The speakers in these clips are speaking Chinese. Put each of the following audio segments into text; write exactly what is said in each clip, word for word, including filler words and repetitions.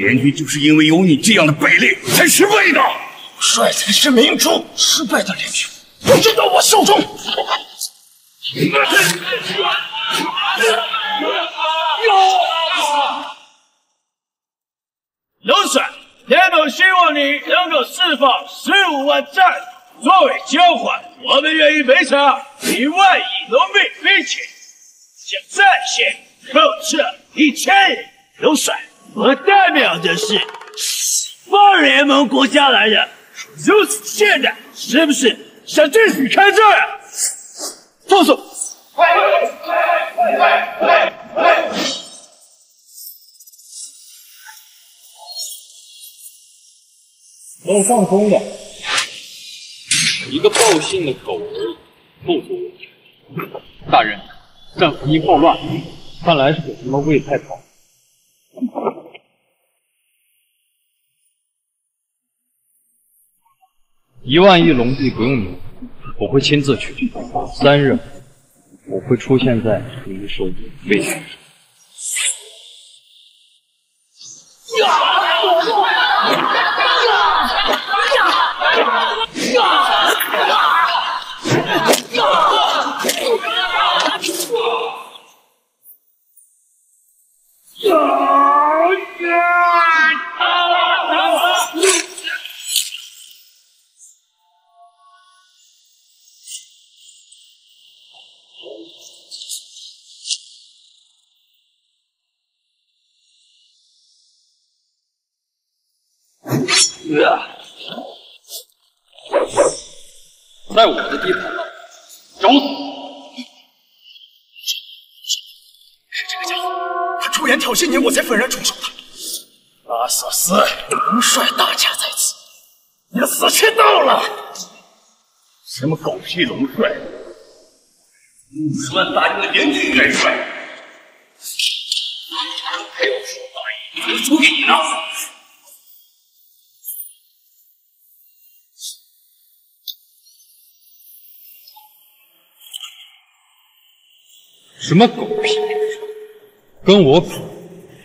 联军就是因为有你这样的败类才失败的。我帅才是明珠，失败的联军不值得我效忠。龙帅，联盟希望你能够释放十五万战俘，作为交换，我们愿意赔偿一万亿农民兵器，向战线后撤一千里。龙帅，我代表的是八联盟国家来的，如此现代，是不是想继续开战啊？放手！喂喂喂喂喂！ 我放空的，一个报信的狗儿，后果无穷。大人，战俘因暴乱，看来是有什么未太跑。一万亿龙币不用你，我会亲自去。三日，我会出现在你们手里被擒。 在我的地盘上找死！是这个家伙，他出言挑衅你，我才愤然出手的。阿索斯，龙帅大驾在此，你的死期到了！什么狗屁龙帅，五十万大军的联军元帅，还有说大义，留给你呢。 什么狗屁！跟我比，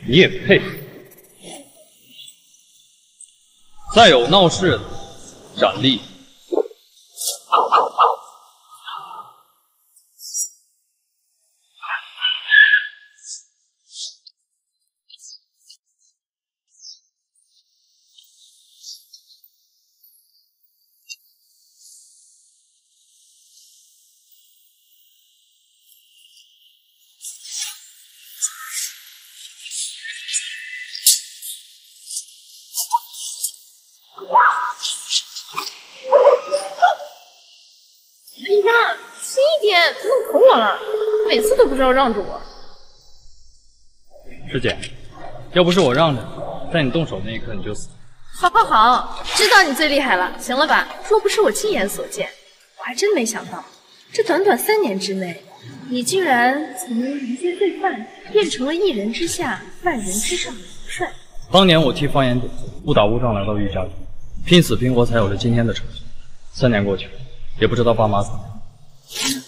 你也配？再有闹事的，斩立！让着我，师姐，要不是我让着，在你动手那一刻你就死了。好，好，好，知道你最厉害了，行了吧？若不是我亲眼所见，我还真没想到，这短短三年之内，你竟然从一介罪犯变成了一人之下、万人之上的元帅。当年我替方言主误打误撞来到玉家族，拼死拼活才有了今天的成就。三年过去了，也不知道爸妈怎么样。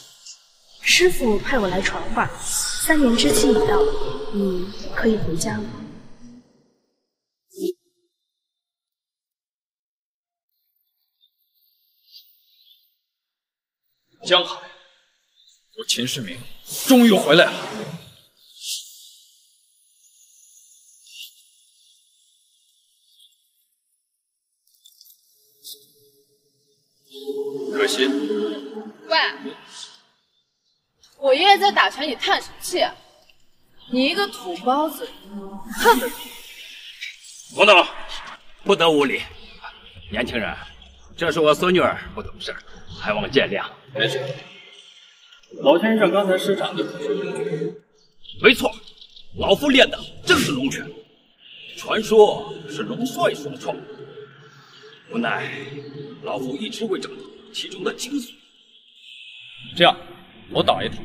师傅派我来传话，三年之期已到，你可以回家了。江海，我秦世明终于回来了。可惜。喂。 我爷爷在打拳，你叹什么气啊？你一个土包子，恨不得……等等，不得无礼！年轻人，这是我孙女儿，不懂事，还望见谅。没事。老先生刚才施展的可是龙拳？没错，老夫练的正是龙拳，传说是龙帅所创，无奈老夫一直未整懂其中的精髓。这样。 我打一打，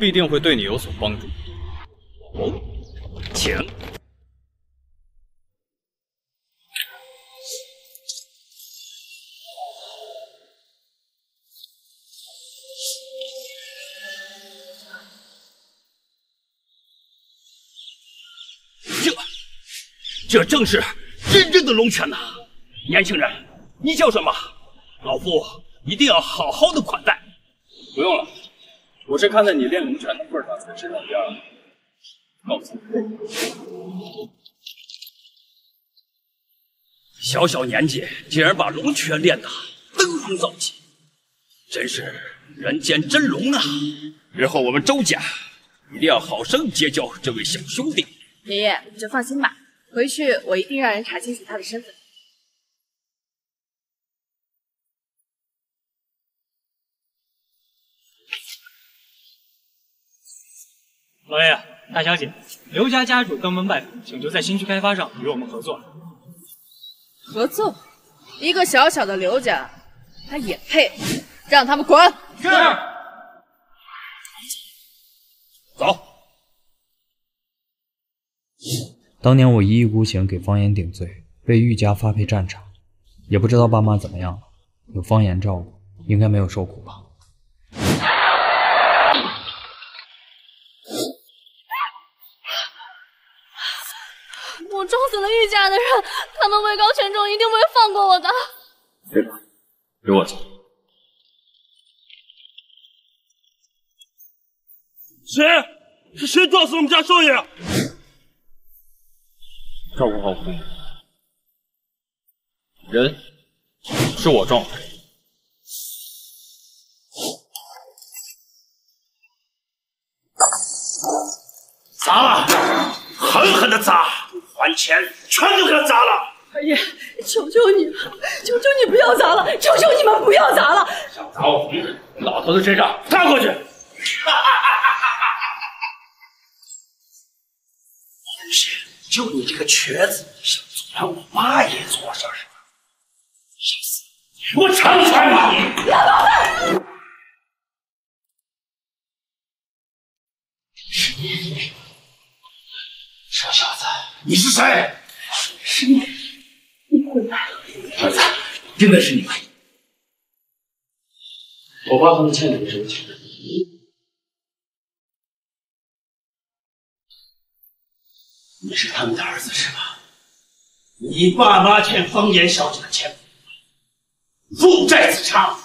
必定会对你有所帮助。哦，请。这这正是真正的龙泉呐、啊！年轻人，你叫什么？老夫一定要好好的款待。不用了，我是看在你练龙泉的份上才知道第二。告辞。小小年纪，竟然把龙泉练得登峰造极，真是人间真龙啊！日后我们周家一定要好生结交这位小兄弟。爷爷，你就放心吧。 回去我一定让人查清楚他的身份。老爷、大小姐，刘家家主登门拜访，请求在新区开发上与我们合作。合作？一个小小的刘家，他也配？让他们滚！是。走。 当年我一意孤行给方言顶罪，被玉家发配战场，也不知道爸妈怎么样了。有方言照顾，应该没有受苦吧？我撞死了玉家的人，他们位高权重，一定不会放过我的。别怕，给我走。谁？是谁撞死我们家少爷？ 照顾好父母。人是我撞的。砸了，狠狠的砸！还钱，全都给他砸了！爷，求求你了，求求你不要砸了，求求你们不要砸了！想砸我红人，老头子身上干过去！哈哈哈哈哈！真是。 就你这个瘸子，想阻拦我妈也做事儿，找死！我成全你！老头子，臭小子，你是谁？是你，你回来了！儿子，真的是你们！我爸他们欠你们什么情？ 你是他们的儿子是吧？你爸妈欠方言小姐的钱，父债子偿，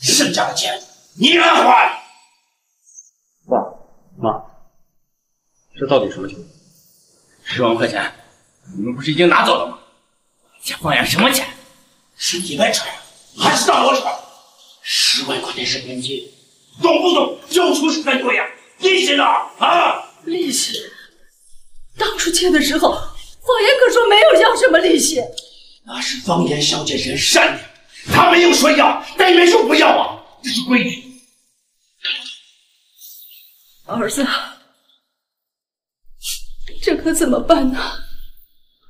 剩下的钱你来还。爸妈，这到底什么情况？十万块钱，你们不是已经拿走了吗？欠方言什么钱？是你们扯，还是大罗扯？十万块钱是本金，懂不懂？交出十万块钱，利息呢？啊，利息。 当初借的时候，方言可说没有要什么利息。那是方言小姐人善良，她没有说要，但也没说不要啊，这是规矩。儿子，这可怎么办呢？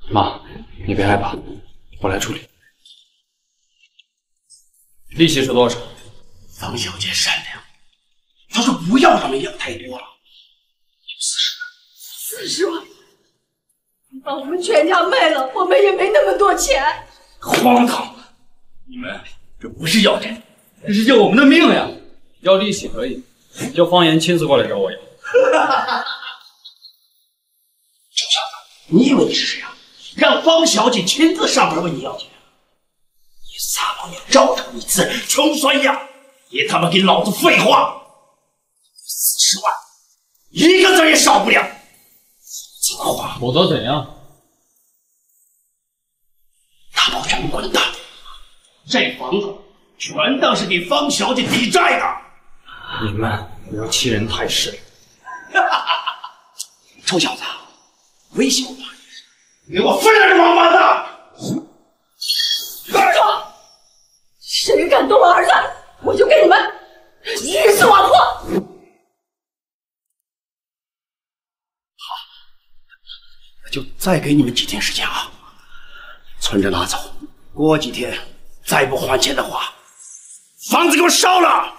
妈，你别害怕，我来处理。利息是多少？方小姐善良，她说不要，咱们要太多了，有四十万。四十万。 把我们全家卖了，我们也没那么多钱。荒唐！你们这不是要钱，这是要我们的命呀！要利息可以，叫方言亲自过来找我要。臭小子，你以为你是谁啊？让方小姐亲自上门问你要钱？你撒谎也照常一次，穷酸样！别他妈给老子废话！四十万，一个字也少不了。 否则怎样？大保全滚蛋！这房子全当是给方小姐抵债的。你们不要欺人太甚！臭小子，威胁我妈也是，给我废了这王八蛋！住！谁敢动我儿子，我就给你们鱼死网破！ 就再给你们几天时间啊，存着拿走。过几天再不还钱的话，房子给我烧了！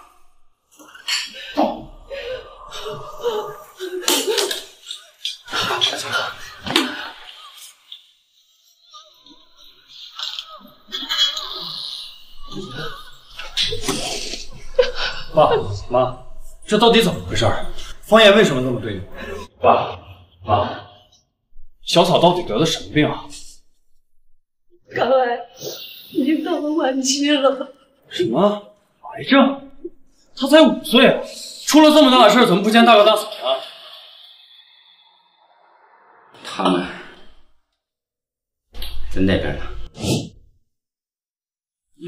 爸妈，这到底怎么回事？方言为什么这么对你？爸妈。小草到底得了什么病啊？看来已经到了晚期了。什么？癌症？他才五岁啊，出了这么大的事，怎么不见大哥大嫂呢？他们在那边呢。你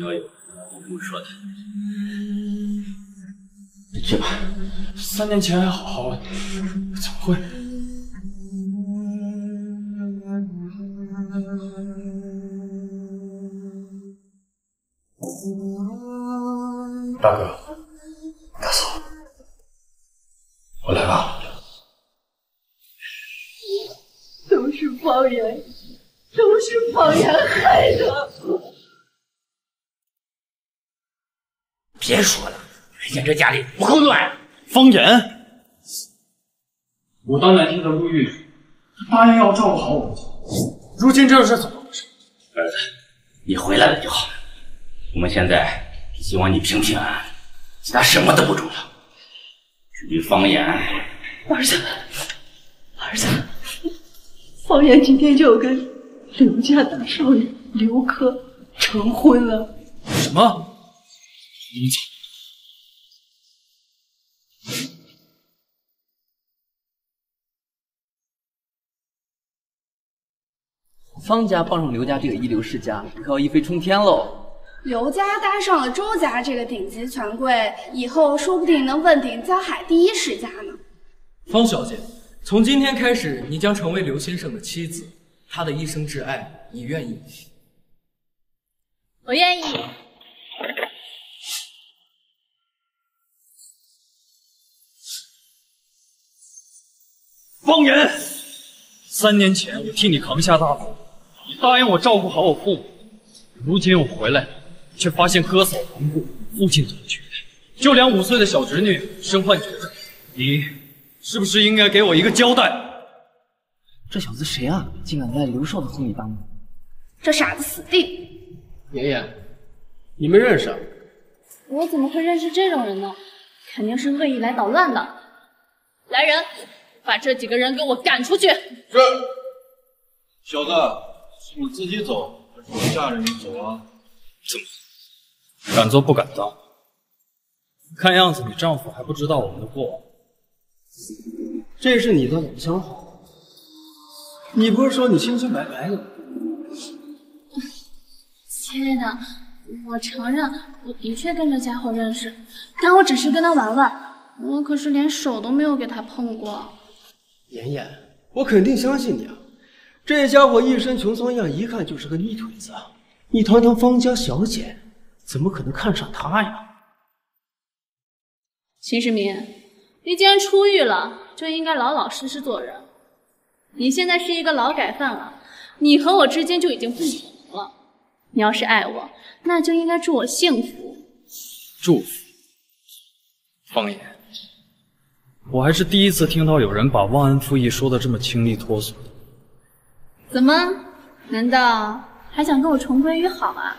要有我跟我说的。你去吧。三年前还好好的，怎么会？ 大哥，大嫂，我来吧。都是谎言，都是谎言害的。别说了，人家这家里不够暖。方言，我当年听他入狱，他答应要照顾好我们家，如今这是怎么回事？儿子，你回来了就好。我们现在。 希望你平平安安，其他什么都不重要。至于方言，儿子，儿子，方言今天就跟刘家大少爷刘科成婚了。什么？刘家？方家傍上刘家这个一流世家，可要一飞冲天喽！ 刘家搭上了周家这个顶级权贵，以后说不定能问鼎江海第一世家呢。方小姐，从今天开始，你将成为刘先生的妻子，他的一生挚爱，你愿意？我愿意。方言，三年前我替你扛下大苦，你答应我照顾好我父母，如今我回来了。 却发现哥嫂亡故，父亲总去，就连五岁的小侄女身患绝症，你是不是应该给我一个交代？这小子谁啊？竟敢在刘少的婚礼当面！这傻子死定！爷爷，你们认识啊？我怎么会认识这种人呢？肯定是恶意来捣乱的。来人，把这几个人给我赶出去！是。小子，是你自己走，还是我吓着你走啊？怎么？ 敢做不敢当，看样子你丈夫还不知道我们的过往。这是你的老相好，你不是说你清清白白的吗？亲爱的，我承认我的确跟这家伙认识，但我只是跟他玩玩，我可是连手都没有给他碰过。妍妍，我肯定相信你啊，这家伙一身穷酸样，一看就是个泥腿子。你堂堂方家小姐。 怎么可能看上他呀？秦时明，你既然出狱了，就应该老老实实做人。你现在是一个劳改犯了，你和我之间就已经不同了。你要是爱我，那就应该祝我幸福。祝福？方言，我还是第一次听到有人把忘恩负义说的这么清丽脱俗。怎么？难道还想跟我重归于好啊？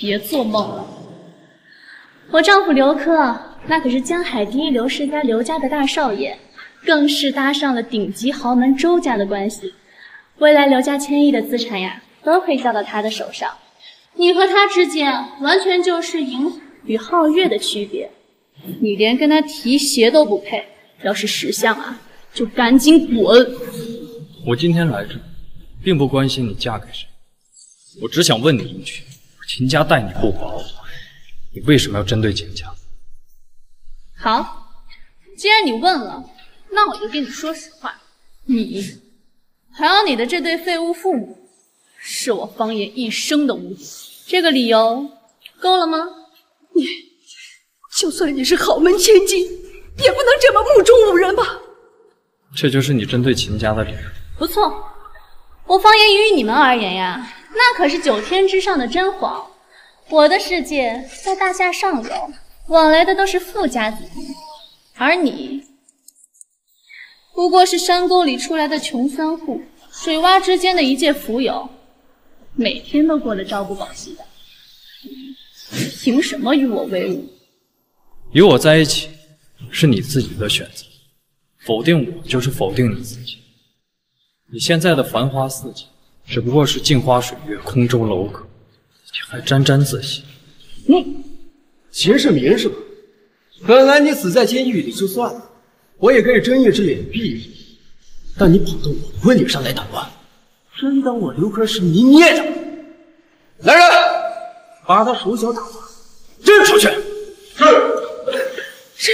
别做梦了！我丈夫刘科，那可是江海第一刘世家刘家的大少爷，更是搭上了顶级豪门周家的关系。未来刘家千亿的资产呀，都会交到他的手上。你和他之间，完全就是银与皓月的区别。你连跟他提鞋都不配。要是识相啊，就赶紧滚！我今天来这，并不关心你嫁给谁，我只想问你一句。 秦家待你不薄，你为什么要针对秦家？好，既然你问了，那我就跟你说实话。你，还有你的这对废物父母，是我方言一生的污点。这个理由够了吗？你，就算你是豪门千金，也不能这么目中无人吧？这就是你针对秦家的理由。不错，我方言于你们而言呀。 那可是九天之上的真皇，我的世界在大夏上游，往来的都是富家子弟，而你不过是山沟里出来的穷酸户，水洼之间的一介浮游，每天都过得朝不保夕的，凭什么与我为伍？与我在一起是你自己的选择，否定我就是否定你自己。你现在的繁花似锦，只不过是镜花水月、空中楼阁，自己还沾沾自喜。嗯，秦世民是吧？本来你死在监狱里就算了，我也可以睁一只眼闭一只眼，但你跑到我的婚礼上来捣乱，真当我刘科是泥捏的？来人，把他手脚打断，扔出去！是。是。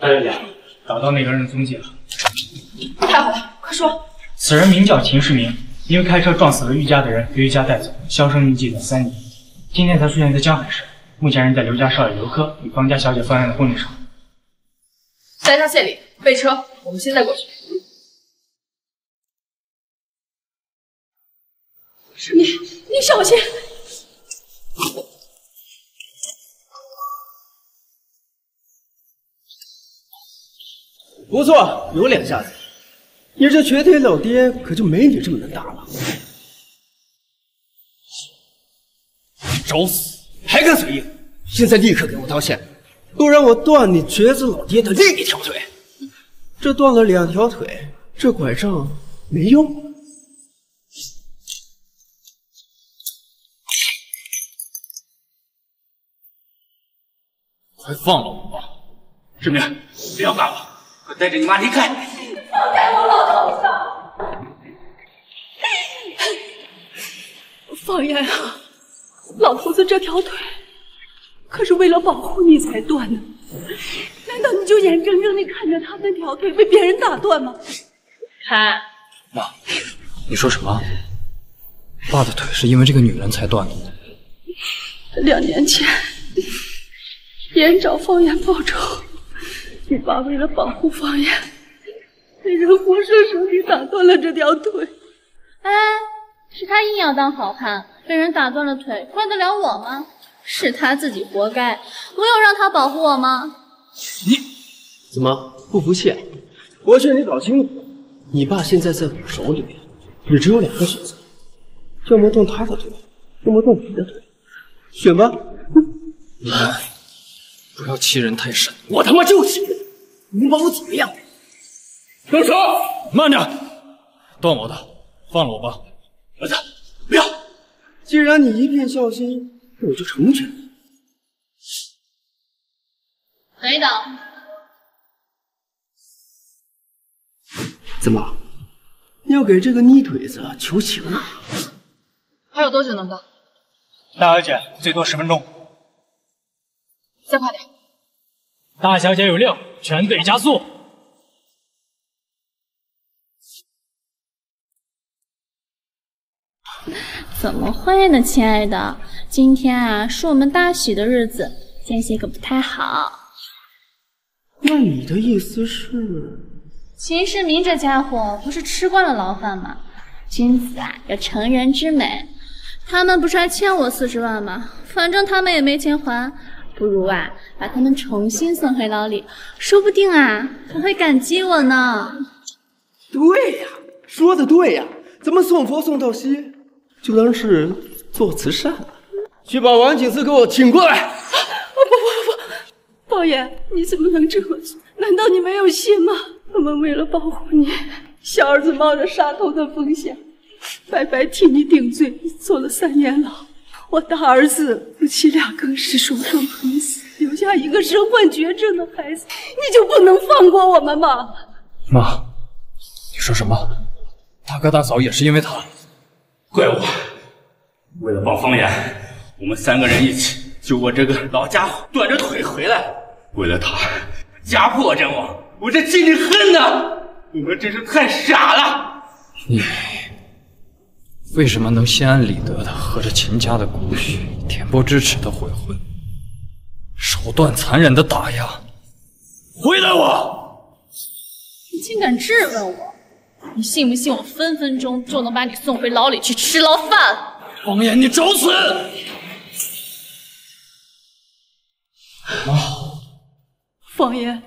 大小姐，找到那个人的踪迹了。太好了，快说！此人名叫秦世民，因为开车撞死了玉家的人，被玉家带走，销声匿迹了三年。今天才出现在江海市，目前人在刘家少爷刘科与方家小姐方案的婚礼上。带上谢礼，备车，我们现在过去。世民，你小心！ 不错，有两下子。你这瘸腿老爹可就没你这么能打了。找死！还敢嘴硬！现在立刻给我道歉，不然我断你瘸子老爹的另一条腿。这断了两条腿，这拐杖没用。快放了我吧！世民，不要干了！ 我带着你妈离开！放在我老头上！放眼啊，老头子这条腿可是为了保护你才断的，难道你就眼睁睁地看着他那条腿被别人打断吗？看，妈，你说什么？爸的腿是因为这个女人才断的？两年前，严找放眼报仇。 你爸为了保护方言，被人活生生地打断了这条腿。哎，是他硬要当好汉，被人打断了腿，怪得了我吗？是他自己活该，我有让他保护我吗？你怎么不服气？我劝你搞清楚，你爸现在在我手里面，你只有两个选择，要么动他的腿，要么动你的腿，选吧。哎，不要欺人太甚！我他妈就是。 你能把我怎么样？动手！慢着，断我的，放了我吧！儿子，不要！既然你一片孝心，我就成全你。等一等，怎么你要给这个泥腿子求情啊？还有多久能到？大小姐，最多十分钟。再快点！大小姐有令。 全队加速！怎么会呢，亲爱的？今天啊，是我们大喜的日子，间歇可不太好。那你的意思是？秦世民这家伙不是吃惯了牢饭吗？君子啊，有成人之美。他们不是还欠我四十万吗？反正他们也没钱还。 不如啊，把他们重新送回牢里，说不定啊，还会感激我呢。对呀，说的对呀，咱们送佛送到西，就当是做慈善了。去把王景思给我请过来。啊，不不不不，豹爷，你怎么能这么做？难道你没有心吗？我们为了保护你，小儿子冒着杀头的风险，白白替你顶罪，坐了三年牢。 我大儿子夫妻俩更是双双横死，留下一个身患绝症的孩子，你就不能放过我们吗？妈，你说什么？大哥大嫂也是因为他，怪我。为了保方言，我们三个人一起救过这个老家伙，断着腿回来。为了他，家破人亡，我这心里恨呐！我们真是太傻了。你。 为什么能心安理得的喝着秦家的骨血，恬不知耻的悔婚，手段残忍的打压？回来我！你竟敢质问我！你信不信我分分钟就能把你送回牢里去吃牢饭？方言，你找死！妈，方言，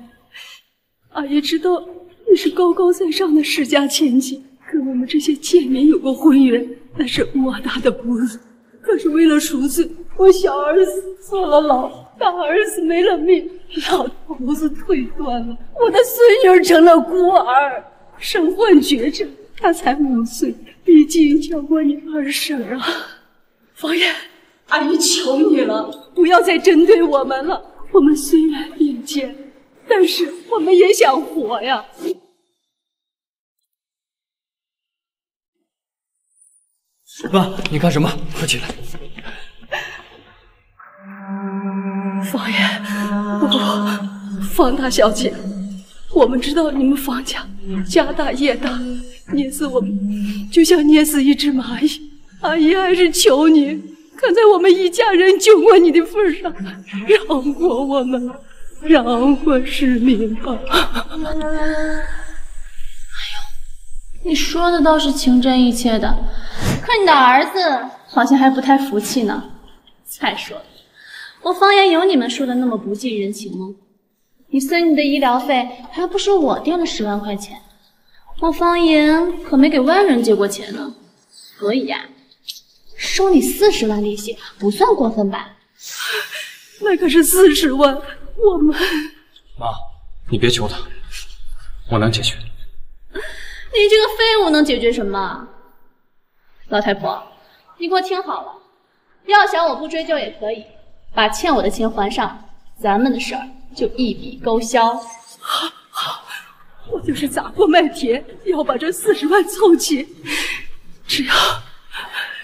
阿姨知道你是高高在上的世家千金。 跟我们这些贱民有过婚约，那是莫大的不恩。可是为了赎罪，我小儿子做了牢，大儿子没了命，老头子腿断了，我的孙女成了孤儿，身患绝症，她才五岁，毕竟叫过你二婶啊。王爷，阿姨求你了，不要再针对我们了。我们虽然贫贱，但是我们也想活呀。 妈，你干什么？快起来！王爷，不，方大小姐，我们知道你们方家家大业大，捏死我们就像捏死一只蚂蚁。阿姨还是求你，看在我们一家人救过你的份上，饶过我们，饶过市民吧。哎呦，你说的倒是情真意切的。 可你的儿子好像还不太服气呢。再说了，我方言有你们说的那么不近人情吗？你孙女的医疗费还不是我垫了十万块钱，我方言可没给外人借过钱呢。所以呀、啊，收你四十万利息不算过分吧？那可是四十万，我们……妈，你别求他，我能解决。你这个废物能解决什么？ 老太婆，你给我听好了，要想我不追究也可以，把欠我的钱还上，咱们的事儿就一笔勾销。好，好，我就是砸锅卖铁也要把这四十万凑齐，只要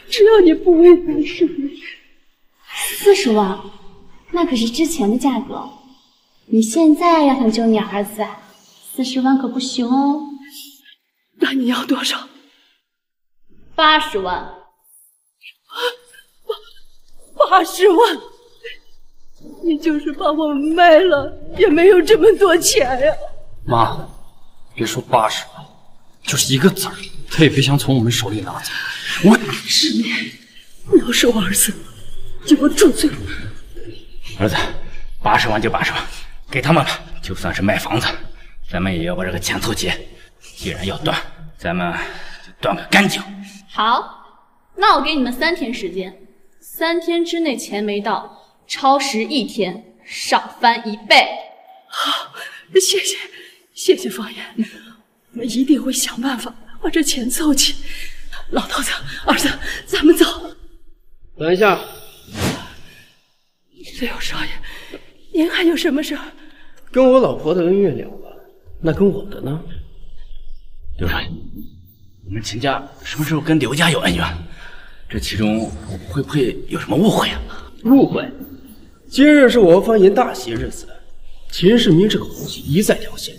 只要你不违反市民。四十万，那可是之前的价格，你现在要想救你儿子，四十万可不行哦。那你要多少？ 八十万，八八十万，你就是把我卖了，也没有这么多钱呀、啊！妈，别说八十万，就是一个子儿，他也别想从我们手里拿走。我是你，你要是我儿子，就给我住嘴！儿子，八十万就八十万，给他们了。就算是卖房子，咱们也要把这个钱凑齐。既然要断，咱们就断个干净。 好，那我给你们三天时间，三天之内钱没到，超时一天，少翻一倍。好，谢谢，谢谢方言，我们一定会想办法把这钱凑齐。老头子，儿子，咱们走。等一下，六少爷，您还有什么事儿？跟我老婆的恩怨了了，那跟我的呢？六少爷。 我们秦家什么时候跟刘家有恩怨？这其中会不会有什么误会啊？误会？今日是我和方言大喜日子，秦世民这个狐狸一再挑衅，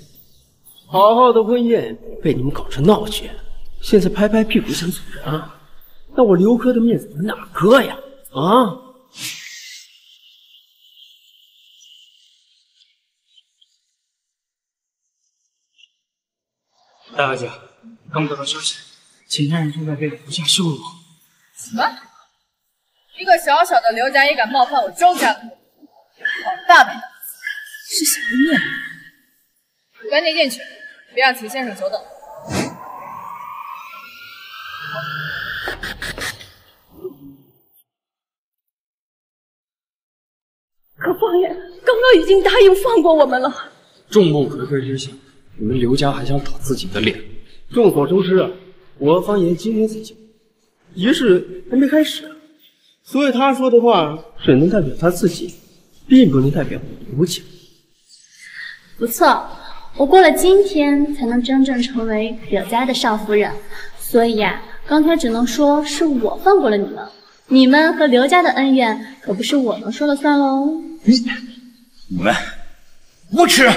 好好的婚宴被你们搞成闹剧，现在拍拍屁股想走人啊？那我刘科的面子哪搁呀？啊！大小姐。 刚得到消息，秦家人正在被刘家羞辱。什么？一个小小的刘家也敢冒犯我周家的人，好大胆！是想灭我？赶紧进去，别让秦先生久等。可方爷刚刚已经答应放过我们了。众目睽睽之下，你们刘家还想打自己的脸？ 众所周知啊，我和方言今天才结婚，仪式还没开始，所以他说的话只能代表他自己，并不能代表刘家。不错，我过了今天才能真正成为柳家的少夫人，所以呀、啊，刚才只能说是我放过了你们，你们和刘家的恩怨可不是我能说了算喽。你们无耻！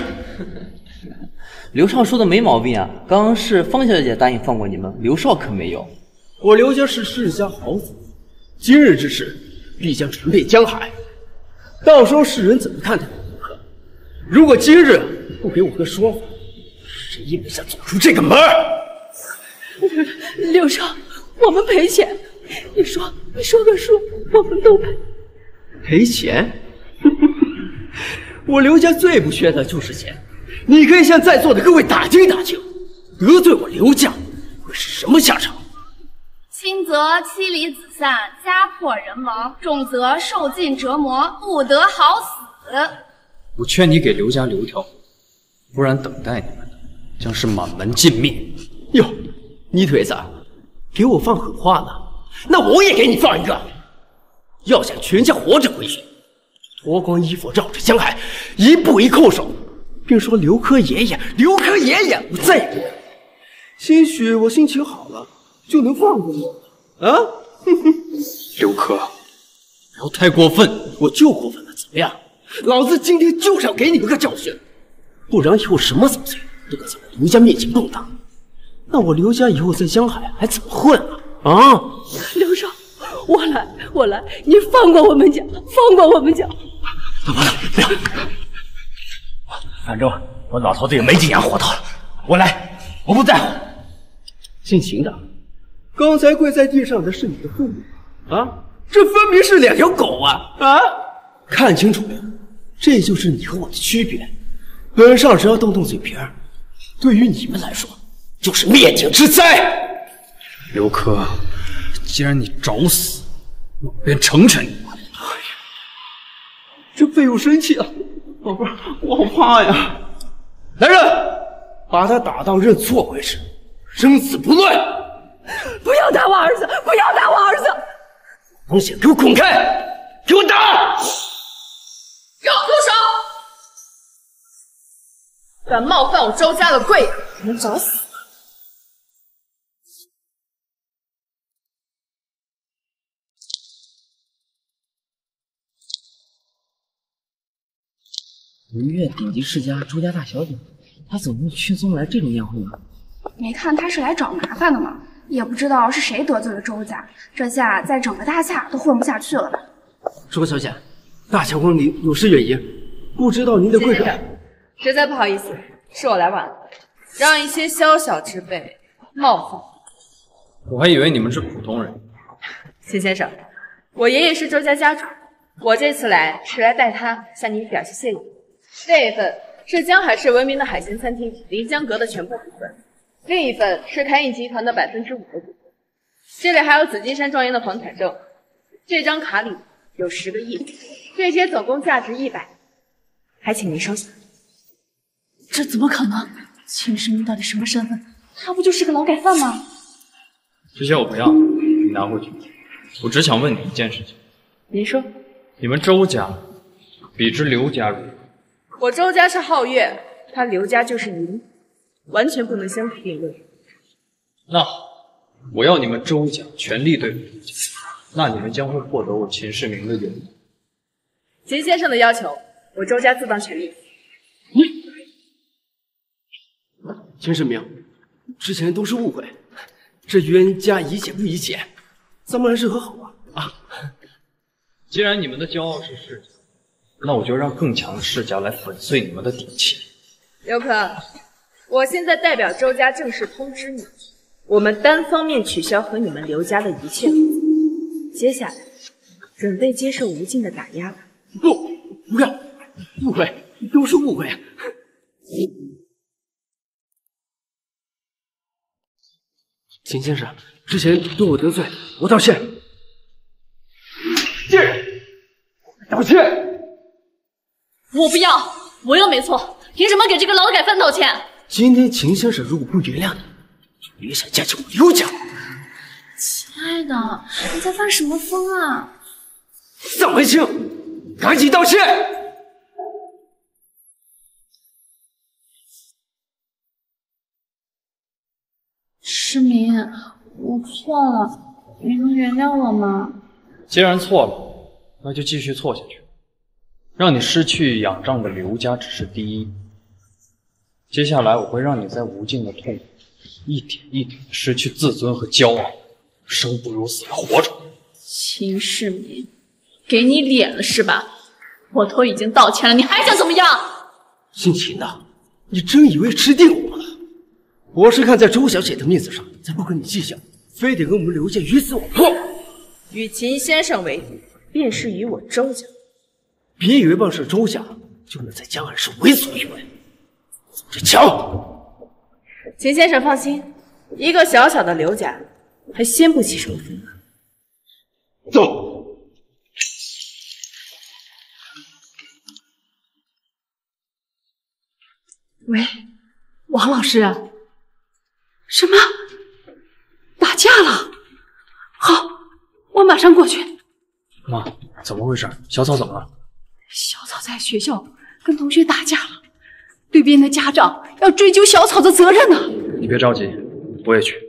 刘少说的没毛病啊，刚刚是方小姐答应放过你们，刘少可没有。我刘家是世家豪族，今日之事必将传遍江海，到时候世人怎么看待我？如果今日不给我个说法，谁也别想走出这个门儿。刘少，我们赔钱，你说，你说个数，我们都赔。赔钱？我刘家最不缺的就是钱。 你可以向在座的各位打听打听，得罪我刘家会是什么下场？轻则妻离子散，家破人亡；重则受尽折磨，不得好死。我劝你给刘家留一条活路，不然等待你们的将是满门尽灭。哟，泥腿子，给我放狠话呢？那我也给你放一个！要想全家活着回去，脱光衣服绕着江海，一步一叩首，并说刘珂爷爷，刘珂爷爷，我再也不敢。兴许我心情好了。 就能放过我了啊！刘珂，不要太过分，我就过分了，怎么样？老子今天就是要给你们个教训，不然以后什么走向都敢在我刘家面前动荡，那我刘家以后在江海还怎么混啊？啊！刘少，我来，我来，你放过我们家，放过我们家！老婆子，不要，反正我老头子也没几年活头了，我来，我不在乎，尽情的。 刚才跪在地上的是你的父母啊！这分明是两条狗啊！啊！看清楚没有？这就是你和我的区别。本少只要动动嘴皮儿，对于你们来说就是灭顶之灾。刘珂，既然你找死，我便成全你。哎呀，这废物生气了，宝贝，我好怕呀！来人，把他打到认错为止，生死不论。 不要打我儿子！不要打我儿子！东西，给我滚开！给我打！让我住手！敢冒犯我周家的贵人，你们找死！明月顶级世家周家大小姐，她怎么会屈尊来这种宴会呢？没看她是来找麻烦的吗？ 也不知道是谁得罪了周家，这下在整个大夏都混不下去了吧？周小姐，大驾光临，有失远迎，不知道您的贵人。实在不好意思，是我来晚了，让一些宵小之辈冒犯。我还以为你们是普通人。秦先生，我爷爷是周家家主，我这次来是来代他向您表示谢意。这一份是江海市闻名的海鲜餐厅临江阁的全部股份。 另一份是凯印集团的百分之五的股份，这里还有紫金山庄园的房产证，这张卡里有十个亿，这些总共价值一百，还请您收下。这怎么可能？秦师明到底什么身份？他不就是个劳改犯吗？这些我不要，你拿回去。我只想问你一件事情。您说。你们周家比之刘家如何？我周家是皓月，他刘家就是您。 完全不能相提并论。那好，我要你们周家全力对付刘家，那你们将会获得我秦世明的友谊。秦先生的要求，我周家自当全力。嗯，秦世明，之前都是误会，这冤家宜解不宜结，咱们还是和好吧。啊，既然你们的骄傲是世家，那我就让更强的世家来粉碎你们的底气。刘珂。 我现在代表周家正式通知你，我们单方面取消和你们刘家的一切合作。接下来，准备接受无尽的打压吧。不，不要，误会，都是误会。秦先生，之前对我得罪，我道歉。贱人，道歉！我不要，我又没错，凭什么给这个劳改犯道歉？ 今天秦先生如果不原谅你，别想嫁进我刘家。亲爱的，你在发什么疯啊？尚文清，赶紧道歉！世明，我错了，你能原谅我吗？既然错了，那就继续错下去。让你失去仰仗的刘家只是第一。 接下来我会让你在无尽的痛苦，一点一点的失去自尊和骄傲，生不如死的活着。秦世民，给你脸了是吧？我都已经道歉了，你还想怎么样？姓秦的，你真以为吃定我了？我是看在周小姐的面子上，才不跟你计较，非得跟我们刘家鱼死网破。与秦先生为敌，便是与我周家。别以为傍上周家就能在江海市为所欲为。 这瞧，秦先生放心，一个小小的刘家，还掀不起手风啊！走。 喂，王老师，什么？打架了？好，我马上过去。妈，怎么回事？小草怎么了？小草在学校跟同学打架了，对边的家长要追究小草的责任呢。你别着急，我也去。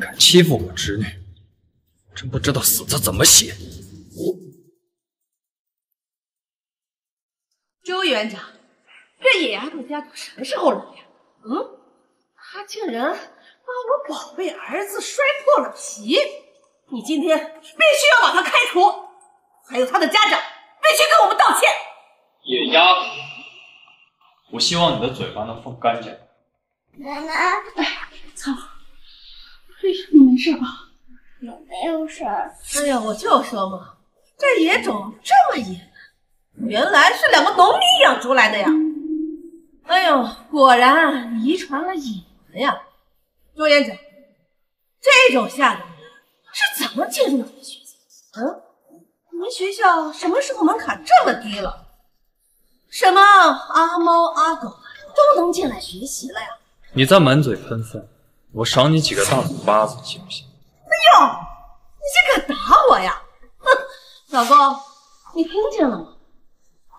敢欺负我侄女，真不知道死字怎么写。周园长。 这野丫头家族什么时候来呀？嗯，她竟然把我宝贝儿子摔破了皮！你今天必须要把她开除，还有她的家长必须跟我们道歉。野丫头，我希望你的嘴巴能放干净。妈妈，哎，操！哎呀，你没事吧？我没有事。哎呀，我就说嘛，这野种这么野呢，原来是两个农民养出来的呀。 哎呦，果然遗传了野蛮呀！周园长，这种下流的人是怎么进入你们学校？嗯，你们学校什么时候门槛这么低了？什么阿猫阿狗都能进来学习了呀？你再满嘴喷粪，我赏你几个大嘴巴子，行不行？哎呦，你竟敢打我呀！哼，老公，你听见了吗？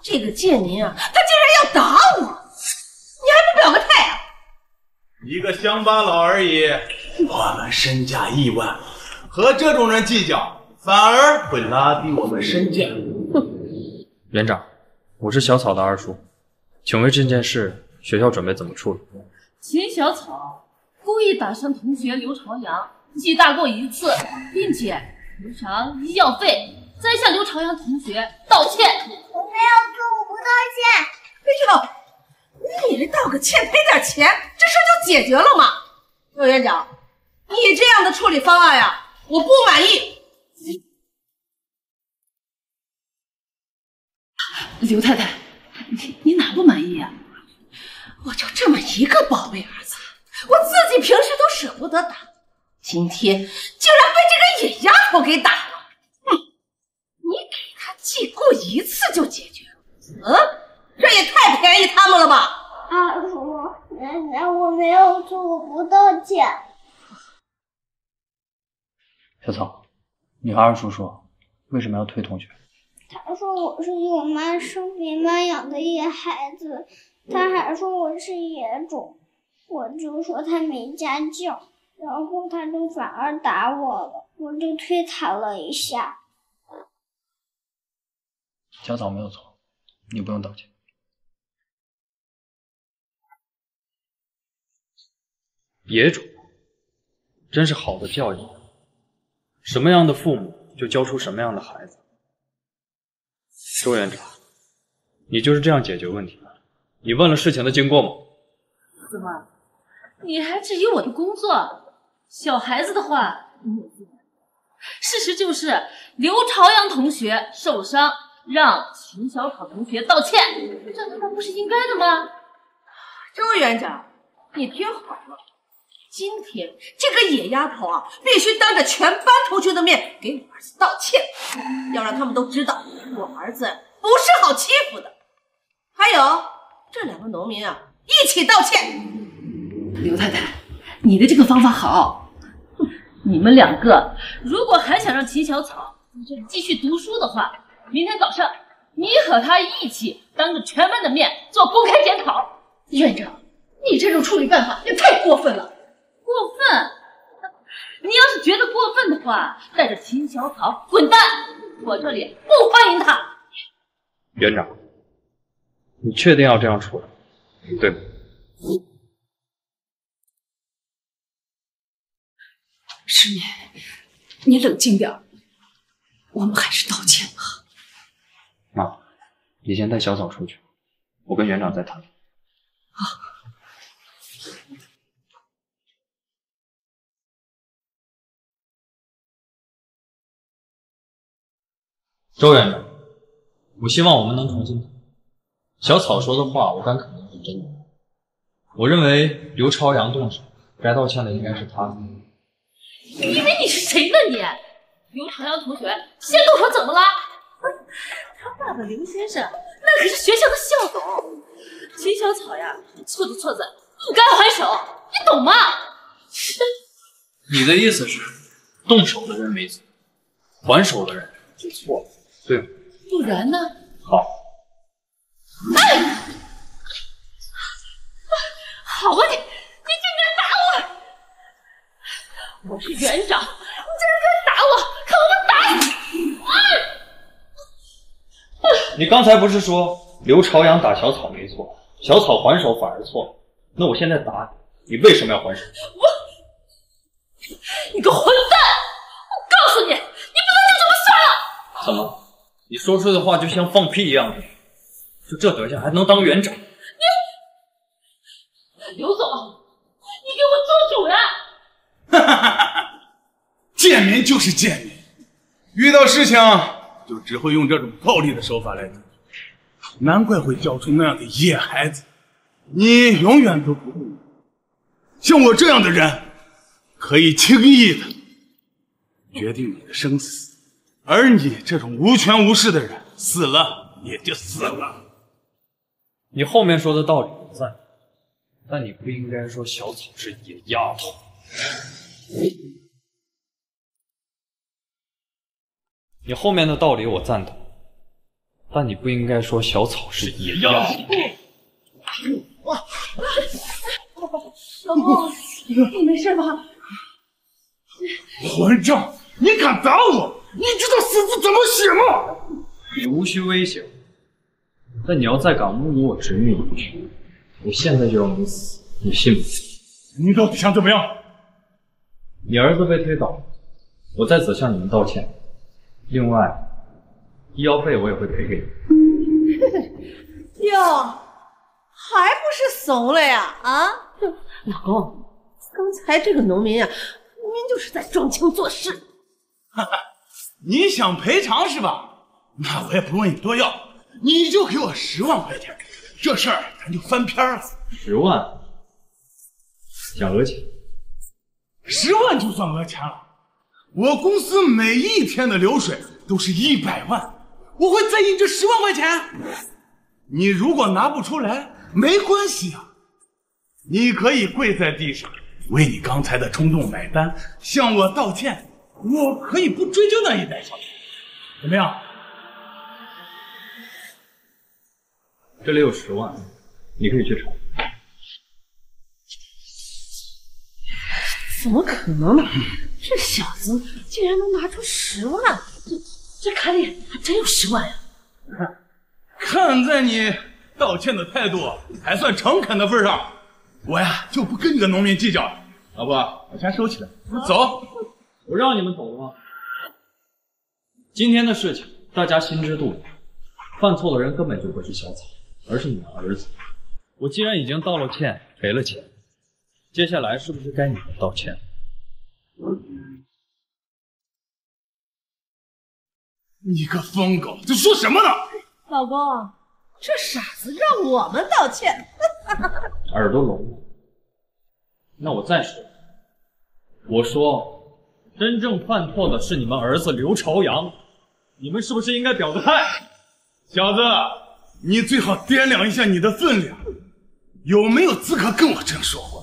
这个建宁啊，他竟然要打我！ 你还不表个态啊！一个乡巴佬而已，我们身价亿万，和这种人计较，反而会拉低我们身价。哼！园长，我是小草的二叔，请问这件事学校准备怎么处理？秦小草故意打伤同学刘朝阳，记大过一次，并且赔偿医药费，再向刘朝阳同学道歉。我没有做，我不道歉。哎呦！ 你也道个歉，赔点钱，这事就解决了嘛。刘园长，你这样的处理方案呀、啊，我不满意。刘太太，你你哪不满意呀、啊？我就这么一个宝贝儿子，我自己平时都舍不得打，今天竟然被这个野丫头给打了。哼、嗯，你给他记过一次就解决了，嗯？ 这也太便宜他们了吧！啊，我奶奶，我没有错，我不道歉。小草，你和二叔说，为什么要推同学？他说我是我妈生病慢养的野孩子，他还说我是野种，我就说他没家教，然后他就反而打我了，我就推他了一下。小草没有错，你不用道歉。 野种，真是好的教育。什么样的父母，就教出什么样的孩子。周园长，你就是这样解决问题的？你问了事情的经过吗？怎么，你还质疑我的工作？小孩子的话，事实就是刘朝阳同学受伤，让秦小草同学道歉，这难道不是应该的吗？周园长，你听好了。 今天这个野丫头啊，必须当着全班同学的面给我儿子道歉，要让他们都知道我儿子不是好欺负的。还有这两个农民啊，一起道歉。刘太太，你的这个方法好。你们两个如果还想让秦小草在这里继续读书的话，明天早上你和他一起当着全班的面做公开检讨。院长，你这种处理办法也太过分了。 过分！你要是觉得过分的话，带着秦小草滚蛋！我这里不欢迎他。园长，你确定要这样处理，对吗？师妹，你冷静点，我们还是道歉吧。妈，你先带小草出去，我跟园长再谈。好。 周院长，我希望我们能重新谈。小草说的话，我敢肯定是真的。我认为刘朝阳动手，该道歉的应该是他。因为你是谁呢你？刘朝阳同学，仙路口怎么了？他爸爸刘先生，那可是学校的校董。秦小草呀，错就错在不该还手，你懂吗？你的意思是，动手的人没错，还手的人就错了，对吗？不然呢？好。哎，好啊你！ 我是园长，你竟然敢打我！看我不打你！啊、你刚才不是说刘朝阳打小草没错，小草还手反而错了？那我现在打你，你为什么要还手？我，你个混蛋！我告诉你，你不能就这么算了！怎么？你说出的话就像放屁一样的，就这德行还能当园长？你，刘总，你给我做主呀！ 哈哈哈哈贱民就是贱民，遇到事情就只会用这种暴力的手法来解决，难怪会教出那样的野孩子。你永远都不会，像我这样的人，可以轻易的决定你的生死，而你这种无权无势的人，死了也就死了。你后面说的道理我赞，但你不应该说小草是野丫头。 你后面的道理我赞同，但你不应该说小草是野鸭。老公，你没事吧？混账！你敢打我？你知道死字怎么写吗？你无需威胁我，但你要再敢侮辱我侄女一句，我现在就让你死！你信不信？你到底想怎么样？ 你儿子被推倒，我在此向你们道歉。另外，医药费我也会赔给你。哟，还不是怂了呀？啊，老公，刚才这个农民呀、啊，明明就是在装腔作势。哈哈，你想赔偿是吧？那我也不问你多要，你就给我十万块钱，这事儿咱就翻篇了。十万，小额钱。 十万就算额钱了，我公司每一天的流水都是一百万，我会在意这十万块钱。你如果拿不出来，没关系啊，你可以跪在地上为你刚才的冲动买单，向我道歉，我可以不追究那一百万，怎么样？这里有十万，你可以去查。 怎么可能呢？这小子竟然能拿出十万，这这卡里还真有十万呀、啊！看在你道歉的态度还算诚恳的份上，我呀就不跟你个农民计较了。老婆，把钱收起来，走。我让你们走了吗？今天的事情大家心知肚明，犯错的人根本就不是小草，而是你的儿子。我既然已经道了歉，赔了钱。 接下来是不是该你们道歉？你个疯狗，在说什么呢？老公，这傻子让我们道歉，耳朵聋了。那我再说，我说，真正犯错的是你们儿子刘朝阳，你们是不是应该表个态？小子，你最好掂量一下你的分量，有没有资格跟我这样说话？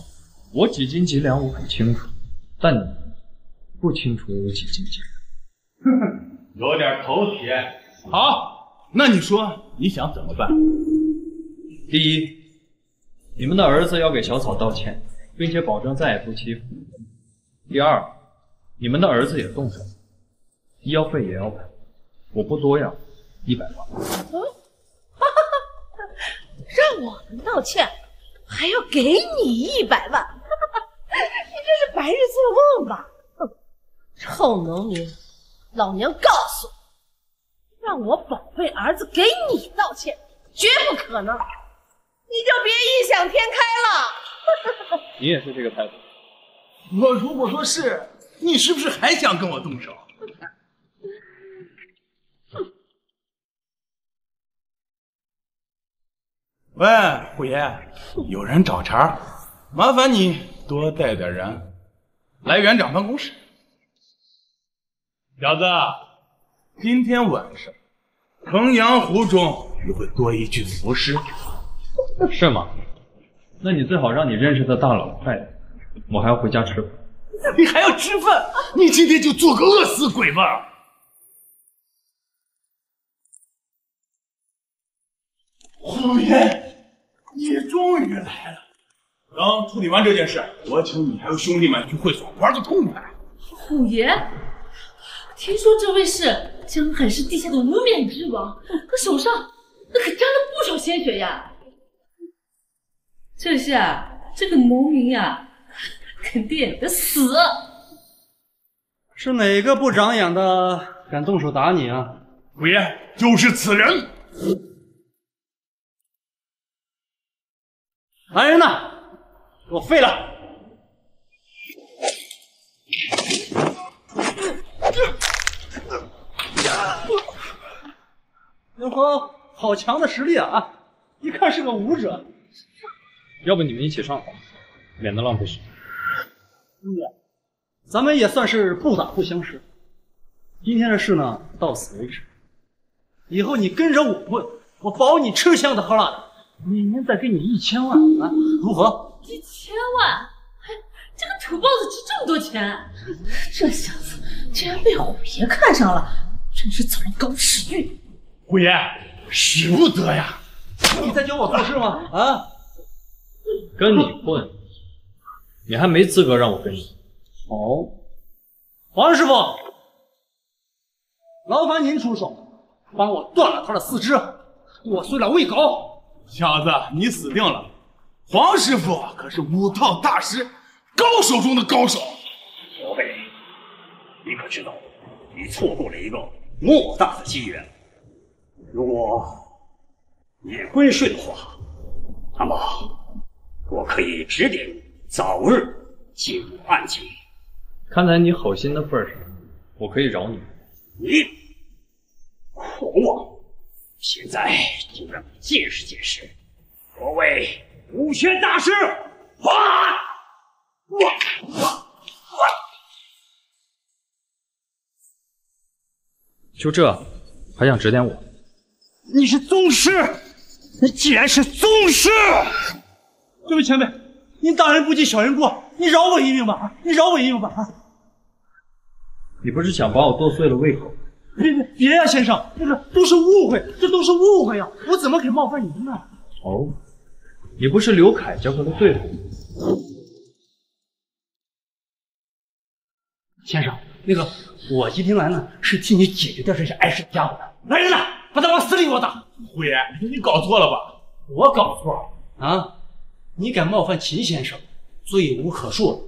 我几斤几两我很清楚，但你不清楚我几斤几两。哼哼，有点头铁。好，那你说你想怎么办？第一，你们的儿子要给小草道歉，并且保证再也不欺负。第二，你们的儿子也动手，医药费也要赔，我不多要，一百万。嗯，哈哈哈，让我们道歉，还要给你一百万。 你这是白日做梦吧！臭农民，老娘告诉你，让我宝贝儿子给你道歉，绝不可能！你就别异想天开了。你也是这个态度？我如果说是，你是不是还想跟我动手？喂，虎爷，有人找茬，麻烦你。 多带点人来园长办公室。小子，今天晚上衡阳湖中你会多一具浮尸，是吗？那你最好让你认识的大佬快点，我还要回家吃饭。你还要吃饭？你今天就做个饿死鬼吧！ 胡言，你终于来了！等处理完这件事，我请你还有兄弟们去会所玩个痛快。虎爷，听说这位是江海市地下的无冕之王，他手上那可沾了不少鲜血呀！这下这个农民呀，肯定得死。是哪个不长眼的敢动手打你啊？虎爷，就是此人！ 来人呐！给我废了！刘鹏，好强的实力啊！一看是个武者。要不你们一起上吧，免得浪费时间。兄弟，咱们也算是不打不相识。今天的事呢，到此为止。以后你跟着我混，我保你吃香的喝辣的。 每年再给你一千万啊，如何？一千万，这个土包子值这么多钱！这小子竟然被虎爷看上了，真是遭人搞屎运！虎爷，使不得呀！你在教我做事吗？啊！跟你混，你还没资格让我跟你。哦，王师傅，劳烦您出手，帮我断了他的四肢，剁碎了胃狗。 小子，你死定了！黄师傅可是武道大师，高手中的高手。小辈，你可知道，你错过了一个莫大的机缘。如果你归顺的话，那么我可以指点你早日进入暗境。看在你好心的份上，我可以饶你。你狂妄！ 现在就让你见识见识，我为武学大师华安！就这，还想指点我？你是宗师，你既然是宗师，这位前辈，您大人不计小人过，你饶我一命吧！你饶我一命吧！啊！你不是想把我剁碎了胃口？ 别别别呀、啊，先生，这个都是误会，这都是误会呀、啊！我怎么给冒犯您呢？哦，你不是刘凯教过的对付吗？先生，那个我今天来呢，是替你解决掉这些碍事家伙的。来人呐，把他往死里给我打！胡爷，你搞错了吧？我搞错了啊！你敢冒犯秦先生，罪无可恕了。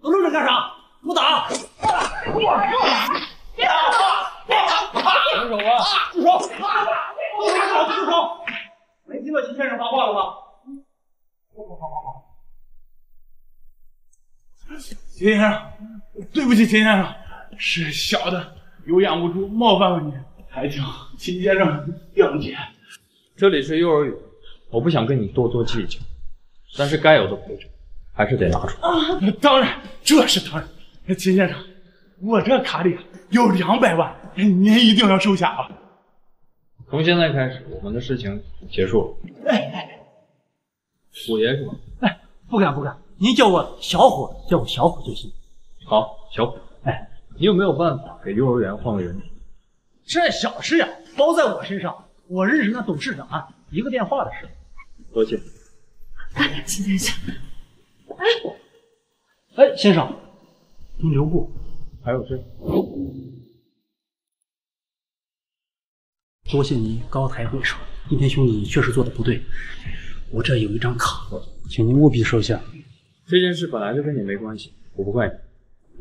我愣着干啥？给我打！啊 住手啊！住手！都住手！住手！没听到秦先生发话了吗？好好好好。秦先生，对不起，秦先生，是小的有眼无珠，冒犯了您，还请秦先生谅解。这里是幼儿园，我不想跟你多多计较，但是该有的赔偿还是得拿出来。啊，当然，这是当然。秦先生，我这卡里有两百万。 您一定要收下啊！从现在开始，我们的事情结束了。哎哎，虎爷是吧？哎，不敢不敢，您叫我小虎，叫我小虎就行。好，小虎。哎，你有没有办法给幼儿园换个人？这小事呀、啊，包在我身上。我认识那董事长、啊，一个电话的事。多谢。哎，秦先生。哎，哎，先生，您留步。还有事？ 多谢您高抬贵手，今天兄弟确实做的不对，我这有一张卡，请您务必收下。这件事本来就跟你没关系，我不怪你。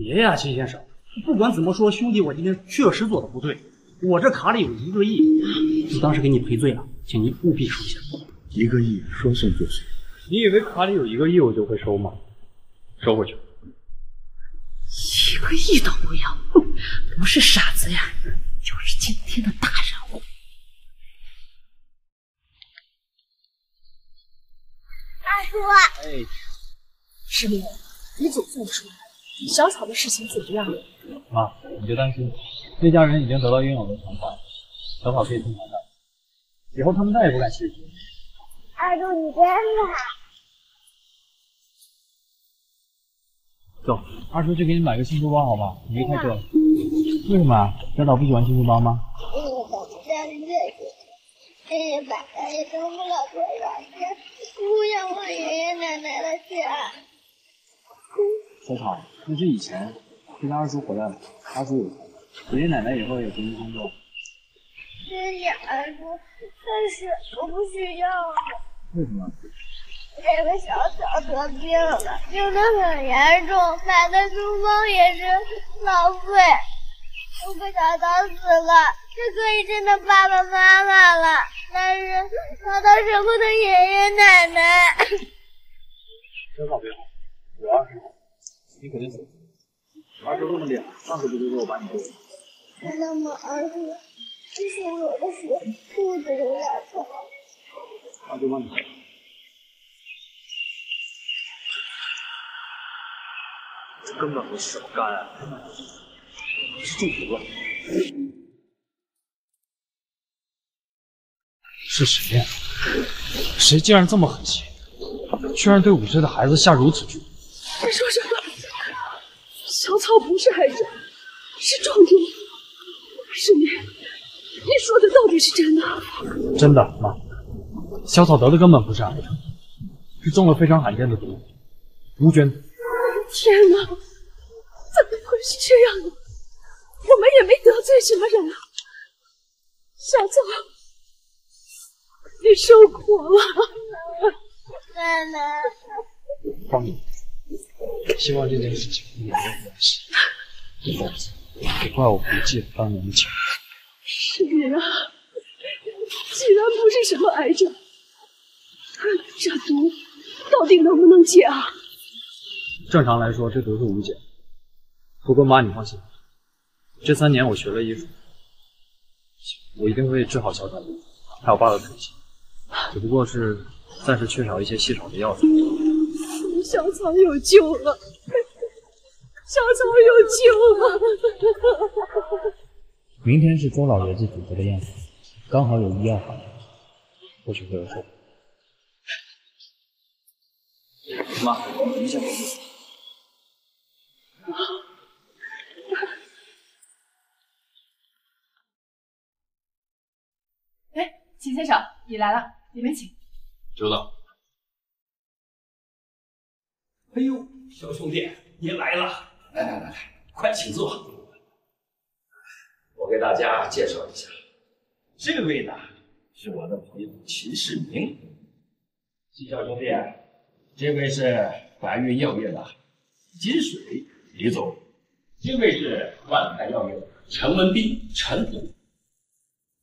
别呀、啊，秦先生，不管怎么说，兄弟我今天确实做的不对，我这卡里有一个亿，我当时给你赔罪了，请您务必收下。一个亿说送就送，你以为卡里有一个亿我就会收吗？收回去。一个亿都不要，不是傻子呀，就是今天的大人物。 大叔，哎，师妹，你总算出来了，小小的事情解决了。妈，你别担心，这家人已经得到应有的惩罚，小草可以松开他，以后他们再也不敢欺负你。二柱，你真好。走，二叔去给你买个新书包，好吧？你别开车了。为什么啊？小草不喜欢新书包吗？我真的，这一百年也挣不了多少钱，不像我爷爷奶奶的钱。小草，那是以前，现在二叔回来了，二叔有钱。 爷爷奶奶以后也不用工作。谢谢二叔，但是我不需要了。为什么？这个小草得病了，病得很严重，奶奶书包也是浪费，我被小草死了，是可以见到爸爸妈妈了，但是小草舍不得爷爷奶奶。小草别慌，我二叔，你肯定死。二叔那么脸，上次不就说我把你丢了？ 那么儿子，这是我的血，肚子有点痛。那就帮你。这根本不是什么肝癌，是中毒了。是谁呀？谁竟然这么狠心，居然对五岁的孩子下如此剧毒？你说什么？小草不是癌症，是中毒。 师妹，你说的到底是真的？真的，妈，小草得的根本不是癌症，是中了非常罕见的毒，无菌。天哪，怎么会是这样呢？我们也没得罪什么人啊，小草，你受苦了。奶奶，方宇，希望这件事情你能没事，否则。 别怪我不借帮你们钱。是啊，既然不是什么癌症，这毒到底能不能解啊？正常来说，这毒是无解。不过妈，你放心，这三年我学了医术，我一定会治好小草，还有爸的腿疾，只不过是暂时缺少一些稀少的药材。小草有救了。 小草有救了！明天是周老爷子组织的宴会，刚好有医药行业，或许会有收获。妈，您先回去。哎，秦先生，你来了，里面请。知道。哎呦，小兄弟，您来了。 来来来来，快请坐。我给大家介绍一下，这位呢是我的朋友秦世明，秦小兄弟，这位是凡运药业的金水李总，这位是万泰药业的陈文斌陈总，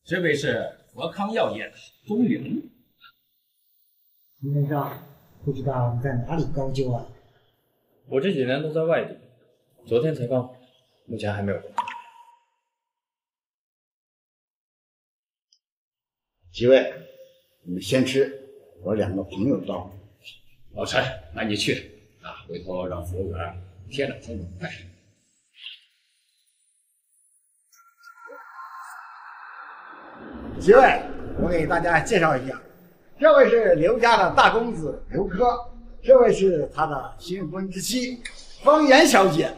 这位是国康药业的钟玲。秦先生，不知道你在哪里高就啊？我这几年都在外地。 昨天才刚回，目前还没有工作。几位，你们先吃，我两个朋友到。老陈，那你去啊，回头让服务员贴两千碗菜。几位，我给大家介绍一下，这位是刘家的大公子刘科，这位是他的新婚之妻。 方言小姐，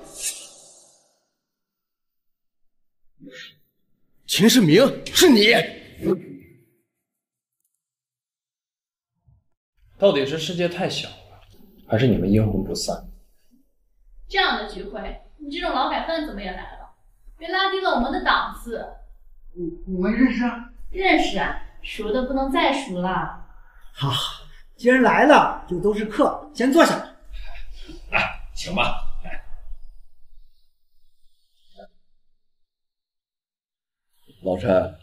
秦世明，是你！到底是世界太小了，还是你们阴魂不散？这样的聚会，你这种劳改犯怎么也来了？别拉低了我们的档次。我我们认识啊？认识啊，熟的不能再熟了。好，既然来了，就都是客，先坐下。来。 请吧，来。老陈，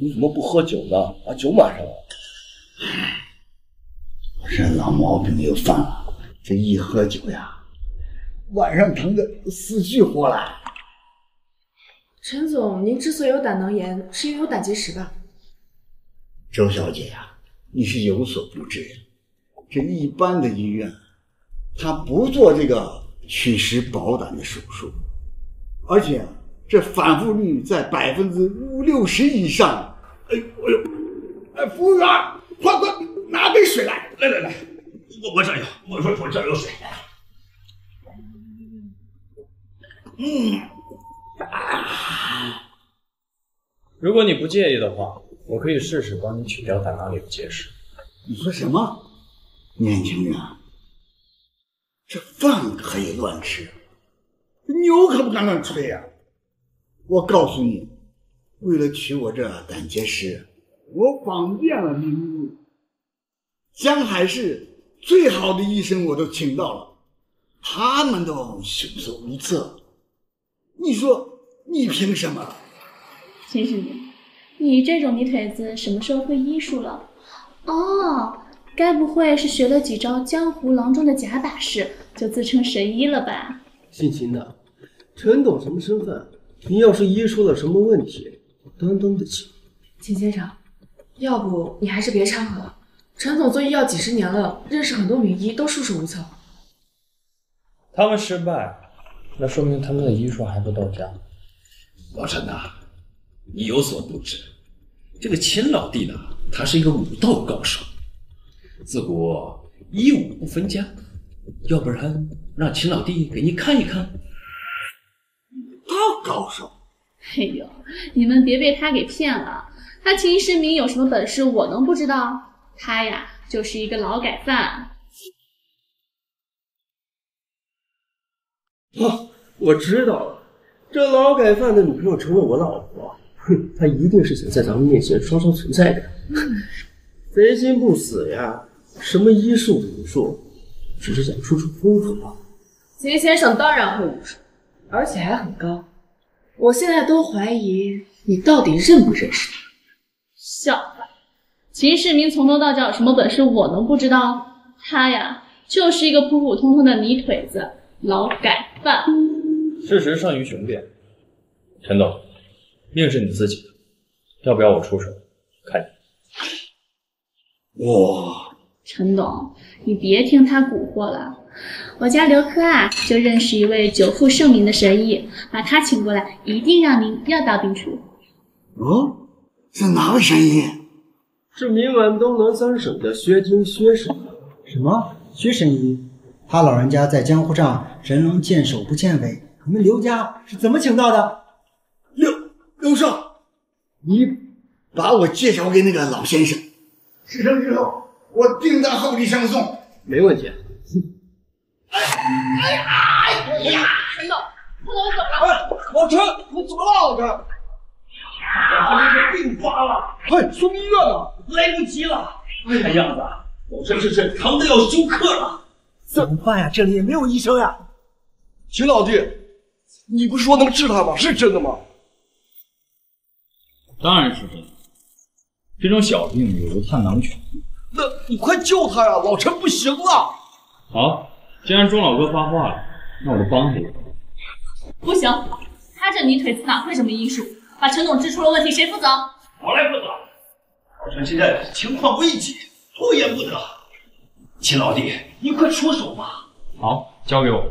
你怎么不喝酒呢？把酒满上了。我这老毛病又犯了，这一喝酒呀，晚上疼得死去活来。陈总，您之所以有胆囊炎，是因为有胆结石吧？周小姐呀、啊，你是有所不知，这一般的医院。 他不做这个取石保胆的手术，而且这反复率在百分之六十以上。哎呦哎呦！哎，服务员，快快拿杯水来！来来来，我我这有，我说我这有水。嗯啊。如果你不介意的话，我可以试试帮你取掉胆囊里的结石。你说什么？年轻人，这饭可以乱吃，牛可不敢乱吹呀、啊！我告诉你，为了取我这胆结石，我访遍了名医，江海市最好的医生我都请到了，他们都束手无策。你说你凭什么？秦师爷，你这种泥腿子什么时候会医术了？哦，该不会是学了几招江湖郎中的假把式，就自称神医了吧？姓秦的，陈董什么身份？您要是医出了什么问题，我担当得起。秦先生，要不你还是别掺和了。陈总做医药几十年了，认识很多名医，都束手无策。他们失败，那说明他们的医术还不到家。老陈呐，你有所不知，这个秦老弟呢，他是一个武道高手，自古医武不分家。要不然让秦老弟给你看一看。高手，哎呦，你们别被他给骗了。他秦世民有什么本事，我能不知道？他呀，就是一个劳改犯。哦，我知道了，这劳改犯的女朋友成了我老婆，哼，他一定是想在咱们面前刷刷存在感。贼心不死呀，什么医术武术，只是想出出风头吧。秦先生当然会武术，而且还很高。我现在都怀疑你到底认不认识他。笑话，秦世民从头到脚有什么本事我能不知道？他呀，就是一个普普通通的泥腿子，劳改犯。事实胜于雄辩。陈董，命是你自己的，要不要我出手？看你。哇，陈董，你别听他蛊惑了。我家刘科啊，就认识一位久负盛名的神医，把他请过来，一定让您药到病除。哦，是哪位神医？是名满东南三省的薛丁薛神医。什么？薛神医？他老人家在江湖上人能见首不见尾，你们刘家是怎么请到的？刘刘少，你把我介绍给那个老先生。事成之后，我定当厚礼相送。没问题。哎呀！哎呀！陈导，陈导怎么了？哎，老陈，你怎么了？老陈，我这是病发了，哎，送医院了，来不及了。看样子，老陈这是疼的要休克了。怎么办呀？这里也没有医生呀。秦老弟，你不是说能治他吗？是真的吗？当然是真的。这种小病有如探囊取物。那你快救他呀！老陈不行了。好。既然钟老哥发话了，那我就帮他一把。不行，他这泥腿子哪会什么医术？把陈董治出了问题，谁负责？我来负责。老陈现在情况危急，拖延不得。秦老弟，你快出手吧。好，交给我。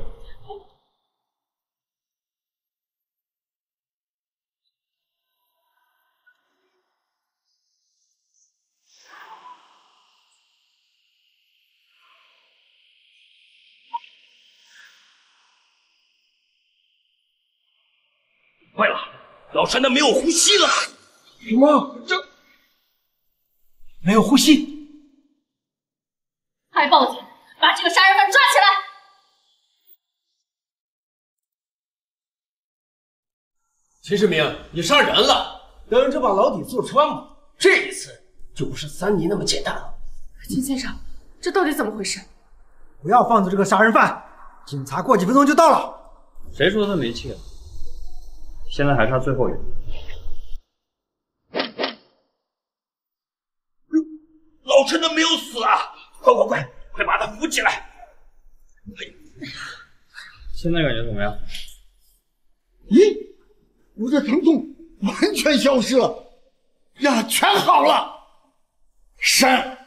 坏了，老陈他没有呼吸了！什么？这没有呼吸？快报警，把这个杀人犯抓起来！秦世民，你杀人了，当然这把牢底坐穿吧。这一次就不是三妮那么简单了。秦先生，这到底怎么回事？不要放走这个杀人犯，警察过几分钟就到了。谁说他没气了？现在还差最后一个。老陈他没有死啊！快快快，快把他扶起来！现在感觉怎么样？咦，我这疼痛完全消失了呀，全好了！神，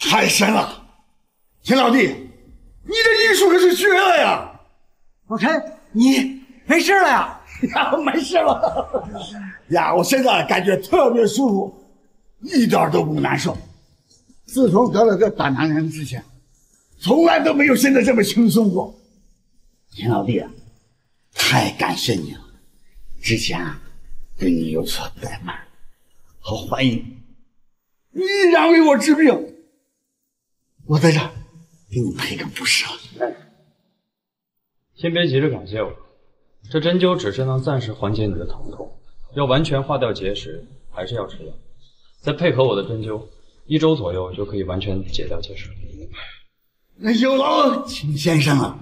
太神了！秦老弟，你这医术可是绝了呀！老陈，你没事了呀？呀，没事了。呀，我现在感觉特别舒服，一点都不难受。自从得了个胆囊炎之前，从来都没有现在这么轻松过。田老弟啊，太感谢你了。之前啊，对你有所怠慢和怀疑，你依然为我治病。我在这儿给你赔个不是。先别急着感谢我。 这针灸只是能暂时缓解你的疼痛，要完全化掉结石，还是要吃药。再配合我的针灸，一周左右就可以完全解掉结石。那有劳秦先生啊！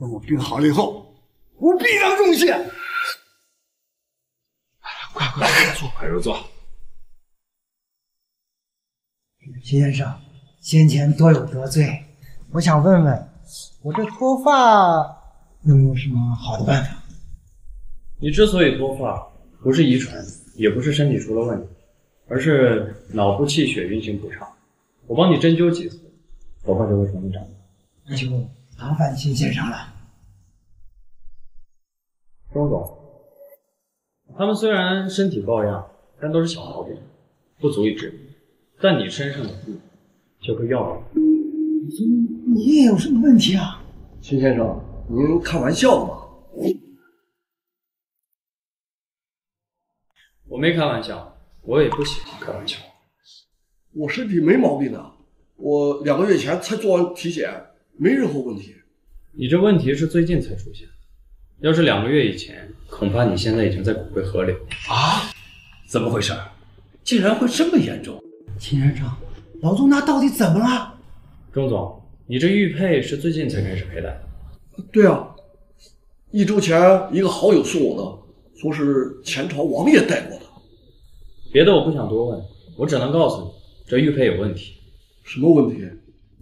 等我病好了以后，我必当重谢。快快快坐，快入座。秦先生，先前多有得罪，我想问问，我这脱发。 有没有什么好的办法？你之所以脱发，不是遗传，也不是身体出了问题，而是脑部气血运行不畅。我帮你针灸几次，头发就会重新长出来。那就麻烦秦先生了。钟总，他们虽然身体抱恙，但都是小毛病，不足以治病。但你身上的病，就会要了。你你也有什么问题啊，秦先生？ 您开玩笑吗？我没开玩笑，我也不喜欢开玩笑。我身体没毛病啊，我两个月前才做完体检，没任何问题。你这问题是最近才出现的，要是两个月以前，恐怕你现在已经在骨灰盒里了。啊？怎么回事？竟然会这么严重？秦院长，老钟他到底怎么了？钟总，你这玉佩是最近才开始佩戴的。 对啊，一周前一个好友送我的，说是前朝王爷戴过的。别的我不想多问，我只能告诉你，这玉佩有问题。什么问题？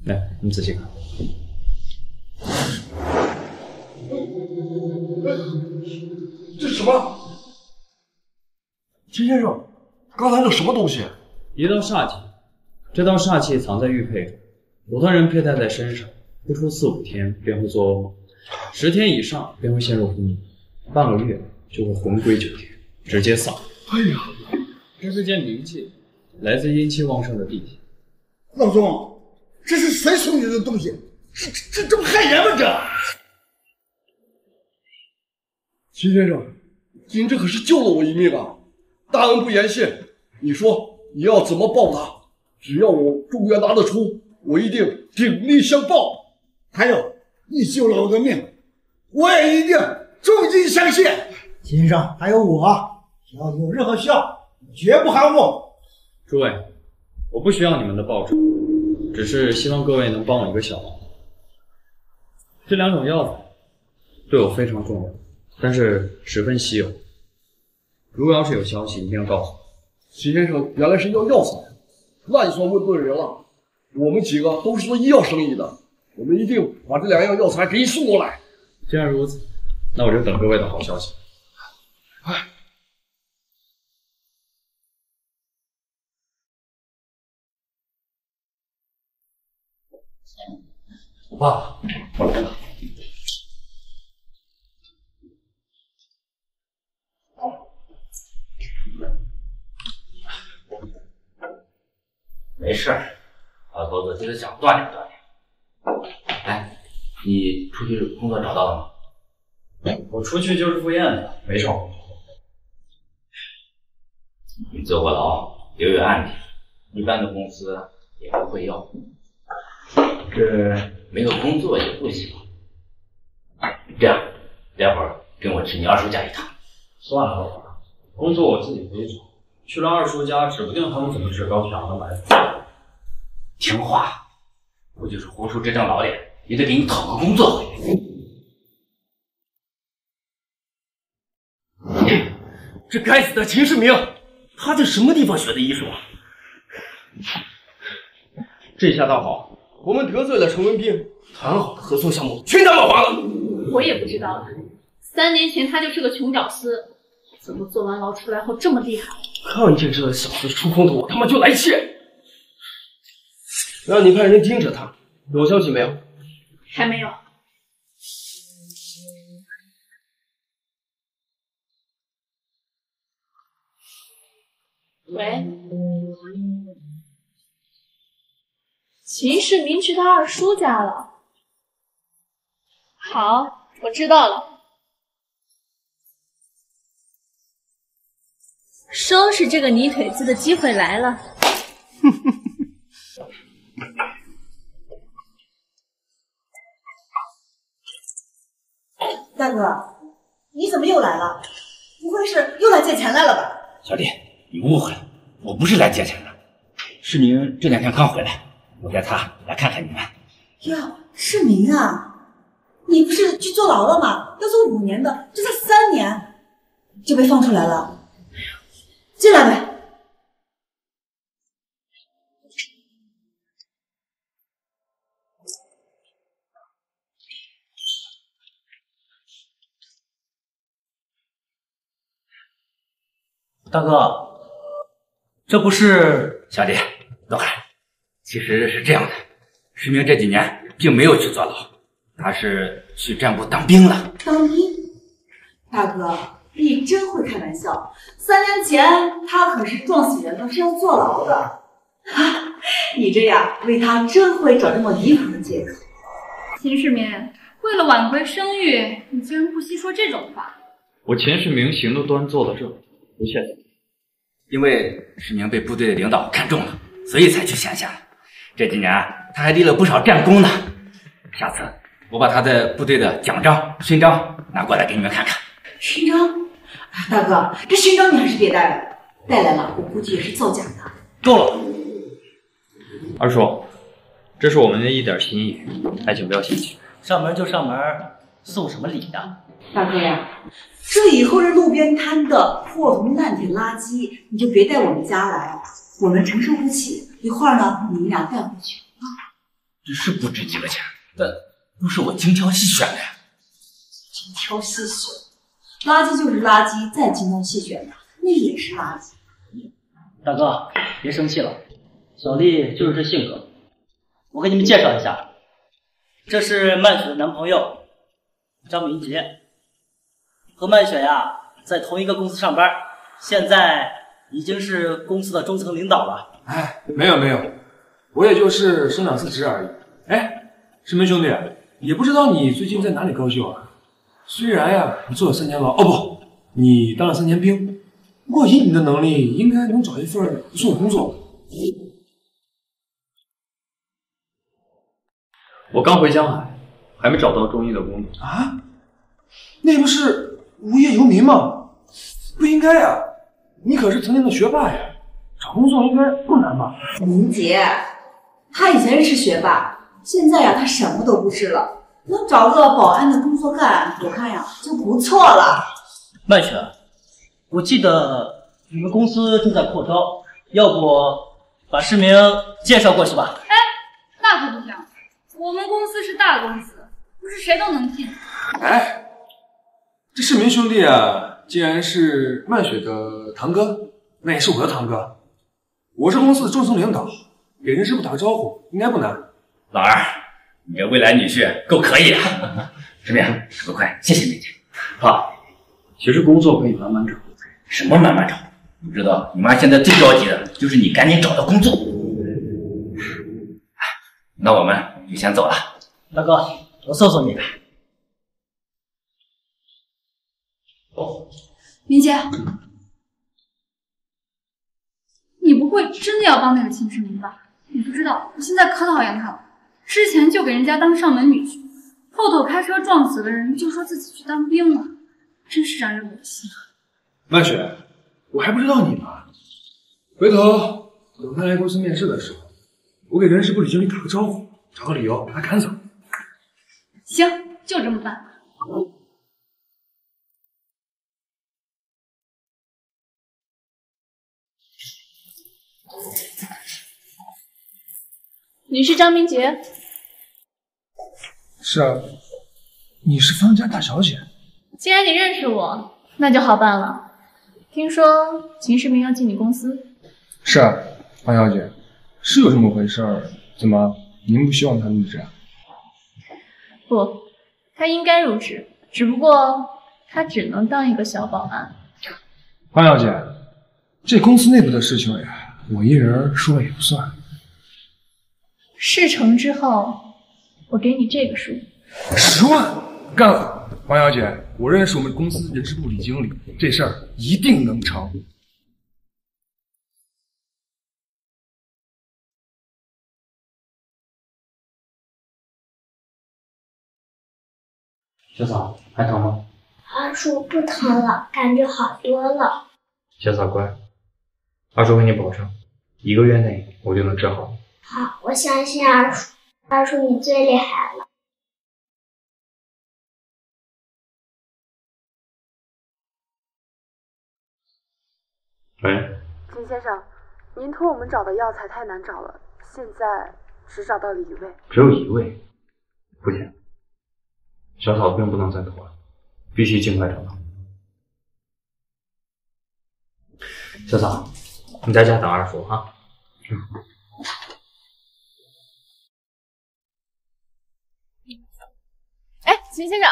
来，你仔细看。这是什么？秦先生，刚才那什么东西？一道煞气，这道煞气藏在玉佩中，普通人佩戴在身上，不出四五天便会做噩梦。 十天以上便会陷入昏迷，半个月就会魂归九天，直接丧。哎呀，这是件冥器，来自阴气旺盛的地界。老钟，这是谁送你的东西？这这这不害人吗？这！秦先生，您这可是救了我一命啊！大恩不言谢，你说你要怎么报答？只要我中原拿得出，我一定鼎力相报。还有。 你救了我的命，我也一定重金相谢。秦先生，还有我，只要你有任何需要，绝不含糊。诸位，我不需要你们的报酬，只是希望各位能帮我一个小忙。这两种药材对我非常重要，但是十分稀有。如果要是有消息，一定要告诉我。秦先生，原来是要药材，那你算问对人了。我们几个都是做医药生意的。 我们一定把这两样药材给你送过来。既然如此，那我就等各位的好消息。哎，爸，我来了。没事，老头子就是想锻炼锻炼。 哎，你出去工作找到了吗？我出去就是赴宴的，没空。你坐过牢，留有案底，一般的公司也不会要。这没有工作也不行。这样，待会儿跟我去你二叔家一趟。算了，老板，工作我自己可以找，去了二叔家，指不定他们怎么趾高气昂的埋伏。听话。 不就是活出这张老脸，也得给你讨个工作回来。这该死的秦世明，他在什么地方学的医术啊？这下倒好，我们得罪了陈文斌，谈好的合作项目全他妈黄了。我也不知道，三年前他就是个穷屌丝，怎么坐完牢出来后这么厉害？看见这小子出风头，我他妈就来气。 让你派人盯着他，有消息没有？还没有。喂，秦氏明去他二叔家了。好，我知道了。收拾这个泥腿子的机会来了。大哥，你怎么又来了？不会是又来借钱来了吧？小弟，你误会了，我不是来借钱的。世明这两天刚回来，我带他来看看你们。哟，世明啊，你不是去坐牢了吗？要坐五年的，这才三年就被放出来了。进来呗。大哥，这不是小弟，走开。其实是这样的，世明这几年并没有去坐牢，他是去战部当兵了。当兵？大哥，你真会开玩笑。三年前他可是撞死人了，是要坐牢的。啊，你这样为他真会找这么离谱的借口。秦世明，为了挽回声誉，你竟然不惜说这种话。我秦世明行得端，坐得正。不确定，因为世明被部队的领导看中了，所以才去乡下。这几年他还立了不少战功呢。下次我把他的部队的奖章、勋章拿过来给你们看看。勋章，大哥，这勋章你还是别带了，带来了我估计也是造假的。够了，二叔，这是我们的一点心意，还请不要嫌弃。上门就上门，送什么礼的？大哥呀，这以后这路边摊的破铜烂铁垃圾，你就别带我们家来，我们承受不起。一会儿呢，你俩带回去啊。这是不值几个钱，但都是我精挑细选的呀。精挑细选，垃圾就是垃圾，再精挑细选的那也是垃圾。大哥，别生气了，小丽就是这性格。我给你们介绍一下，这是曼雪的男朋友张明杰。和曼雪呀，在同一个公司上班，现在已经是公司的中层领导了。哎，没有没有，我也就是升两次职而已。哎，石门兄弟，也不知道你最近在哪里高就啊？虽然呀，你坐了三年牢，哦不，你当了三年兵，不过以你的能力，应该能找一份不错的工作。我刚回江海，还没找到中意的工作啊？那不是无业游民吗？不应该呀！你可是曾经的学霸呀，找工作应该不难吧？明杰，他以前是学霸，现在呀他什么都不是了，能找个保安的工作干，我看呀就不错了。曼雪，我记得你们公司正在扩招，要不把世明介绍过去吧？哎，那可不行，我们公司是大公司，不是谁都能进。哎。这世明兄弟啊，既然是曼雪的堂哥，那也是我的堂哥。我是公司的中层领导，给人事部打个招呼应该不难。老二，你这未来女婿够可以的。世明，手快，谢谢明姐。好，其实工作可以慢慢找。什么慢慢找？你知道，你妈现在最着急的就是你赶紧找到工作。那我们就先走了。大哥，我送送你。明姐，你不会真的要帮那个秦世明吧？你不知道，我现在可讨厌他了。之前就给人家当上门女婿，后头开车撞死个人，就说自己去当兵了，真是让人恶心。曼雪，我还不知道你呢。回头等他来公司面试的时候，我给人事部李经理打个招呼，找个理由把他赶走。行，就这么办。你是张明杰？是啊，你是方家大小姐。既然你认识我，那就好办了。听说秦世明要进你公司？是啊，方小姐，是有这么回事儿。怎么，您不希望他入职啊？不，他应该入职，只不过他只能当一个小保安。方小姐，这公司内部的事情呀，我一人说了也不算。事成之后，我给你这个数。十万，干了！王小姐，我认识我们公司人事部李经理，这事儿一定能成。 小嫂，还疼吗？二叔不疼了，感觉好多了。小嫂乖，二叔给你保证，一个月内我就能治好。好，我相信二叔。二叔你最厉害了。喂，陈先生，您托我们找的药材太难找了，现在只找到了一位。只有一位？不行。 小草并不能再拖了，必须尽快找到。小草，你在家等二叔啊。嗯。哎，秦先生，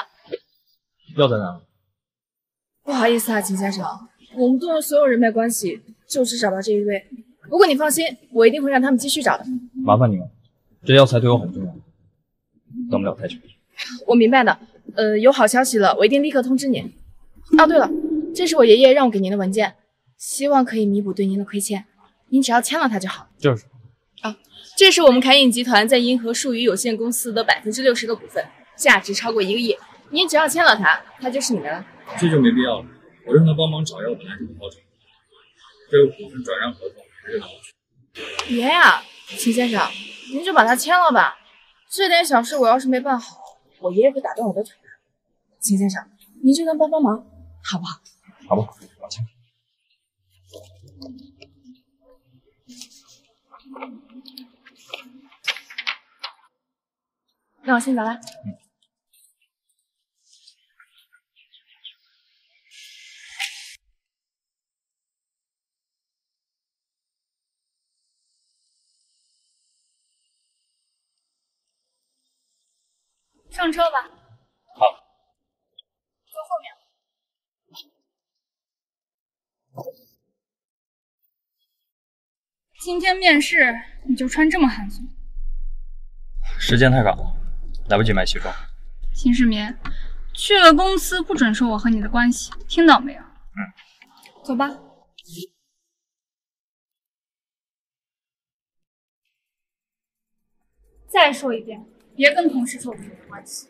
药在哪？不好意思啊，秦先生，我们动用所有人脉关系，就只找到这一位。不过你放心，我一定会让他们继续找的。麻烦你了，这药材对我很重要，等不了太久。 我明白的，呃，有好消息了，我一定立刻通知您。啊，对了，这是我爷爷让我给您的文件，希望可以弥补对您的亏欠，您只要签了它就好。就是。啊，这是我们凯饮集团在银河数语有限公司的百分之六十的股份，价值超过一个亿，您只要签了它，它就是你的了。这就没必要了，我让他帮忙找药本来就不好找，这个股份转让合同还是拿不去。爷呀，秦先生，您就把它签了吧，这点小事我要是没办好。 我爷爷会打断我的腿的，秦先生，您就能帮帮忙，好不好？好吧，我签。那我先走了。嗯。上车吧。好。坐后面。今天面试你就穿这么寒酸？时间太赶了，来不及买西装。秦世民，去了公司不准说我和你的关系，听到没有？嗯。走吧。 再说一遍，别跟同事说我们的关系。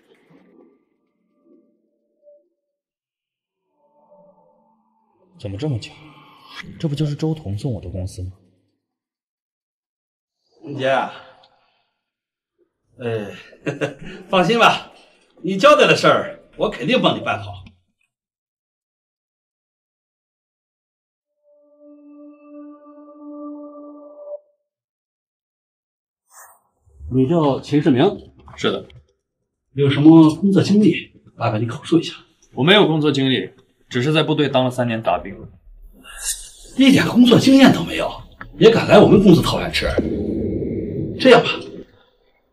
怎么这么巧？这不就是周彤送我的公司吗？红姐，哎呵呵，放心吧，你交代的事儿，我肯定帮你办好。 你叫秦世明？是的。你有什么工作经历？麻烦你口述一下。我没有工作经历，只是在部队当了三年杂兵，一点工作经验都没有，也敢来我们公司讨饭吃？这样吧，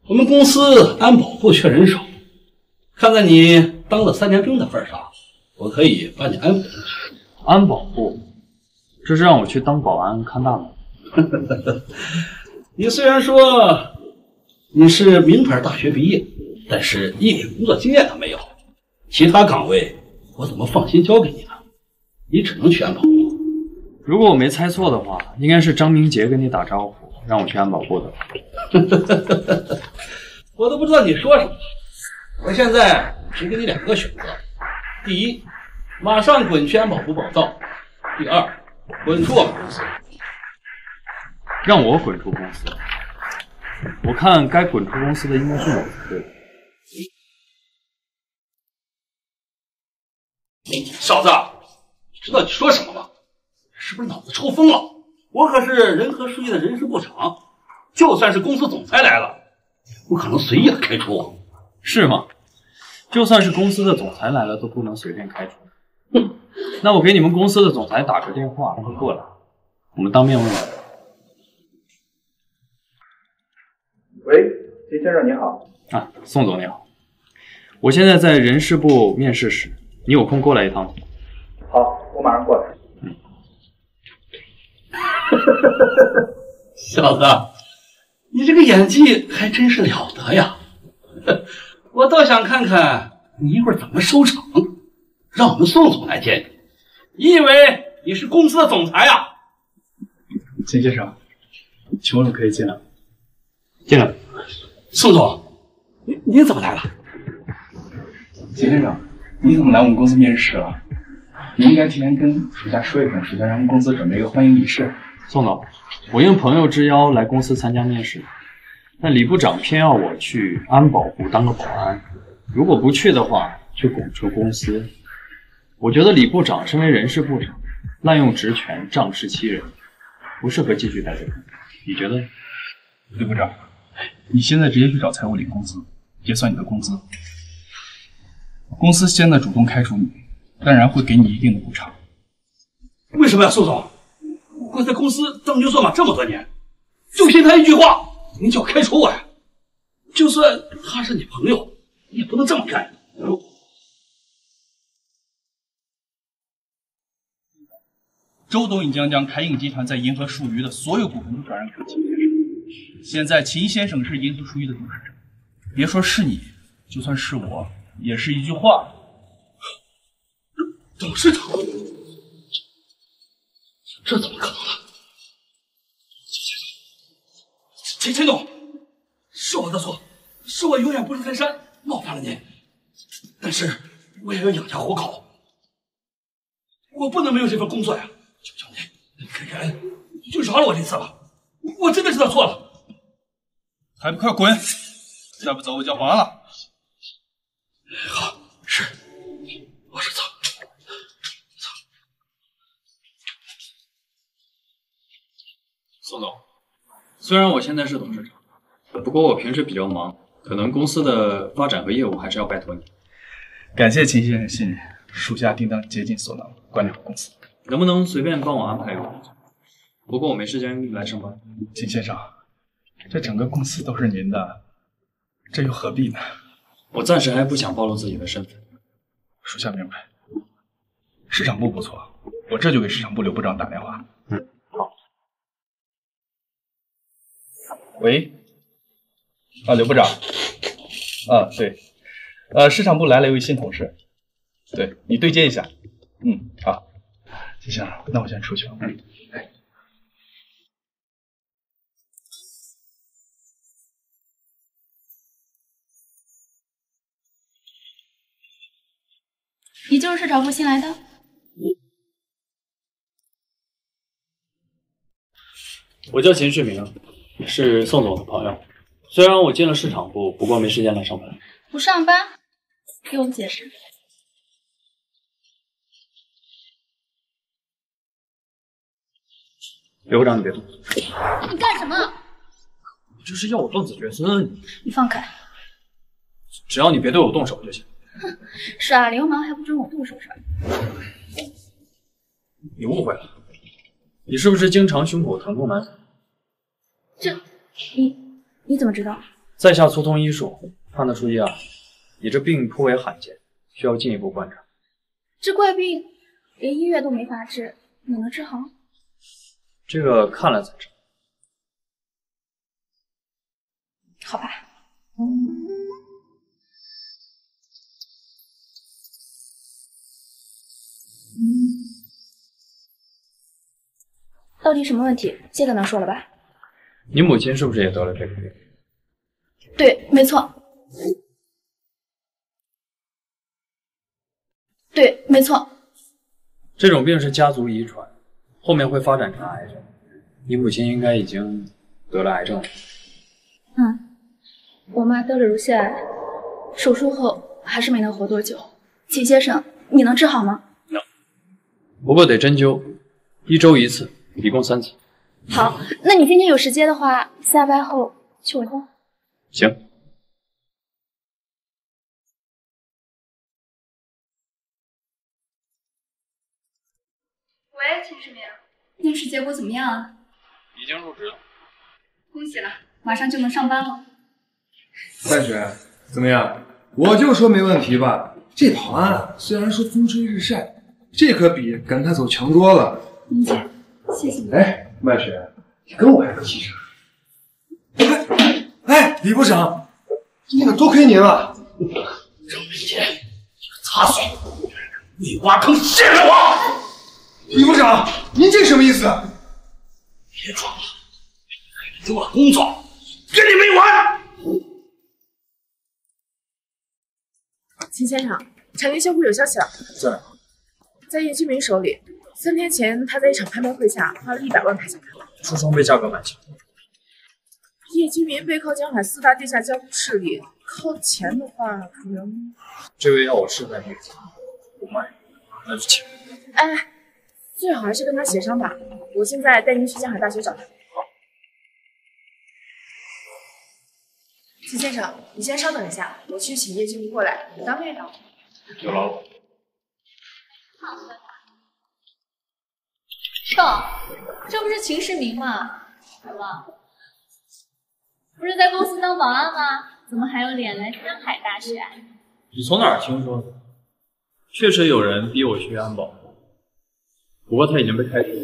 我们公司安保部缺人手，看在你当了三年兵的份上，我可以把你安抚进去。安保部？这是让我去当保安看大门？你虽然说。 你是名牌大学毕业，但是一点工作经验都没有，其他岗位我怎么放心交给你呢？你只能去安保部。如果我没猜错的话，应该是张明杰跟你打招呼，让我去安保部的。我都不知道你说什么。我现在只给你两个选择：第一，马上滚去安保部报道；第二，滚出我们公司。让我滚出公司。 我看该滚出公司的应该是我才对。嫂子，你知道你说什么吗？是不是脑子抽风了？我可是仁和书业的人事部长，就算是公司总裁来了，不可能随意的开除。是吗？就算是公司的总裁来了，都不能随便开除。哼，那我给你们公司的总裁打个电话，让他过来，我们当面问问。 喂，秦先生您好。啊，宋总你好，我现在在人事部面试室，你有空过来一趟吗？好，我马上过来。嗯。小子，你这个演技还真是了得呀！我倒想看看你一会儿怎么收场，让我们宋总来见你。你以为你是公司的总裁呀？秦先生，请问我可以进来？进来。宋总，您您怎么来了？秦先生，你怎么来我们公司面试了？ 你应该提前跟属下说一声，属下让我们公司准备一个欢迎仪式。宋总，我应朋友之邀来公司参加面试，但李部长偏要我去安保部当个保安，如果不去的话，就滚出公司。我觉得李部长身为人事部长，滥用职权，仗势欺人，不适合继续待这里。你觉得呢？李部长，你现在直接去找财务领工资，结算你的工资。公司现在主动开除你。 当然会给你一定的补偿。为什么呀，宋总？我在公司当牛做马这么多年，就凭他一句话，你就要开除我呀？就算他是你朋友，你也不能这么干。周董已经将凯影集团在银河数娱的所有股份都转让给秦先生，现在秦先生是银河数娱的董事长。别说是你，就算是我，也是一句话。 董事长，这怎么可能呢？秦秦总，是我的错，是我永远不识泰山，冒犯了您。但是我也要养家糊口，我不能没有这份工作呀！求求您，您给个恩，就饶了我这次吧。我真的知道错了，还不快滚！再不走我就要黄了。好，是，我是错。 宋总，虽然我现在是董事长，不过我平时比较忙，可能公司的发展和业务还是要拜托你。感谢秦先生信任，属下定当竭尽所能，管理好公司。能不能随便帮我安排一个工作？不过我没时间来上班。秦先生，这整个公司都是您的，这又何必呢？我暂时还不想暴露自己的身份。属下明白。市场部不错，我这就给市场部刘部长打电话。嗯。 喂，啊，刘部长，啊，对，呃，市场部来了一位新同事，对你对接一下，嗯，好，秦先生，那我先出去了，嗯，哎，你就是市场部新来的？我叫秦世明。 是宋总的朋友，虽然我进了市场部，不过没时间来上班。不上班？给我们解释。刘部长，你别动！你干什么？你这是要我断子绝孙！你放开！只要你别对我动手就行。哼，耍流氓还不准我动手是吧？你误会了，你是不是经常胸口疼痛难忍？ 这，你你怎么知道？在下粗通医术，看得出一二。你这病颇为罕见，需要进一步观察。这怪病连医院都没法治，你能治好？这个看了才知道。好吧。嗯 到底什么问题？这个能说了吧？ 你母亲是不是也得了这个病？对，没错。对，没错。这种病是家族遗传，后面会发展成癌症。你母亲应该已经得了癌症了。嗯，我妈得了乳腺癌，手术后还是没能活多久。秦先生，你能治好吗？能，不过得针灸，一周一次，一共三次。 好，那你今天有时间的话，下班后去我家。行。喂，秦世明，面试结果怎么样啊？已经入职了。恭喜了，马上就能上班了。范雪，怎么样？我就说没问题吧。这保安啊，虽然说风吹日晒，这可比赶他走强多了。嗯，谢谢你。哎。 麦雪，你跟我还不亲生？哎哎，李部长，那个多亏您了。张文杰，你个杂碎，你挖坑陷害我！李部长，您这什么意思？别装了，给我工作，跟你没完！ 秦先生，产业修复有消息了。在在叶军明手里。三天前，他在一场拍卖会下花了一百万拍下他，出双倍价格买下。叶军明背靠江海四大地下江湖势力，靠前的话可能……这位要我势在必得，不卖，那就请。哎，最好还是跟他协商吧。我现在带您去江海大学找他。好。秦先生。 你先稍等一下，我去请叶经理过来，你当面聊。有劳。哟，这不是秦世明吗？怎么，不是在公司当保安吗？怎么还有脸来江海大学？你从哪儿听说的？确实有人逼我去安保，不过他已经被开除了。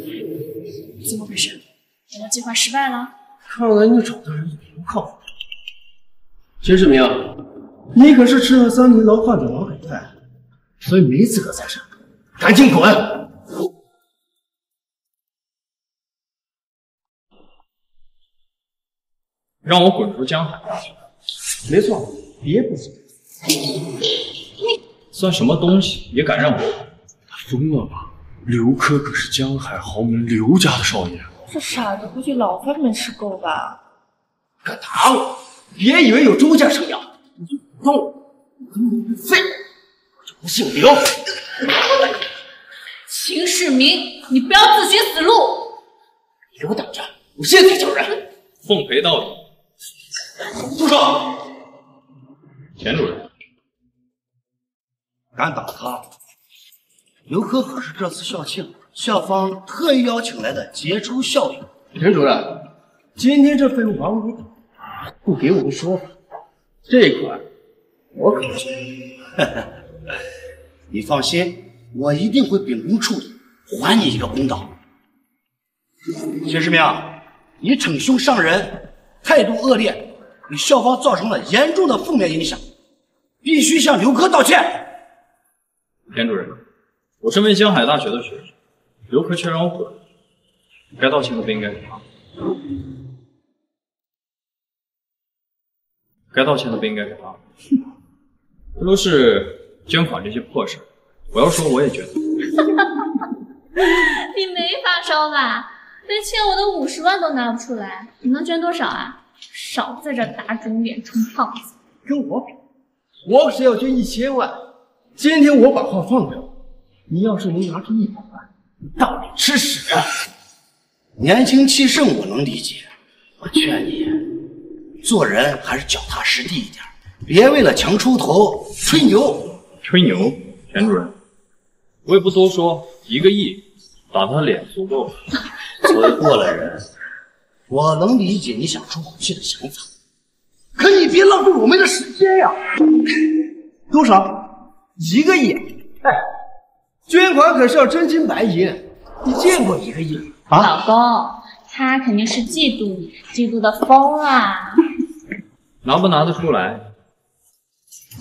怎么回事？我们计划失败了？看来你找的人也不靠谱。 秦世明，你可是吃了三年牢饭的劳改犯，所以没资格在这儿，赶紧滚！让我滚出江海大学？没错，别不走。你算什么东西，也敢让我滚？他疯了吧？刘科可是江海豪门刘家的少爷，这傻子估计牢饭没吃够吧？敢打我？ 别以为有周家撑腰，你就动我，我跟你废了！我这不姓刘。秦世明，你不要自寻死路！你给我等着，我现在叫人奉陪到底。住手！钱主任，敢打他？刘科可是这次校庆校方特意邀请来的杰出校友。钱主任，今天这废物王如。 不给我个说法，这一块我可不行。你放心，我一定会秉公处理，还你一个公道。秦世明，你逞凶伤人，态度恶劣，给校方造成了严重的负面影响，必须向刘科道歉。田主任，我身为江海大学的学生，刘科却让我滚，该道歉的不应该是他。 该道歉的不应该是他，这都是捐款这些破事，我要说我也觉得。你没发烧吧？连欠我的五十万都拿不出来，你能捐多少啊？少在这打肿脸充胖子。跟我比，我可是要捐一千万。今天我把话放了，你要是能拿出一百万，你到底吃屎！年轻气盛我能理解，我劝你。 做人还是脚踏实地一点，别为了强出头吹牛。吹牛，田主任，我也不多说，一个亿打他脸足够了。作为过来人，我能理解你想出口气的想法，可你别浪费我们的时间呀、啊！多少？一个亿？哎，捐款可是要真金白银，你见过一个亿啊？老公，他肯定是嫉妒你，嫉妒的疯了、啊。 拿不拿得出来？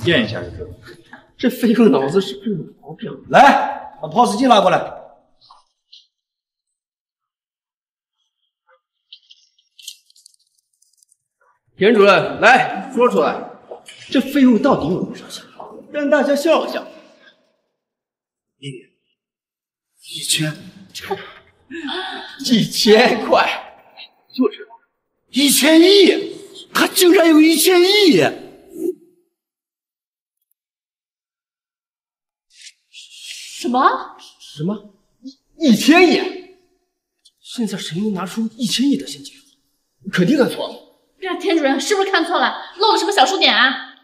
验一下就知道。这废物脑子是不是有毛病？来，把 P O S 机拉过来。田主任，来说出来，这废物到底有多少钱？让大家笑一笑。一，一千，一千块，就知道，一千亿。 他竟然有一千亿！什么？什么？一一千亿！现在谁能拿出一千亿的现金？肯定看错了。对啊，田主任是不是看错了？漏了什么小数点啊？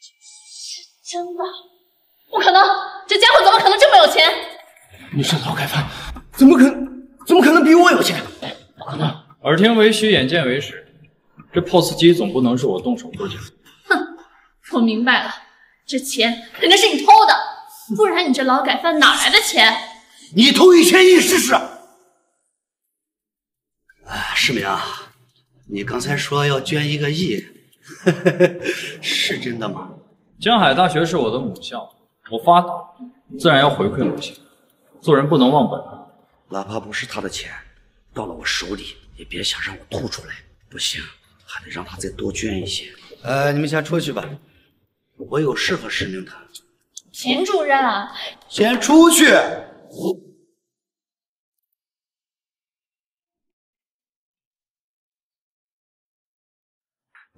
是真的？不可能！这家伙怎么可能这么有钱？你是劳改犯，怎么可怎么可能比我有钱？ 可能耳听为虚，眼见为实。这 P O S 机总不能是我动手做假。哼，我明白了，这钱肯定是你偷的，不然你这劳改犯哪来的钱？你投一千亿试试。啊，世民啊，你刚才说要捐一个亿，呵呵是真的吗？江海大学是我的母校，我发达，自然要回馈母校。做人不能忘本，哪怕不是他的钱，到了我手里也别想让我吐出来。不行，还得让他再多捐一些。呃，你们先出去吧，我有事和世民谈。 秦主任啊，先出去。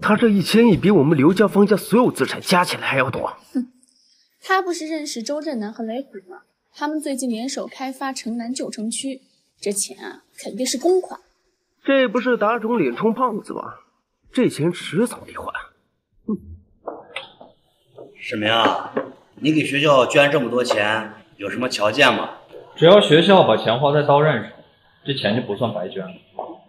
他这一千亿比我们刘家方家所有资产加起来还要多。哼，他不是认识周震南和雷虎吗？他们最近联手开发城南旧城区，这钱啊肯定是公款。这不是打肿脸充胖子吗？这钱迟早得还。哼、嗯，世民啊。 你给学校捐这么多钱，有什么条件吗？只要学校把钱花在刀刃上，这钱就不算白捐了。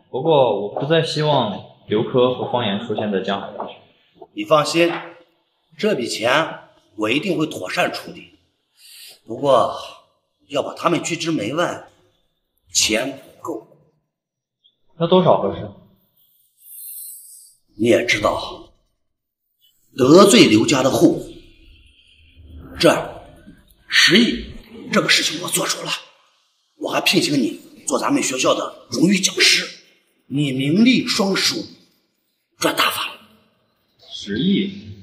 不过我不再希望刘科和方言出现在江海大学。你放心，这笔钱我一定会妥善处理。不过要把他们拒之门外，钱不够。那多少合适？你也知道，得罪刘家的后果。 这十亿，这个事情我做主了。我还聘请你做咱们学校的荣誉讲师，你名利双收，赚大发了。十亿，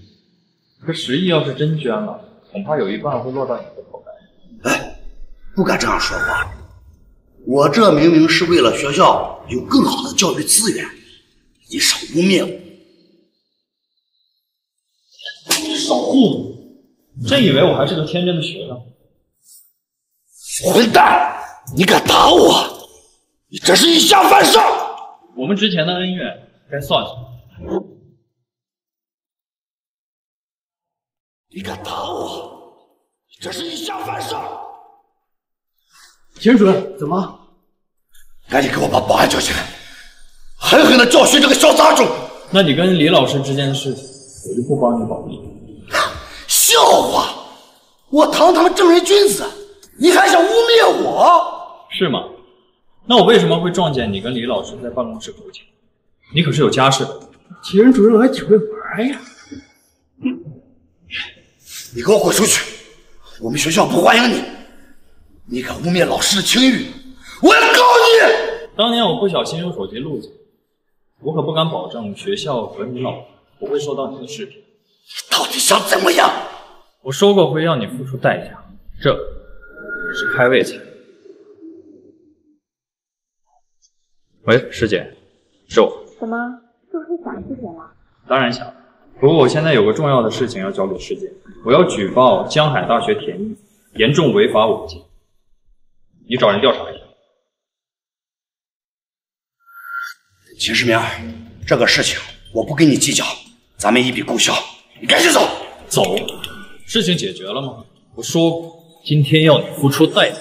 可十亿要是真捐了，恐怕有一半会落到你的口袋。哎，不敢这样说话。我这明明是为了学校有更好的教育资源，你少污蔑我，你少糊弄。 真以为我还是个天真的学生？混蛋！你敢打我？你这是以下犯上！我们之前的恩怨该算算。你敢打我？你这是以下犯上！秦主任，怎么了？赶紧给我把保安叫起来，狠狠的教训这个小杂种！那你跟李老师之间的事情，我就不帮你保密。 笑话！我堂堂正人君子，你还想污蔑我？是吗？那我为什么会撞见你跟李老师在办公室苟且？你可是有家室的。秦人主任还挺会玩呀！你给我滚出去！我们学校不欢迎你！你敢污蔑老师的清誉，我要告你！当年我不小心用手机录下，我可不敢保证学校和你老不会收到你的视频。到底想怎么样？ 我说过会让你付出代价，这是开胃菜。喂，师姐，是我。怎么，是不是想师姐了？当然想，不过我现在有个重要的事情要交给师姐，我要举报江海大学田艺严重违法违纪，你找人调查一下。秦世明，这个事情我不跟你计较，咱们一笔勾销。你赶紧走，走。 事情解决了吗？我说过，今天要你付出代价。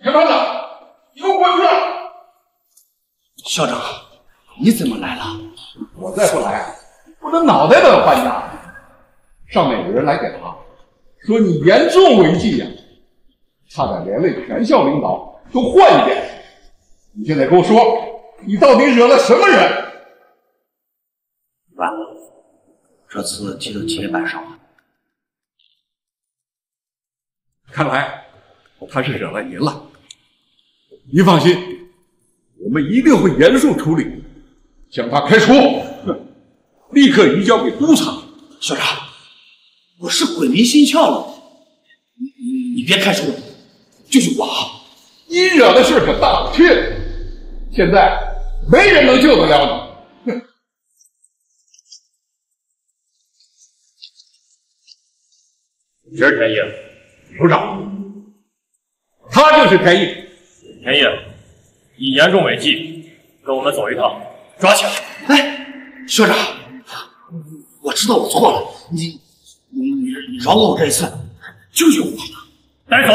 严班长，你给我滚出去！校长，你怎么来了？我再不来，我的脑袋都要搬家。上面有人来检查，说你严重违纪呀，差点连累全校领导都换一遍。你现在跟我说，你到底惹了什么人？ 完了，这次踢到铁板上了。看来他是惹了您了。您放心，我们一定会严肃处理，将他开除，立刻移交给督察。校长，我是鬼迷心窍了，你你别开除我，救救我啊！你惹的事可大了去了，现在没人能救得了你。 谁是田毅？首长，他就是田毅。田毅，你严重违纪，跟我们走一趟，抓起来。哎，校长，我知道我错了，你你你饶过我这一次，救救我吧。带走。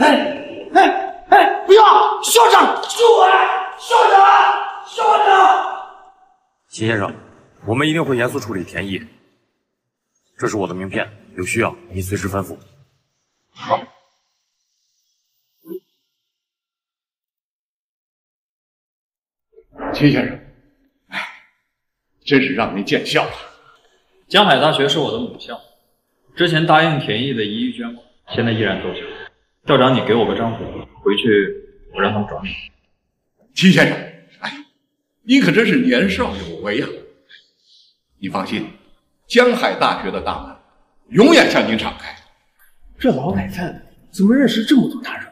哎哎哎，不要！校长，救我！校长，校长。秦先生，我们一定会严肃处理田毅。这是我的名片，有需要你随时吩咐。好。秦先生，哎，真是让您见笑了。江海大学是我的母校，之前答应田毅的一亿捐款，现在依然奏效。校长，你给我个章程，回去我让他们转你。秦先生，哎，您可真是年少有为呀、啊！你放心。 江海大学的大门永远向您敞开。这劳改犯怎么认识这么多大人？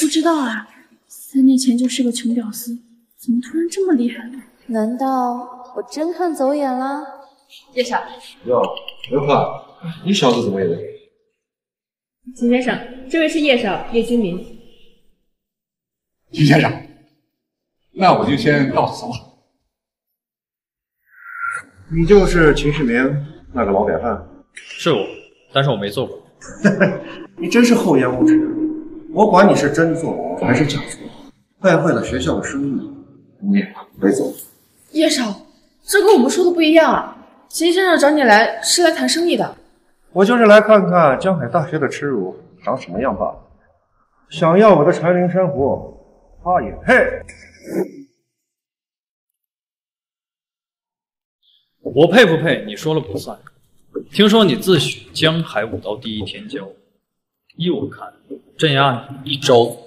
不知道啊，三年前就是个穷屌丝，怎么突然这么厉害了？难道我真看走眼了？叶少，哟，文华，你小子怎么也来？秦先生，这位是叶少，叶金明。秦先生，那我就先告辞了。 你就是秦世明那个劳改犯，是我，但是我没做过。你真是厚颜无耻！我管你是真坐牢还是假坐牢，败坏了学校的声誉，你别走。叶少，这跟我们说的不一样啊！秦先生找你来是来谈生意的，我就是来看看江海大学的耻辱长什么样罢了。想要我的禅灵珊瑚，他也配？ 我配不配？你说了不算。听说你自诩江海武道第一天骄，依我看，镇压你一周。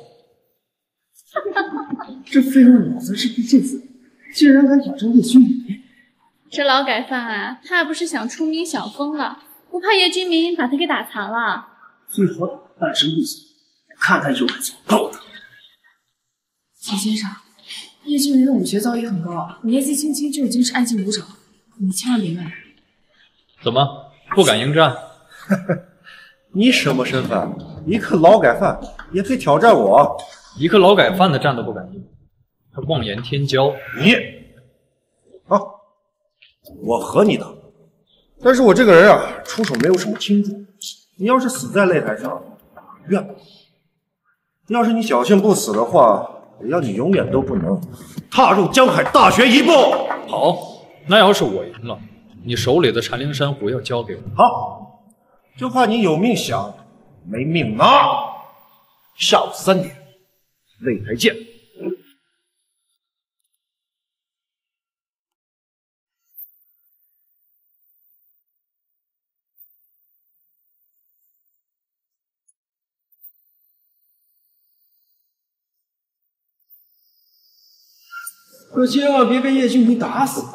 这废物脑子是个骗子，竟然敢挑战叶君明！这劳改犯啊，他不是想出名小疯了，不怕叶君明把他给打残了。最好打半身不遂，看看有没有报答。秦先生，叶君明的武学造诣很高，年纪轻轻就已经是爱敬武者。 你千万别问！怎么不敢迎战？你什么身份？一个劳改犯也配挑战我？一个劳改犯的战都不敢应，还妄言天骄！你啊，我和你打。但是我这个人啊，出手没有什么轻重。你要是死在擂台上，冤枉；要是你侥幸不死的话，我要你永远都不能踏入江海大学一步。好。 那要是我赢了，你手里的禅灵珊瑚要交给我。好，就怕你有命想，没命拿。下午三点，擂台见。可千万别被叶俊平打死。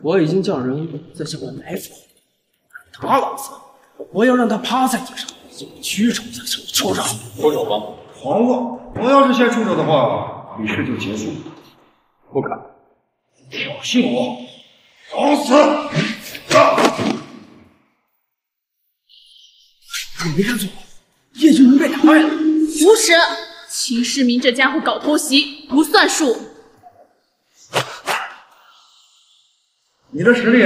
我已经叫人在下面埋伏，打老子！我要让他趴在地上，屈肘下去。出手，出手吧！黄瓜，我要是先出手的话，比试就结束了。不敢挑衅我，找死！你没看错，叶俊明被打败了。无耻！秦世民这家伙搞偷袭，不算数。 你的实力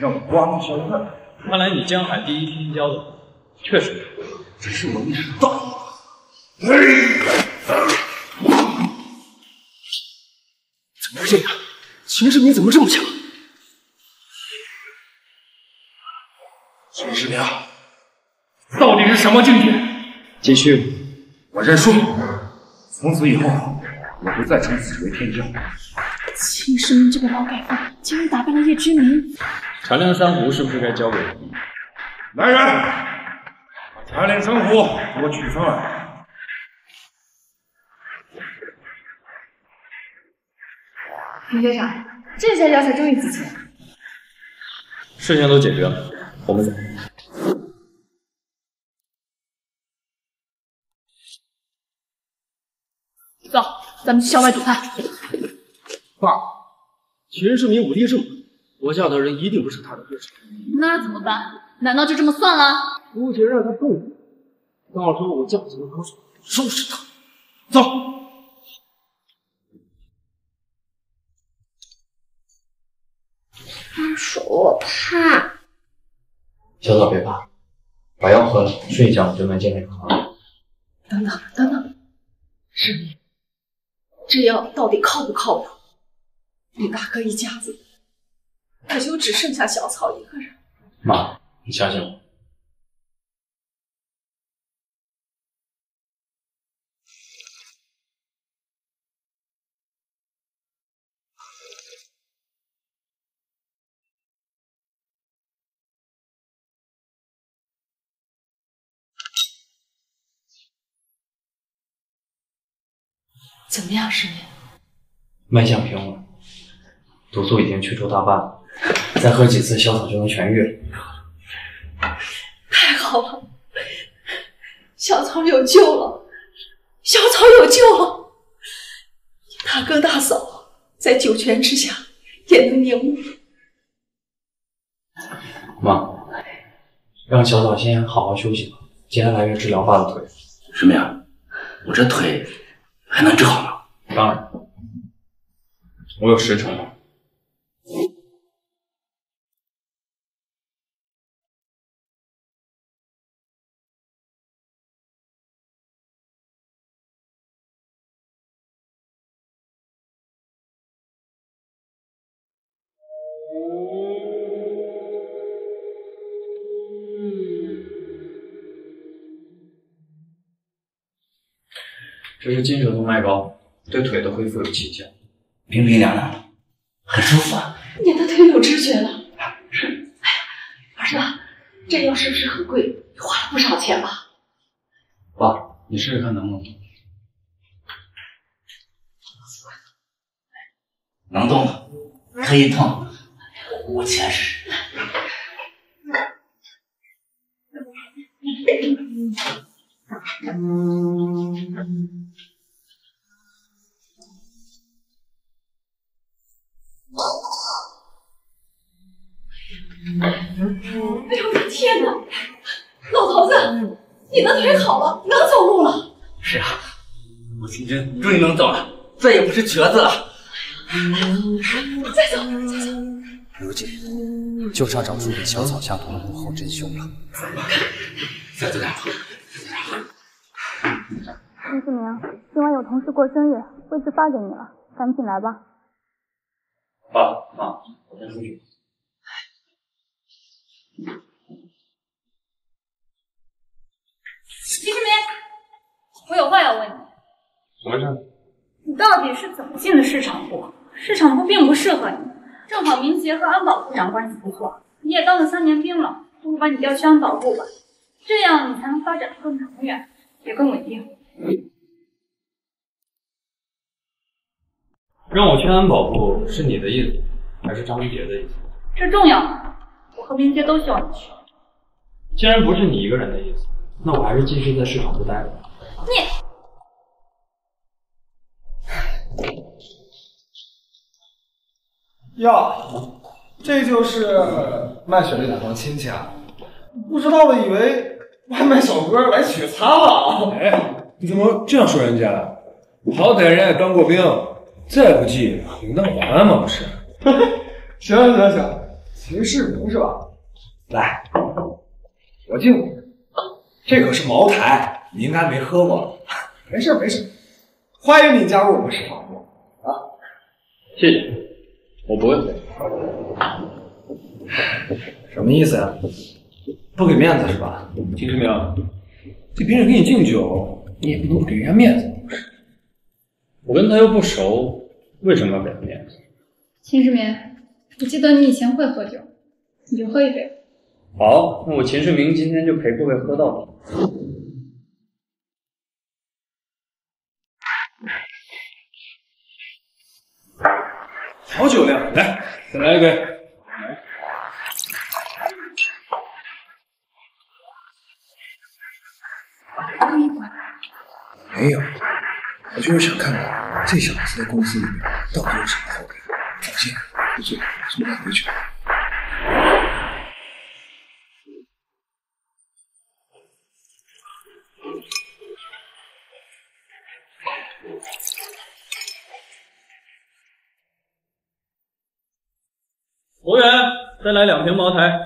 让我刮目相看，看来你江海第一天骄的确实牛逼，只是我没想到。怎么会这样？秦世民怎么这么强？秦世民到底是什么境界？继续，我认输。从此以后，我不再称自己为天骄。 秦世民这个劳改犯竟然打败了叶之明，禅灵珊瑚是不是该交给我？来人，把禅灵珊瑚给我取上来！秦先生，这下药材终于集齐了。事情都解决了，我们走。走，咱们去校外堵他。 爸，秦世民武力盛，我下的人一定不是他的对手。那怎么办？难道就这么算了？姑且让他动手，到时候我叫几个高手收拾他。走。放手，我怕。小枣别怕，把药喝了，睡一觉你就能精神好了。等等等等，世民，这药到底靠不靠谱？ 你大哥一家子，可就只剩下小草一个人。妈，你相信我。怎么样，师爷？脉象平稳，毒素已经去除大半，再喝几次小草就能痊愈。 太好了，小草有救了，小草有救了！大哥大嫂在九泉之下也能瞑目。妈，让小草先好好休息吧，接下来要治疗爸的腿。什么呀？我这腿还能治好吗？当然，我有十成。 这是筋折动脉膏，对腿的恢复有奇效。冰冰凉凉的，很舒服啊。你的腿有知觉了？啊、是。哎呀，儿子，这药是不是很贵？花了不少钱吧？爸，你试试看能不能动？能动了，可以动。我先试。嗯 哎呦我的天哪！老头子，你的腿好了，能走路了。是啊，我今天终于能走了，再也不是瘸子了。再走，再走。如今，旧上长叔给小草下毒了幕后真凶了。再走点，再走点。李子明，今晚有同事过生日，位置发给你了，赶紧来吧。爸妈，我先出去。 秦志明，我有话要问你。什么事？你到底是怎么进的市场部？市场部并不适合你，正好明杰和安保部长关系不错，你也当了三年兵了，不如把你调去安保部吧，这样你才能发展更长远，也更稳定。让我去安保部是你的意思，还是张明杰的意思？这重要吗？ 我和明杰都希望你去。既然不是你一个人的意思，那我还是继续在市场部待着。你哟，这就是卖雪莉奶糖亲戚啊！不知道的以为外卖小哥来取餐了。哎，你怎么这样说人家？好歹人家也当过兵，再不济也当保安嘛，不是？行行行。 秦世明是吧？来，我敬你。这可是茅台，你应该没喝过。没事没事，欢迎你加入我们市场部啊！谢谢，我不会。什么意思呀、啊？不给面子是吧？秦世明，这别人给你敬酒，你也不能不给人家面子。我跟他又不熟，为什么要给他面子？秦世明。 我记得你以前会喝酒，你就喝一杯。好，那我秦世明今天就陪各位喝到底。好酒量，来，再来一杯。没有，我就是想看看这小子在公司里面到底有什么好的表现。 不错，送他回去。服务员，再来两瓶茅台。来。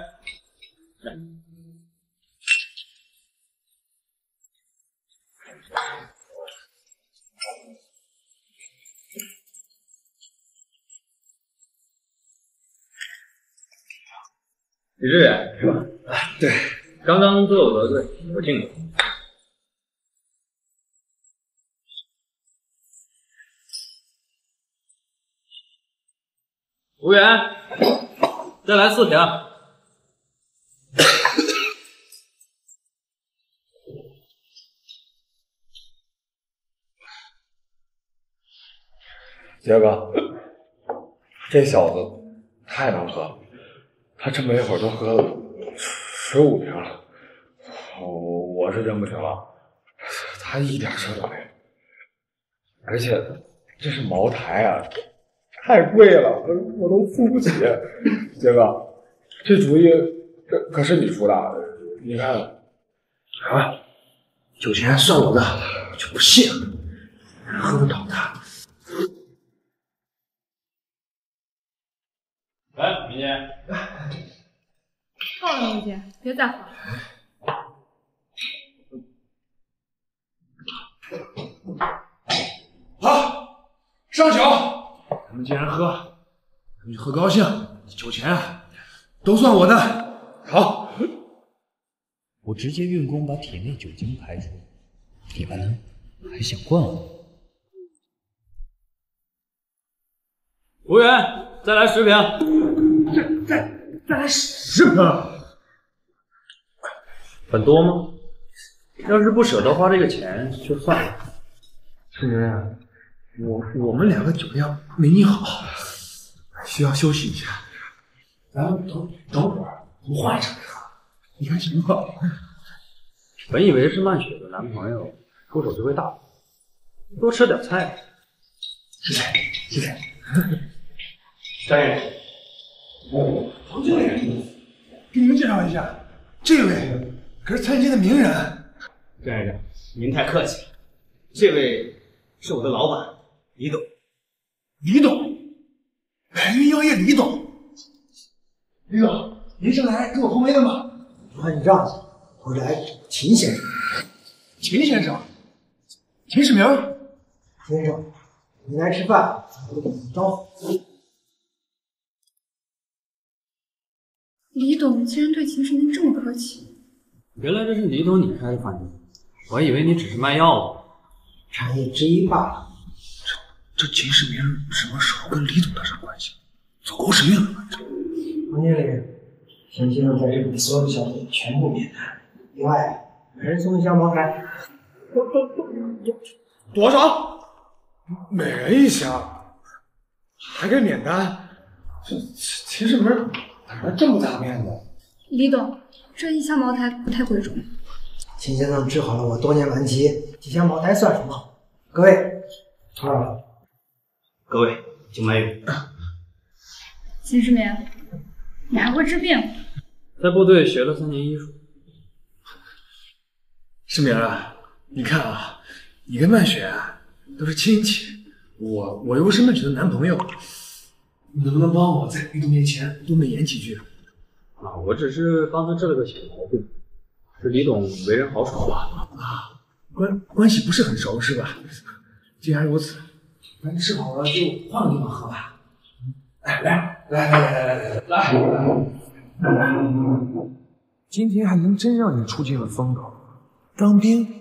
李志远是吧？对，刚刚都有得罪，我敬你。服务员，再来四瓶。杰哥，这小子太能喝了，他这么一会儿都喝了十五瓶了，我是真不行了，他一点事都没有，而且这是茅台啊。 太贵了，我我都付不起。杰哥，这主意这可是你出的，你看啊，酒钱算我的，我就不信了，喝不倒他。来，明姐，够了，明姐，别再喝了。好，上酒。 咱们既然喝，咱们就喝高兴。酒钱啊，都算我的。好，我直接运功把体内酒精排出。你们还想灌我？服务员，再来十瓶。再再再来十瓶。很多吗？要是不舍得花这个钱，就算了。是这样。 我我们两个酒量没你好，需要休息一下。咱们等等会儿，我们换一场再喝。你看行吗？本以为是曼雪的男朋友出手就会大方，多吃点菜。谢谢谢谢。张经理，哦，唐经理，给你们介绍一下，这位可是餐界的名人。张先生，您太客气了，这位是我的老板。 李董，李董，白云药业李董，李董，您是来给我烘焙的吗？你让让，我是来秦先生。秦先生，秦世明，先生，您来吃饭，我给您招呼。李董竟然对秦世明这么客气，原来这是李董你开的饭店，我还以为你只是卖药的，产业之一罢了。 这秦世明什么时候跟李总搭上关系？走狗屎运了！王经理，陈先生在日本所有消费全部免单，另外每人送一箱茅台。多多多多少？每人一箱，还给免单？这秦世明哪来这么大面子？李董，这一箱茅台不太贵重。秦先生治好了我多年顽疾，几箱茅台算什么？各位，多少了？ 各位，请慢用。秦世明，你还会治病？在部队学了三年医术。世明啊，你看啊，你跟曼雪啊都是亲戚，我我又是曼雪的男朋友，你能不能帮我在李总面前多美言几句？啊，我只是帮他治了个小毛病，这李董为人豪爽吧？啊，关关系不是很熟是吧？既然如此。 咱吃饱了就换个地方喝吧。来来来来来来来来！今天还能真让你出尽了风头。当兵，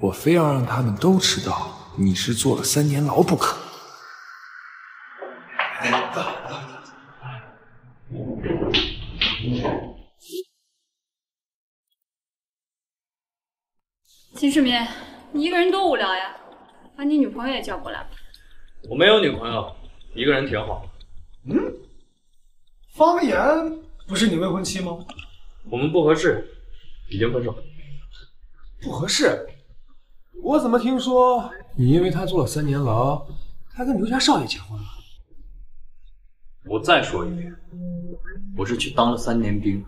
我非要让他们都知道你是坐了三年牢不可。走走走！秦世民，你一个人多无聊呀，把你女朋友也叫过来吧。 我没有女朋友，一个人挺好。嗯，方言不是你未婚妻吗？我们不合适，已经分手。不合适？我怎么听说你因为他坐了三年牢，他跟刘家少爷结婚了？我再说一遍，我是去当了三年兵。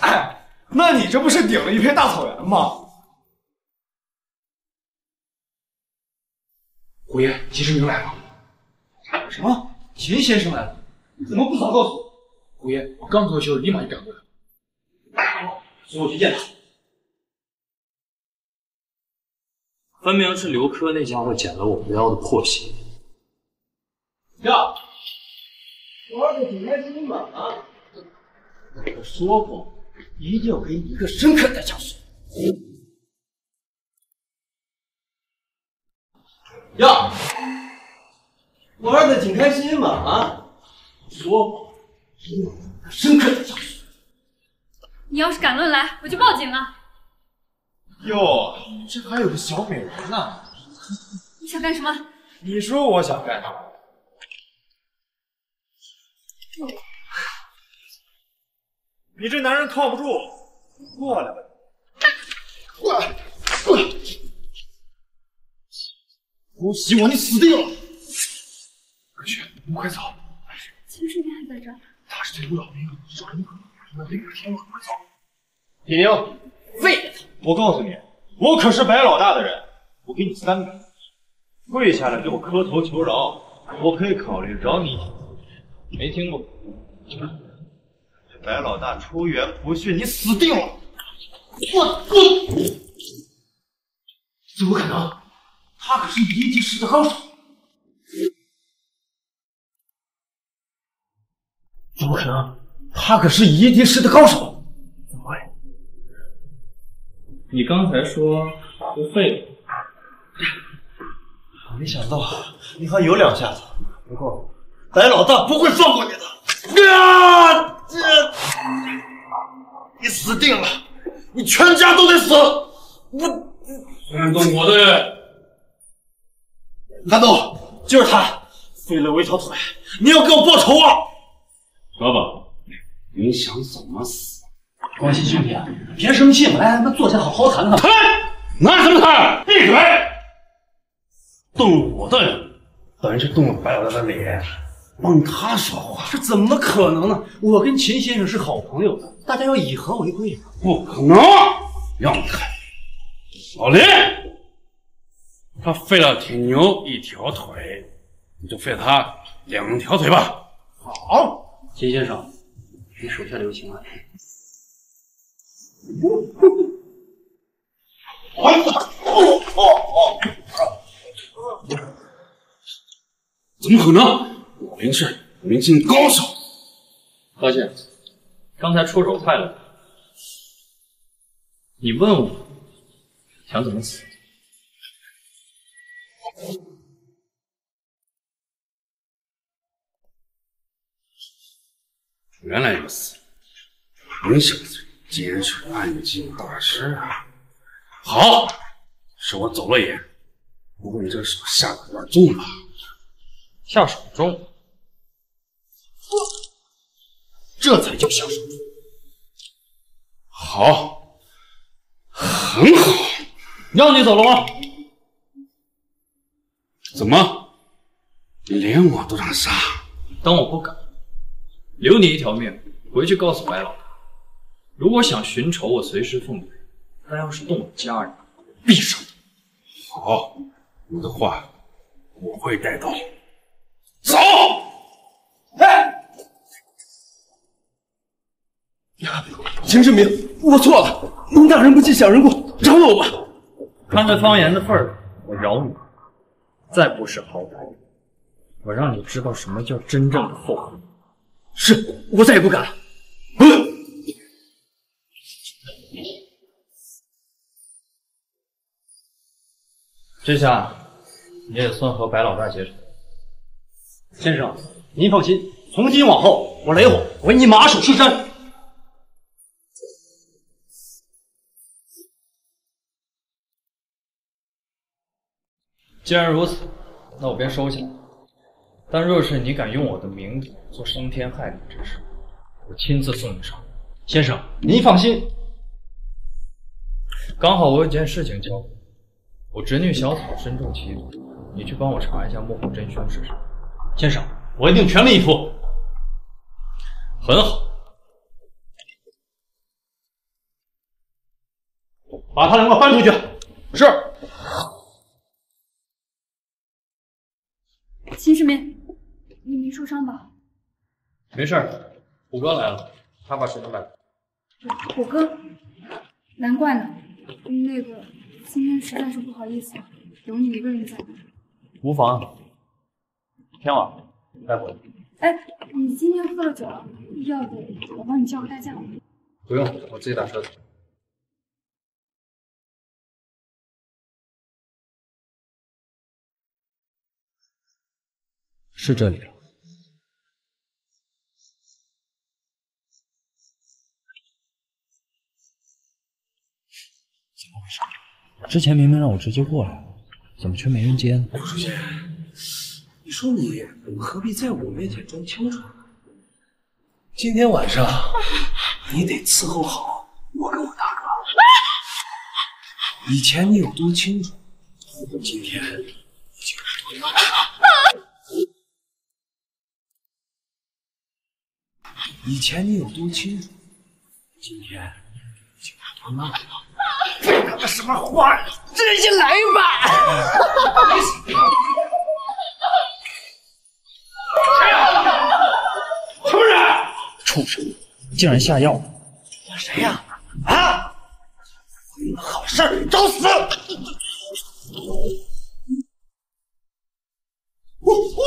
哎，那你这不是顶了一片大草原吗？ 虎爷，秦世明来了。什么？秦先生来了？你怎么不早告诉我？虎爷，我刚脱休，立马就赶过来了。随我去见他。分明是刘科那家伙捡了我不要的破鞋。呀，我这几天是你买的？这个说过，一定要给你一个深刻的教训。哟，我玩的挺开心嘛啊！说过，一定要给你一个深刻的教训。你要是敢乱来，我就报警了。哟，这还有个小美人呢。你想干什么？你说我想干什么？ 你这男人靠不住，过来吧！过来，过来！不洗我，你死定了！可雪，我们快走！秦世林还在这儿。他是这毒老兵，找人可能没有天了，快走！李宁，喂！我告诉你，我可是白老大的人，我给你三个，跪下来给我磕头求饶，我可以考虑饶你一条。没听过？嗯 白老大出言不逊，你死定了！我我怎么可能？他可是一级十的高手，怎么可能？他可是一级十的高手，怎么会？你刚才说不废物，没想到你还有两下子。不过白老大不会放过你的。啊 这，你死定了！你全家都得死！我，敢动我的人，敢动就是他，废了我一条腿，你要给我报仇啊！老板，你想怎么死？关系兄弟，别生气嘛，来，咱们坐下好好谈谈。谈？拿什么谈？闭嘴！动我的人，等于是动了白老大的脸。 帮他说话，这怎么可能呢？我跟秦先生是好朋友的，大家要以和为贵嘛。不可能，让开！老林，他废了挺牛一条腿，你就废了他两条腿吧。好，秦先生，你手下留情啊！哎呀，哦哦哦！怎么可能？ 老林是明星高手，抱歉，刚才出手快了。你问我想怎么死？原来如此，你小子竟然是暗劲大师啊！好，是我走了眼，不过你这手下的有点重吧？下手重。 这才叫下手。好，很好，让你走了吗？怎么，你连我都想杀？当我不敢，留你一条命，回去告诉白老大。如果想寻仇，我随时奉陪；但要是动我家人，必杀。好，你的话我会带到。走。哎。 秦志明，我错了，您大人不计小人过，饶了我吧。看在方言的份儿，我饶你。再不识好歹，我让你知道什么叫真正的后悔。是我再也不敢了。嗯。这下你也算和白老大结仇。先生，您放心，从今往后，我雷火为你马首是瞻。 既然如此，那我便收下。但若是你敢用我的名字做伤天害理之事，我亲自送你上。先生，您放心。刚好我有件事情交代，我侄女小草身中奇毒，你去帮我查一下幕后真凶是谁。先生，我一定全力以赴。很好，把他两个搬出去。是。 秦世民，你没受伤吧？没事儿，虎哥来了，他把水都买了。虎哥，难怪呢。那个，今天实在是不好意思，有你一个人在。无妨。天王，待会儿。哎，你今天喝了酒了？要不我帮你叫个代驾吧？不用，我自己打车的。 是这里了。怎么回事？之前明明让我直接过来，怎么却没人接呢？顾书记，你说你何必在我面前装清楚？今天晚上你得伺候好我跟我大哥。以前你有多清楚，今天你就有多难。 以前你有多清楚，今天已经不浪了。他妈什么话？真是来吧！谁呀？什么人？畜生，竟然下药！谁呀？啊！好事找死！我我我！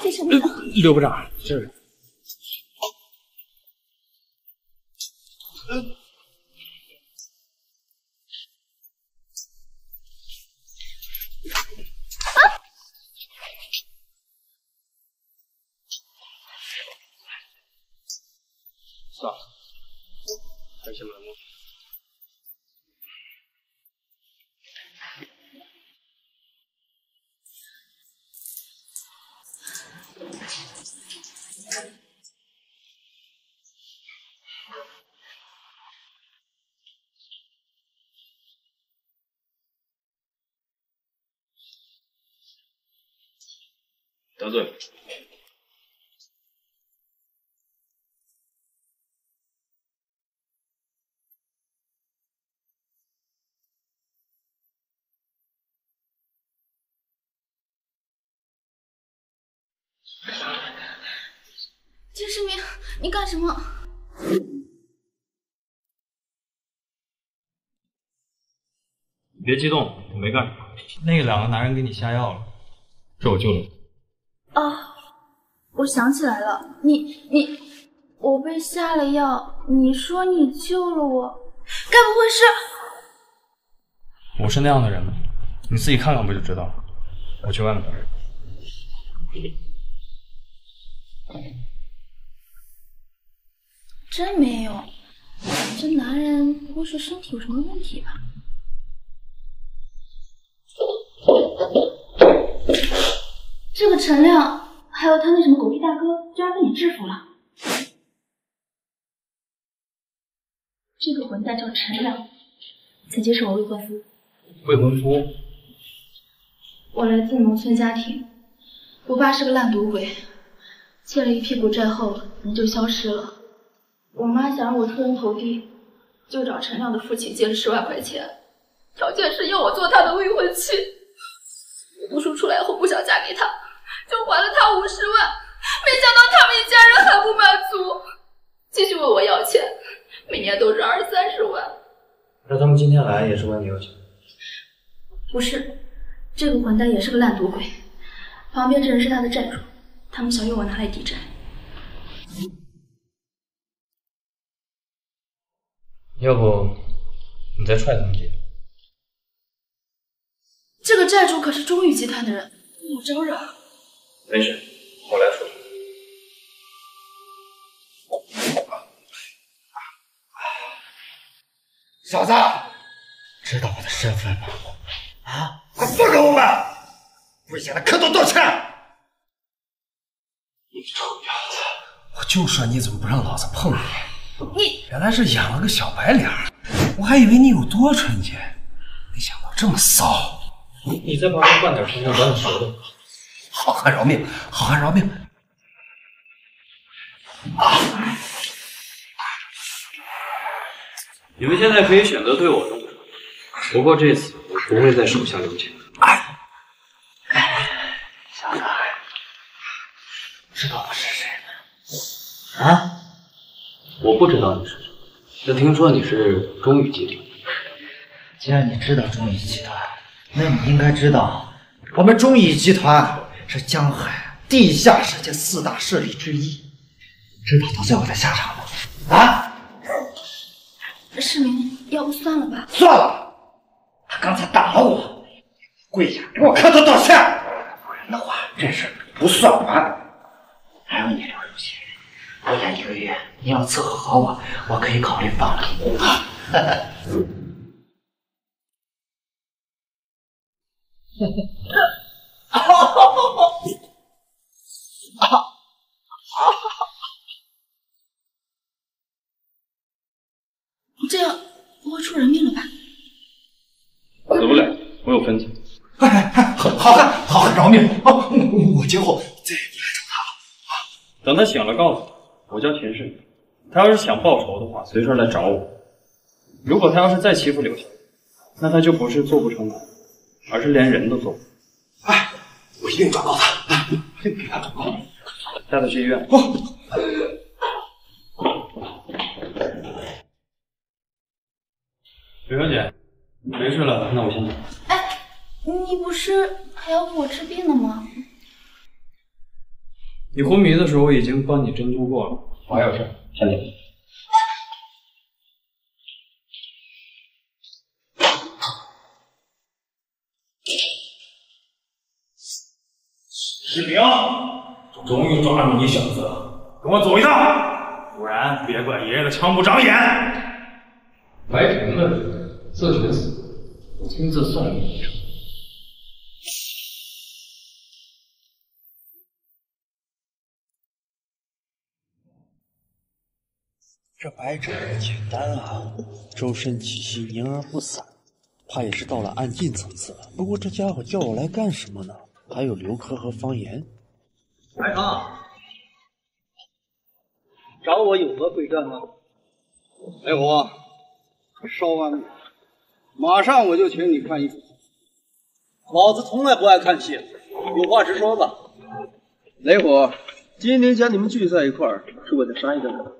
这什么？刘部长，这是。呃，啊！算了，还是麻木。 得罪了。金世明，你干什么？你别激动，我没干什么。那两个男人给你下药了，这我救了你。 啊，我想起来了，你你，我被下了药，你说你救了我，该不会是？我是那样的人吗？你自己看看不就知道了。我去外面等人。真没有，这男人不会是身体有什么问题吧？ 这个陈亮，还有他那什么狗屁大哥，居然被你制服了。这个混蛋叫陈亮，曾经是我未婚夫。未婚夫？我来自农村家庭，我爸是个烂赌鬼，欠了一屁股债后人就消失了。我妈想让我出人头地，就找陈亮的父亲借了十万块钱，条件是要我做他的未婚妻。我读书出来后不想嫁给他。 就还了他五十万，没想到他们一家人还不满足，继续问我要钱，每年都是二三十万。那他们今天来也是问你要钱？不是，这个混蛋也是个烂赌鬼，旁边这人是他的债主，他们想用我拿来抵债。要不你再踹他们几脚？这个债主可是中宇集团的人，我招惹。 没事，我来处理。小子，知道我的身份吗？啊！快放开我们！危险的坑都躲起来！你臭婊子！我就说你怎么不让老子碰你？你原来是养了个小白脸，我还以为你有多纯洁，没想到这么骚。你你在旁边办点事情，把你手动。 好汉饶命！好汉饶命！啊！你们现在可以选择对我动手，不过这次我不会再手下留情。哎，小子，知道我是谁吗？啊？我不知道你是谁，但听说你是中宇集团。既然你知道中乙集团，那你应该知道，我们中乙集团是江海地下世界四大势力之一。知道他最后的下场吗？啊？世民，要不算了吧？算了，他刚才打了我，跪下给我磕头道歉，不然的话，这事不算完。还有你刘如心，未来一个月你要伺候好我，我可以考虑放了你。啊呵呵 啊哈哈！啊啊！这样不会出人命了吧？死不了，我有分寸。哎哎哎，好汉，好汉饶命！啊，我今后再也不来找他了。啊，等他醒了告诉我，我叫秦氏。他要是想报仇的话，随时来找我。如果他要是再欺负柳青，那他就不是做不成功。 而是连人都做不到。哎，我一定转告他，哎，我一定给他转告，带他去医院。哦。柳小姐，没事了，那我先走。哎，你不是还要给我治病呢吗？你昏迷的时候我已经帮你针灸过了，我还有事，先走。 志明，终于抓住你小子了，跟我走一趟，不然别怪爷爷的枪不长眼。白成了，自寻死，亲自送你一程。这白成不简单啊，周身气息凝而不散，怕也是到了暗劲层次了。不过这家伙叫我来干什么呢？ 还有刘珂和方言，白成，找我有何贵干呢？雷虎，稍安，马上我就请你看一出。老子从来不爱看戏，有话直说吧。雷虎，今天将你们聚在一块儿，是为了杀一个人。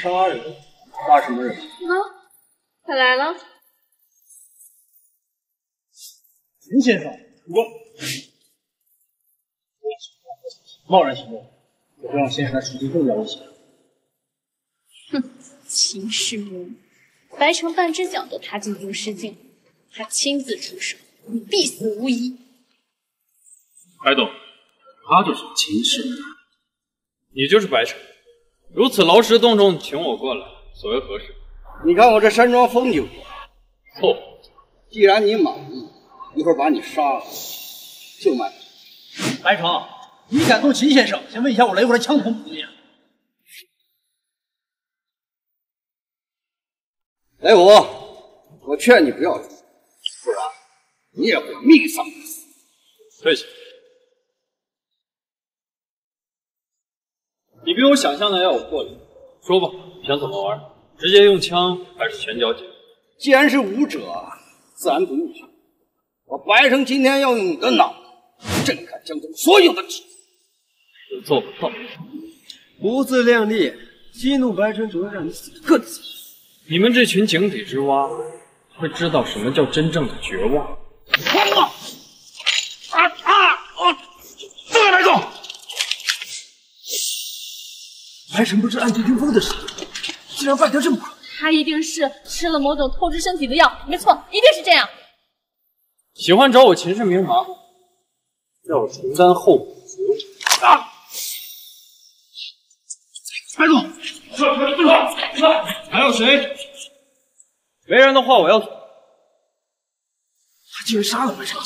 杀人？杀什么人？啊，他来了，秦先生。 我贸然行动，也会让先生的处境更加危险。哼，秦世民，白成半只脚都踏进京师境，他亲自出手，你必死无疑。白董，他就是秦世民，你就是白成，如此劳师动众请我过来，所为何事？你看我这山庄风景不错，既然你满意。 一会儿把你杀了，就卖。白成，你敢动秦先生？先问一下我雷虎的枪筒怎么样？雷虎，我劝你不要出，不然你也会命丧。退下。你比我想象的要有魄力。说吧，想怎么玩？直接用枪还是拳脚解决？既然是武者，自然不用枪。 我白成今天要用你的脑子震撼江东所有的智慧，做不到。不自量力，激怒白成只会让你死个自由。你们这群井底之蛙，会知道什么叫真正的绝望。啊啊啊！放开白总！白成不知暗地跟风的事，竟然败得这么快。他一定是吃了某种透支身体的药，没错，一定是这样。 喜欢找我秦氏名麻烦，让我承担后果。啊！白总，住手！住手！还有谁？没人的话，我要走。他竟然杀了白成！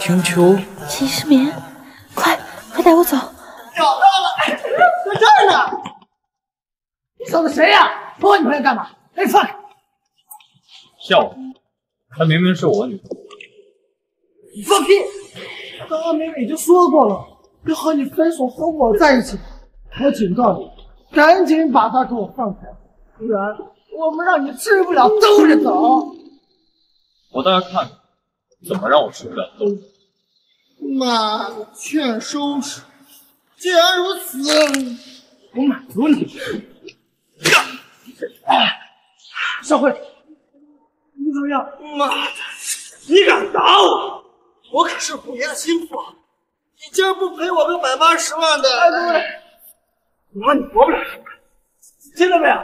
请求秦世民，快快带我走！找到了，哎、在这儿呢。你找的谁呀、啊？拖我女朋友干嘛？哎，放开！笑我，她明明是我女朋友。你放屁！刚刚明明已经说过了，要和你分手，和我在一起。我警告你，赶紧把他给我放开，不然我们让你吃不了兜着走。我倒要看怎么让我吃不了兜着走。满劝收拾，既然如此，我满足你。哎，少辉，你怎么样？妈的，你敢打我？我可是虎爷的心腹，你今儿不赔我个百八十万的，哎，对不对？ 我让你活不了什么，听到没有？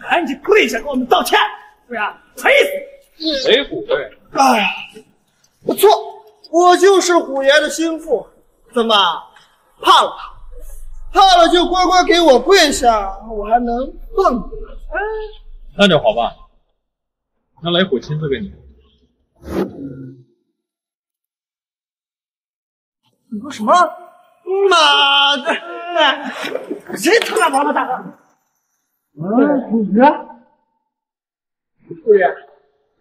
赶紧跪下给我们道歉，不然赔死你！谁虎爷？哎呀，不错，我就是虎爷的心腹，怎么怕了？怕了就乖乖给我跪下，我还能放你？哎，那就好办，让雷虎亲自给你。你说什么？ 妈的！谁他妈王八蛋啊？嗯，虎爷，虎爷，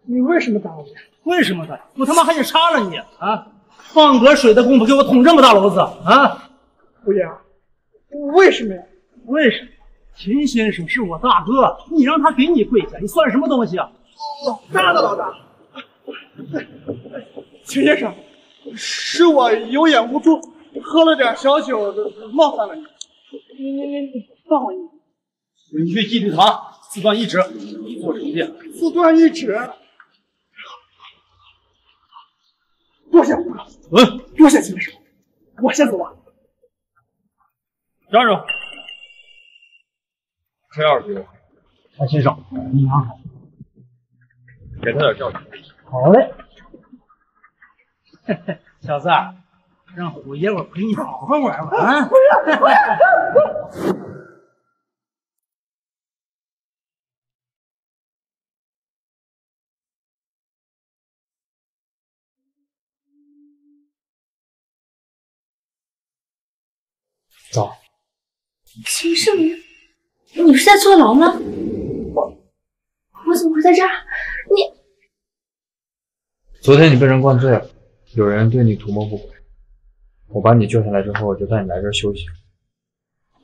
你为什么打我呀？为什么打？我他妈还得杀了你啊！放个水的功夫给我捅这么大篓子啊！虎爷，为什么呀？为什么？秦先生是我大哥，你让他给你跪下，你算什么东西啊？老大的老大，秦先生，是我有眼无珠。 喝了点小酒，冒犯了你。你你你你，放我一马！你去祭地堂四段一指，做惩戒。四段一指，多谢虎哥。嗯，多谢秦师，我先走了。让让，车钥匙给我。哎，秦少，你拿好，给他点教训。好嘞。嘿嘿，小子。 让虎爷我陪你好好玩玩啊！走。秦少爷，你是在坐牢吗？我，我怎么会在这儿？你，昨天你被人灌醉了，有人对你图谋不轨。 我把你救下来之后，我就带你来这儿休息。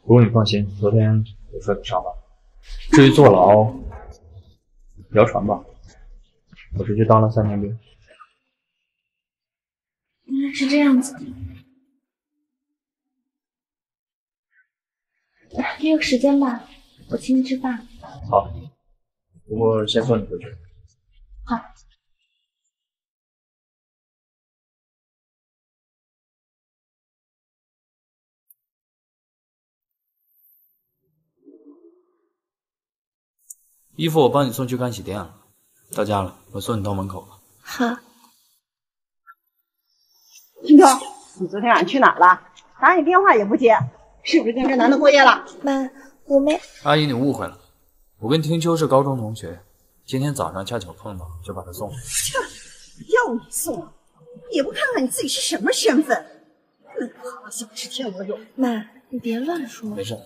不过你放心，昨天我说你上班。至于坐牢，谣传吧，我直接当了三年兵。原来是这样子。约个时间吧，我请你吃饭。好，不过先送你回去。好。 衣服我帮你送去干洗店了，到家了，我送你到门口吧。好。秦东，你昨天晚上去哪儿了？打你电话也不接，是不是跟这男的过夜了？妈，我没。阿姨，你误会了，我跟听秋是高中同学，今天早上恰巧碰到，就把她送了。这要你送，也不看看你自己是什么身份，哼，好像知天鹅绒。妈，你别乱说。没事，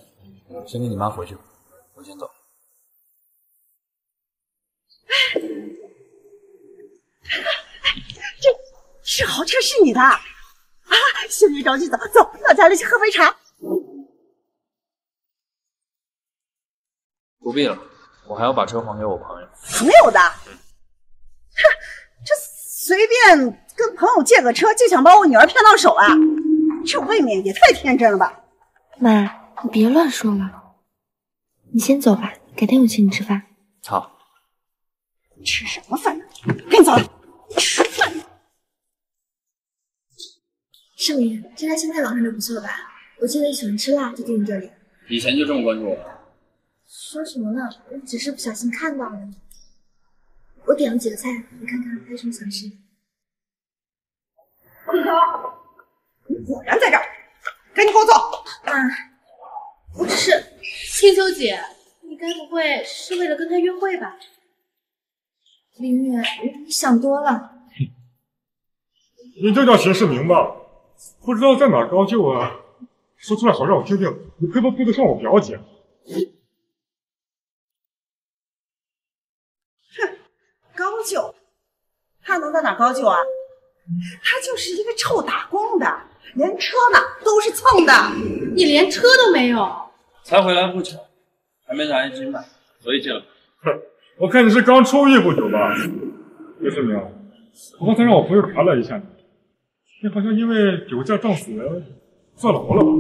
先跟你妈回去吧，我先走。 这这豪车是你的啊！先别着急走，走到家里去喝杯茶。不必了，我还要把车还给我朋友。朋友的，哼，这随便跟朋友借个车就想把我女儿骗到手啊！这未免也太天真了吧！妈，你别乱说了，你先走吧，改天我请你吃饭。好。 吃什么饭呢？赶紧走了！吃饭。少爷，这家湘菜老上的不错吧？我记得你喜欢吃辣，就订这里。以前就这么关注我？说什么呢？我只是不小心看到了你。我点了几个菜，你看看还有什么想吃？顾总，你果然在这儿，赶紧给我走！啊，我只是……青秋姐，你该不会是为了跟他约会吧？ 林月，你想多了。你这叫学士名吧？不知道在哪儿高就啊？说出来好让我听听，你配不配得上我表姐？哼，高就，他能在哪儿高就啊？他就是一个臭打工的，连车呢都是蹭的，你连车都没有。才回来不久，还没来得及买，所以进来。我看你是刚出狱不久吧？魏志明，我刚才让我朋友查了一下你，你好像因为酒驾撞死人坐牢了吧？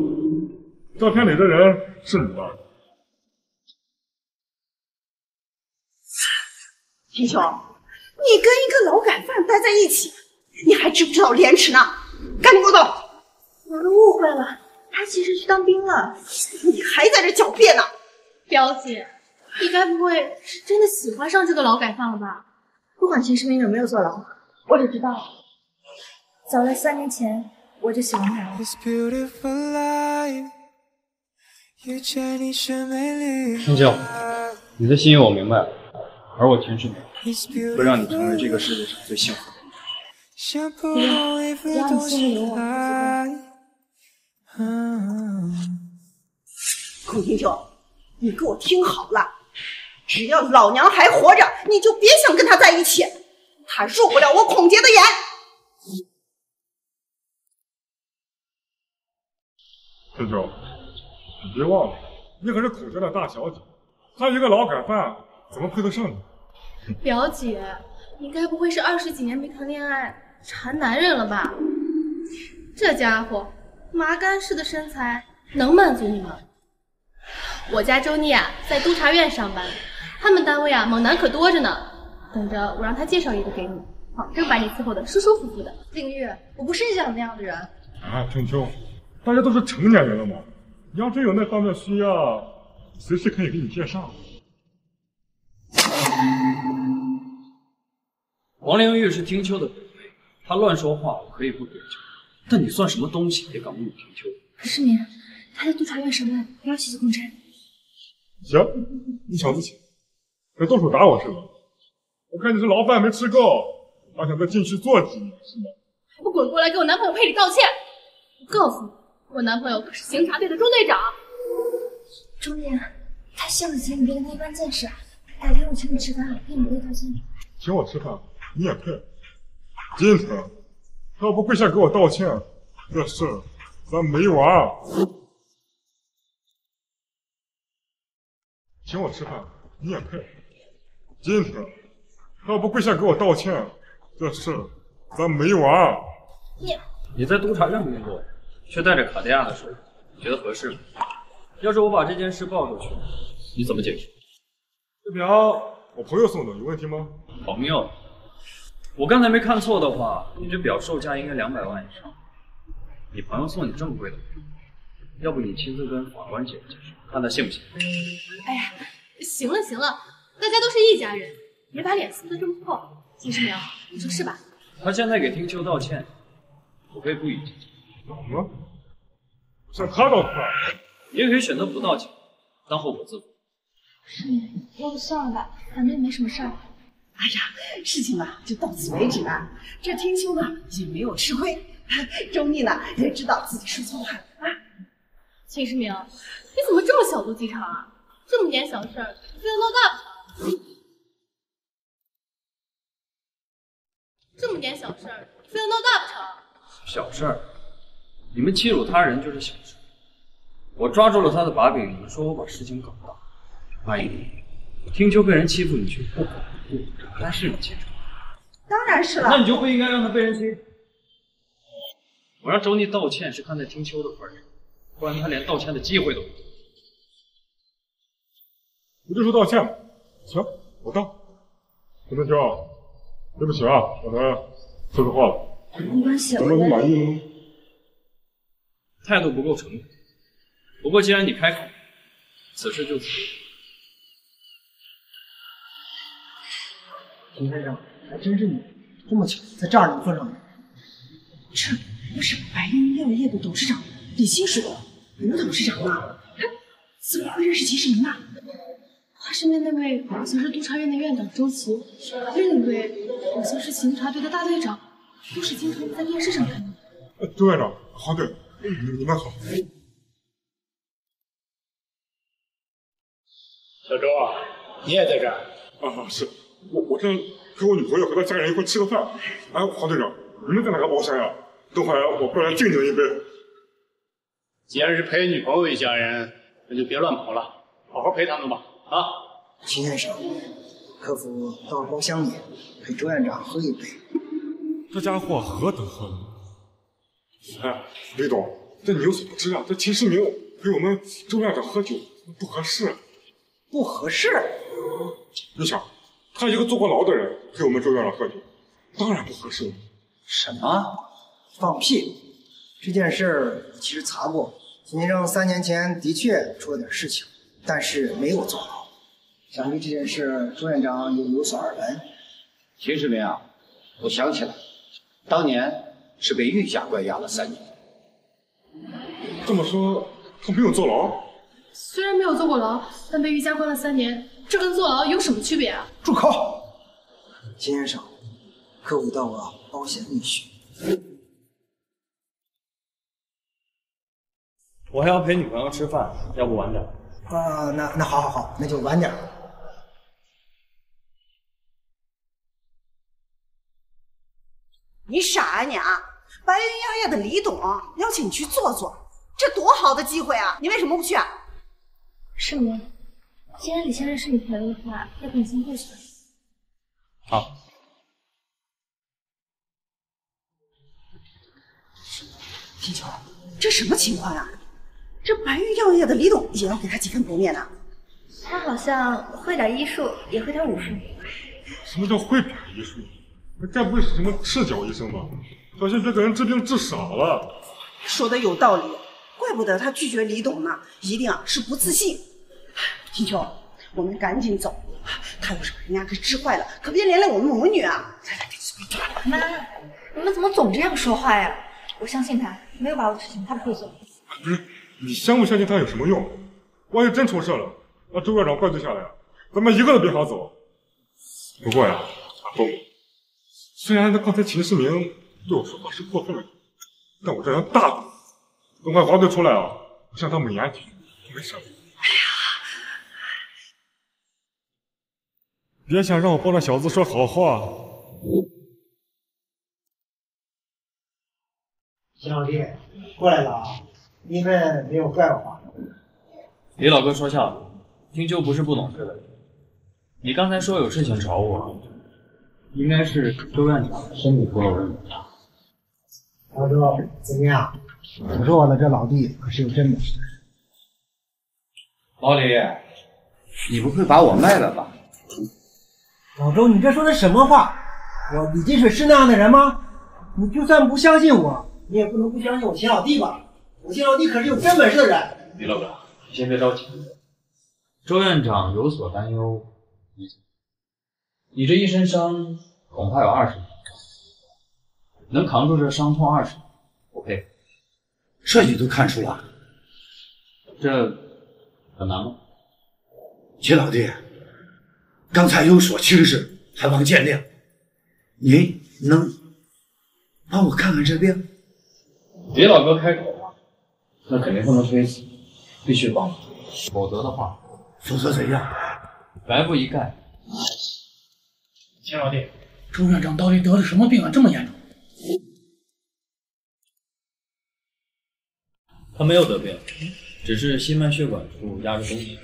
照片里的人是你吧？秦琼，你跟一个劳改犯待在一起，你还知不知道廉耻呢？赶紧给我走！我都误会了，他其实去当兵了，你还在这狡辩呢！表姐。 你该不会是真的喜欢上这个劳改犯了吧？不管秦世明有没有坐牢，我只知道，早在三年前我就喜欢他了。春娇，你的心意我明白了，而我秦世明会让你成为这个世界上最幸福的人。只要你心里有我，孔秦琼，你给我听好了。 只要老娘还活着，你就别想跟他在一起，他入不了我孔杰的眼。春娇，你别忘了，你可是孔家的大小姐，他一个劳改犯怎么配得上你？表姐，你该不会是二十几年没谈恋爱，馋男人了吧？这家伙麻杆式的身材能满足你吗？我家周妮啊，在督察院上班。 他们单位啊，猛男可多着呢，等着我让他介绍一个给你，保证把你伺候的舒舒服服的。令玉，我不是你想的那样的人啊，春秋，大家都是成年人了嘛，你要真有那方面需要，随时可以给你介绍。王玲玉是听秋的鬼妹，她乱说话我可以不追究，但你算什么东西也敢侮辱听秋？世民，他在督察院上班，不要袭击公差。行，你想自己。 要动手打我是吧？我看你是牢饭没吃够，还想再进去坐几年是吗？还不滚过来给我男朋友赔礼道歉！我告诉你，我男朋友可是刑察队的中队长。周念，他性子急，你别跟他一般见识。改天我请你吃饭，给你赔礼道歉。请我吃饭，你也配？金城，要不跪下给我道歉，这事儿咱没完。请我吃饭，你也配？ 金城，要不跪下给我道歉，这事咱没完。你你在督察院工作，却带着卡地亚的手，你觉得合适吗？要是我把这件事报出去，你怎么解释？这表我朋友送的，有问题吗？朋友，我刚才没看错的话，你这表售价应该两百万以上。你朋友送你这么贵的表，要不你亲自跟法官解释解释，看他信不信？哎呀，行了行了。 大家都是一家人，别把脸撕得这么破。秦世明，你说是吧？他现在给听秋道歉，我可以不予计较。什么？向他道歉？你也可以选择不道歉，当后果自负。是你，要不算了吧，反正也没什么事儿。哎呀，事情啊就到此为止了。这听秋呢也没有吃亏，周密呢也知道自己说错话了啊。秦世明，你怎么这么小肚鸡肠啊？这么点小事儿就要闹大？ 这么点小事儿，非要闹大不成？小事儿，你们欺辱他人就是小事。我抓住了他的把柄，你们说我把事情搞大。阿姨，听秋被人欺负，你却不管不顾，那是你欺负。当然是了。那你就不应该让他被人欺负。我让周妮道歉是看在听秋的份上，不然他连道歉的机会都没有。我就说道歉吧。 行，我道。陈春娇，对不起啊，我才说错话了。没关系，咱们不满意吗？态度不够诚恳。不过既然你开口，此事就此。秦先生，还真是你，这么巧，在这儿能碰上你。这要是白银药业的董事长李新水，刘董事长啊，他怎么会认识秦世明啊？ 他身边那位好像是督察院的院长周琦，另一位好像是刑察队的大队长，都是经常在电视上看到的。周院长，好对，你们好。小周啊，你也在这儿？啊，是我，我正和我女朋友和她家人一块吃个饭。哎，黄队长，你们在哪个包厢呀？等会儿我过来敬你们一杯。既然是陪女朋友一家人，那就别乱跑了。 哎，好好陪他们吧。啊，秦先生，客服到包厢里陪周院长喝一杯。这家伙何德何能？哎，李董，但你有所不知啊，这秦世明陪我们周院长喝酒不合适。不合适？你想，他一个坐过牢的人陪我们周院长喝酒，当然不合适了。什么？放屁！ 这件事我其实查过，秦先生三年前的确出了点事情，但是没有坐牢。想必这件事周院长也有所耳闻。秦世明啊，我想起来，当年是被玉下关押了三年。这么说，他没有坐牢？虽然没有坐过牢，但被玉下关了三年，这跟坐牢有什么区别啊？住口！秦先生，可误到了包险女婿。 我还要陪女朋友吃饭，要不晚点？啊，那那好，好，好，那就晚点。你傻呀你啊！白云药业的李董邀请你去坐坐，这多好的机会啊！你为什么不去啊？世明，既然李先生是你朋友的话，要不你先过去吧。好。秦琼，这什么情况呀、啊？ 这白玉药业的李董也要给他几分薄面呢。他好像会点医术，也会点武术。什么叫会点医术？那该不会是什么赤脚医生吧？小心别给人治病治傻了。说的有道理，怪不得他拒绝李董呢，一定啊是不自信。秦琼，我们赶紧走，他要是把人家给治坏了，可别连累我们母女啊！来来，给妈，你们怎么总这样说话呀？我相信他，没有把握的事情他不会做。不是。 你相不相信他有什么用？万一真出事了，那周院长怪罪下来，咱们一个都别想走。不过呀，阿峰，虽然他刚才秦世明对我说话是过分了，但我这人大度，等快黄队出来啊，我向他们言语，没事。哎呀，别想让我帮那小子说好话。秦老弟，过来了啊。 你们没有怪我吧？李老哥说笑，听就不是不懂事的人。你刚才说有事情找我，应该是周院长身体出了问题。老周，怎么样？我说我的这老弟可是有真本事。老李，你不会把我卖了吧？老周，你这说的什么话？我李金水是那样的人吗？你就算不相信我，你也不能不相信我秦老弟吧？ 我秦老弟可是有真本事的人。李老哥，你先别着急。周院长有所担忧，你你这一身伤恐怕有二十年，能扛住这伤痛二十年，我佩服。这你都看出来？这很难吗？秦老弟，刚才有所轻视，还望见谅。您能帮我看看这病？李老哥开口。 那肯定不能推辞，必须帮忙，否则的话，否则怎样？白布一盖。秦老弟，周院长到底得了什么病啊？这么严重？他没有得病，只是心脉血管处压着东西，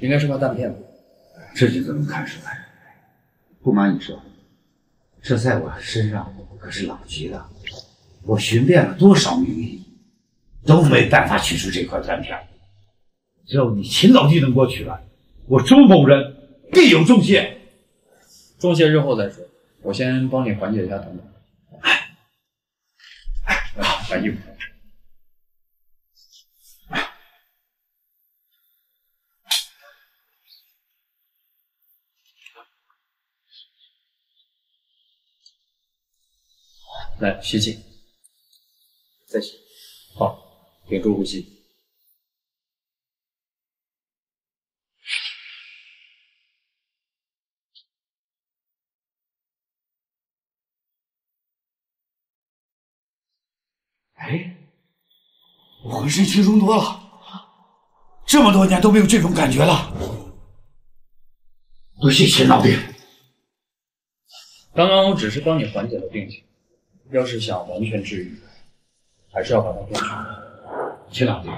应该是块弹片吧？这就能看出来。不瞒你说，这在我身上可是老极了，我寻遍了多少名医。 都没办法取出这块弹片，只有你秦老弟能给我取来，我周某人必有重谢。重谢日后再说，我先帮你缓解一下疼痛。哎，哎，把衣服。来，吸气，再吸，好。 屏住呼吸，哎，我浑身轻松多了，这么多年都没有这种感觉了。多谢秦老弟，刚刚我只是帮你缓解了病情，要是想完全治愈，还是要把它根除。 秦老弟，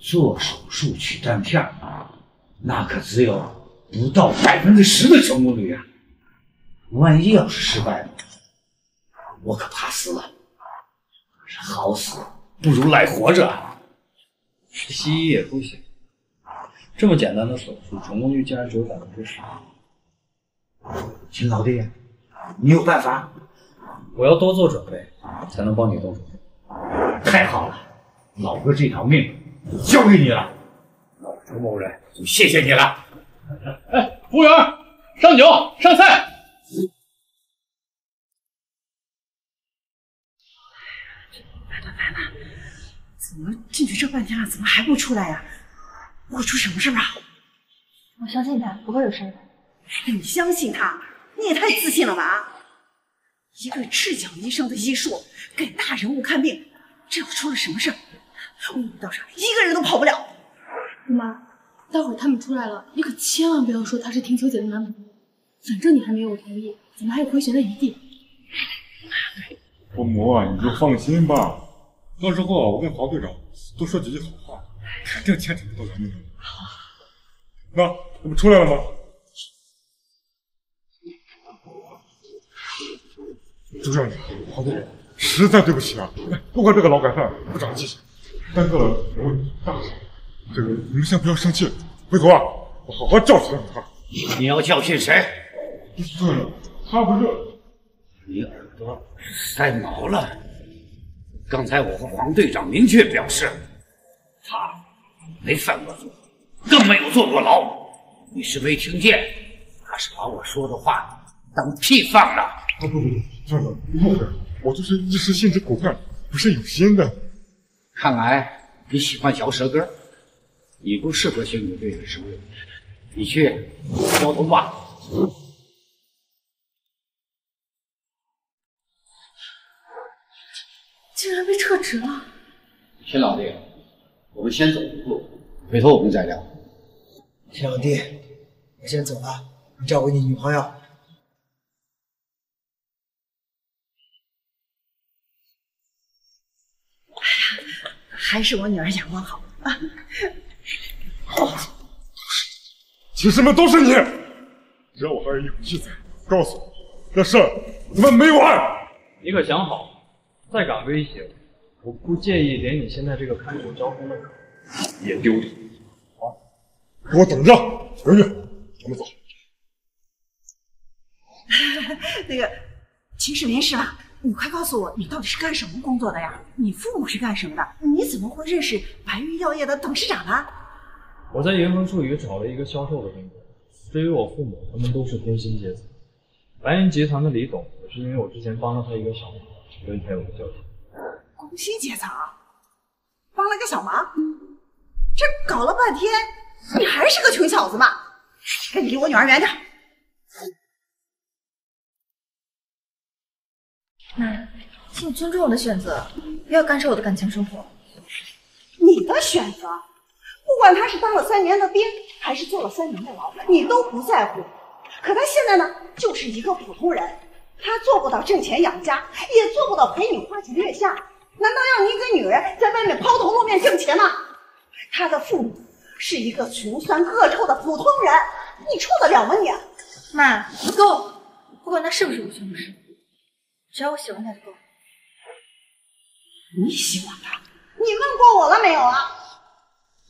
做手术取弹片那可只有不到百分之十的成功率啊！万一要是失败了，我可怕死了。好死不如赖活着。去西医也不行，这么简单的手术成功率竟然只有百分之十。秦老弟，你有办法？我要多做准备，才能帮你动手术。太好了，老哥这条命交给你了。 周某人，就谢谢你了。哎，服务员，上酒，上菜。完了完了，怎么进去这半天了，怎么还不出来呀、啊？我出什么事了、啊？我相信他，不会有事的。你相信他？你也太自信了吧！一个赤脚医生的医术，给大人物看病，这要出了什么事，我们到时候一个人都跑不了。 妈，待会儿他们出来了，你可千万不要说他是婷秋姐的男朋友，反正你还没有同意，咱们还有回旋的余地。伯母、啊，你就放心吧，到时候我跟曹队长多说几句好话，肯定牵扯不到咱们。好，那我们出来了吗？周少爷，曹队长，实在对不起啊，不怪这个劳改犯不长记性，耽搁了我们大事。 这个，你们先不要生气，回头啊，我好好教训他。你要教训谁？对了，他不是……你耳朵塞毛了？刚才我和黄队长明确表示，他没犯过罪，更没有坐过牢。你是没听见，他是把我说的话当屁放了。啊不不不，这个误会，我就是一时兴致口快，不是有心的。看来你喜欢嚼舌根。 你不适合刑警队的职位，你去交通吧。竟然被撤职了！秦老弟，我们先走一步，回头我们再聊。秦老弟，我先走了，你照顾你女朋友。还是我女儿眼光好啊！ 其实们都是你，只要我还有一股气在，告诉我，这事儿咱们没完。你可想好，再敢威胁我，我不介意连你现在这个看守交通的人也丢脸。好，给我等着，刘玉，咱们走。那个秦世林是吧？你快告诉我，你到底是干什么工作的呀？你父母是干什么的？你怎么会认识白玉药业的董事长呢？ 我在银丰处也找了一个销售的工作。至于我父母，他们都是工薪阶层。白银集团的李董，也是因为我之前帮了他一个小忙，所以才有的交情。工薪阶层，帮了个小忙，这搞了半天，你还是个穷小子嘛！赶紧离我女儿远点。妈，请尊重我的选择，不要干涉我的感情生活。你的选择？ 不管他是当了三年的兵，还是坐了三年的牢，你都不在乎。可他现在呢，就是一个普通人，他做不到挣钱养家，也做不到陪你花前月下。难道让你一个女人在外面抛头露面挣钱吗？他的父母是一个穷酸恶臭的普通人，你受得了吗你？妈，够！不管他是不是无权无势，只要我喜欢他就够了。你喜欢他？你问过我了没有啊？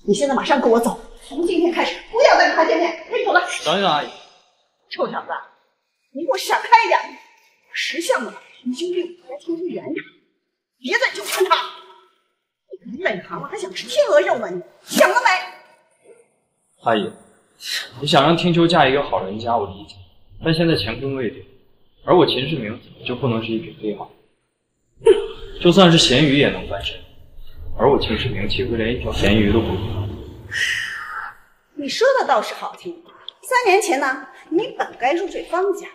你现在马上跟我走，从今天开始不要再跟他见面，赶紧走了。等一等，阿姨，臭小子，你给我闪开一点！识相的，你就离我和婷婷远点，别再纠缠他。你敢远航了，还想吃天鹅肉吗？你想得美！阿姨，你想让听秋嫁一个好人家，我理解，但现在乾坤未定，而我秦世明就不能是一匹黑马，就算是咸鱼也能翻身。 而我秦世明岂会连一条咸鱼都不如？你说的倒是好听。三年前呢，你本该入赘方家，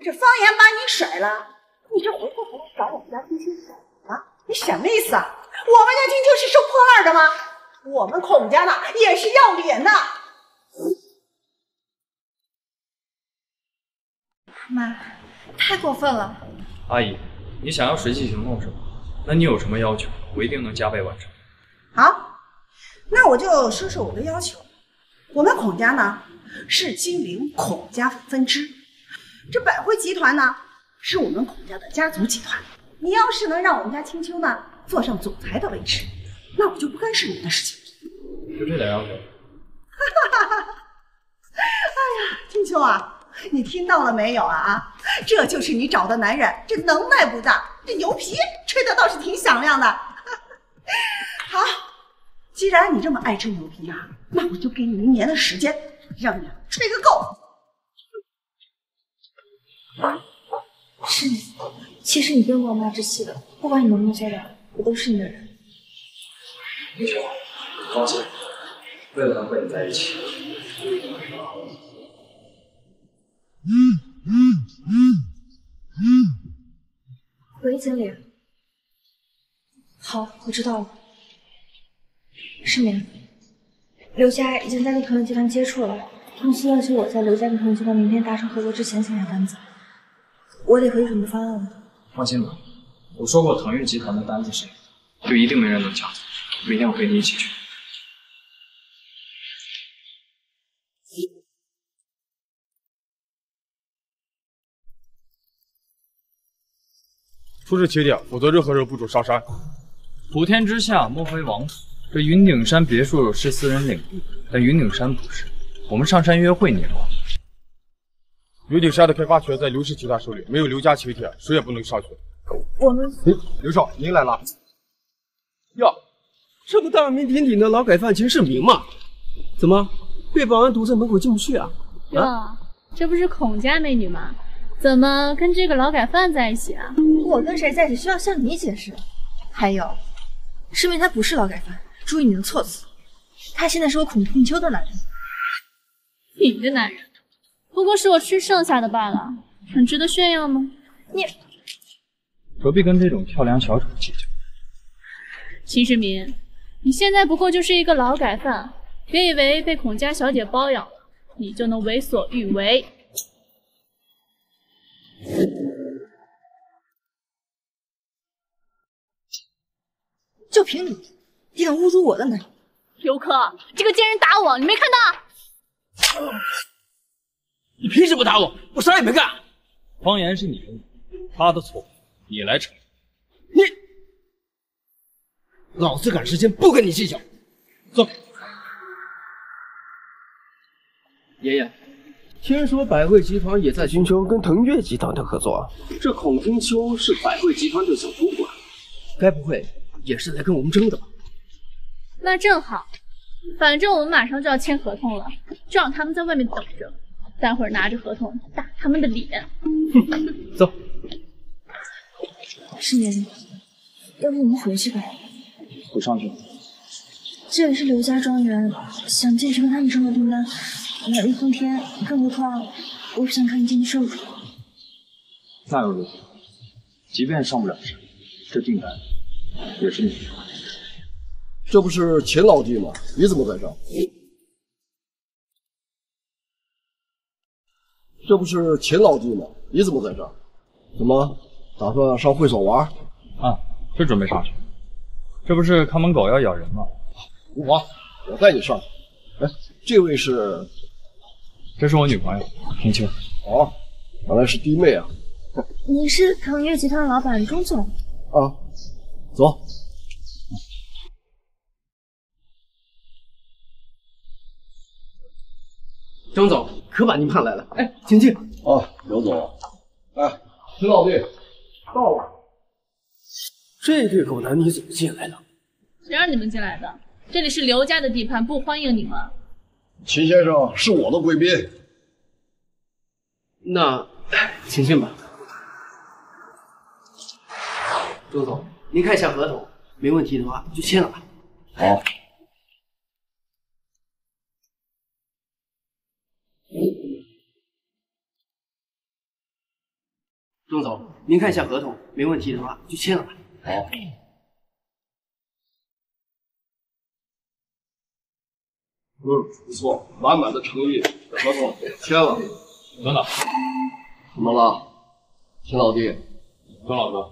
这方言把你甩了，你这回过头找我们家金秋什么？你什么意思啊？我们家金秋是收破烂的吗？我们孔家呢，也是要脸的。妈，太过分了。阿姨，你想要实际行动是吧？那你有什么要求？ 我一定能加倍完成。好，那我就说说我的要求。我们孔家呢是金陵孔家分支，这百汇集团呢是我们孔家的家族集团。你要是能让我们家青秋呢坐上总裁的位置，那我就不干涉你的事情。就这点要求？哈哈哈哈！哎呀，青秋啊，你听到了没有啊？啊，这就是你找的男人，这能耐不大，这牛皮吹的倒是挺响亮的。好，既然你这么爱吹牛皮啊，那我就给你一年的时间。 让你吹个够！是你，其实你不用跟我妈置气的，不管你能不能做到，我都是你的人。你觉得？放心，为了能和你在一起。嗯嗯嗯嗯。喂，经理。好，我知道了。失眠。 刘家已经在跟腾讯集团接触了，公司要求我在刘家跟腾讯集团明天达成合作之前签下单子，我得回去准备方案了。放心吧，我说过腾讯集团的单子谁，就一定没人能抢走。明天我陪你一起去。出事起点，否则任何人不准上山。普天之下莫非王土。 这云顶山别墅是私人领地，但云顶山不是。我们上山约会，你吗？云顶山的开发权在刘氏集团手里，没有刘家请帖，谁也不能上去。我们……哎，刘少，您来了。哟，这不大名鼎鼎的劳改犯秦世明吗？怎么被保安堵在门口进不去啊？哟、啊，这不是孔家美女吗？怎么跟这个劳改犯在一起啊？我跟谁在一起需要向你解释？还有，世明他不是劳改犯。 注意你的措辞，他现在是我孔仲秋的男人。你的男人，不过是我吃剩下的罢了，很值得炫耀吗？你何必跟这种跳梁小丑计较？秦世民，你现在不过就是一个劳改犯，别以为被孔家小姐包养了，你就能为所欲为。就凭你！ 你敢侮辱我的男人，刘科，这个贱人打我，你没看到？你凭什么打我？我啥也没干。方言是你的，他的错，你来承认。你，老子赶时间，不跟你计较。走。爷爷，听说百汇集团也在寻求跟腾越集团的合作。这孔仲秋是百汇集团的小主管，该不会也是来跟我们争的吧？ 那正好，反正我们马上就要签合同了，就让他们在外面等着，待会儿拿着合同打他们的脸。哼，走。是年龄，要不我们回去吧？不上去。这里是刘家庄园，想进去跟他们争个订单，难于登天。更何况，我不想看你进去受辱。那又如何？即便上不了山，这订单也是你的。 这不是秦老弟吗？你怎么在这？这不是秦老弟吗？你怎么在这？怎么打算上会所玩？啊，就准备上去。这不是看门狗要咬人吗？无妨，我带你上去。哎，这位是？这是我女朋友，秦秋。哦，原来是弟妹啊。你是腾越集团老板钟总？啊，走。 张总，可把您盼来了！哎，请进。哦，刘总，哎，秦老弟，到了。这对狗男女怎么进来了？谁让你们进来的？这里是刘家的地盘，不欢迎你们。秦先生是我的贵宾。那，请进吧。周总，您看一下合同，没问题的话就签了吧。好。 钟总，您看一下合同，没问题的话就签了吧。好。嗯，不错，满满的诚意。合同签了。等等，怎么了？秦老弟，钟老哥，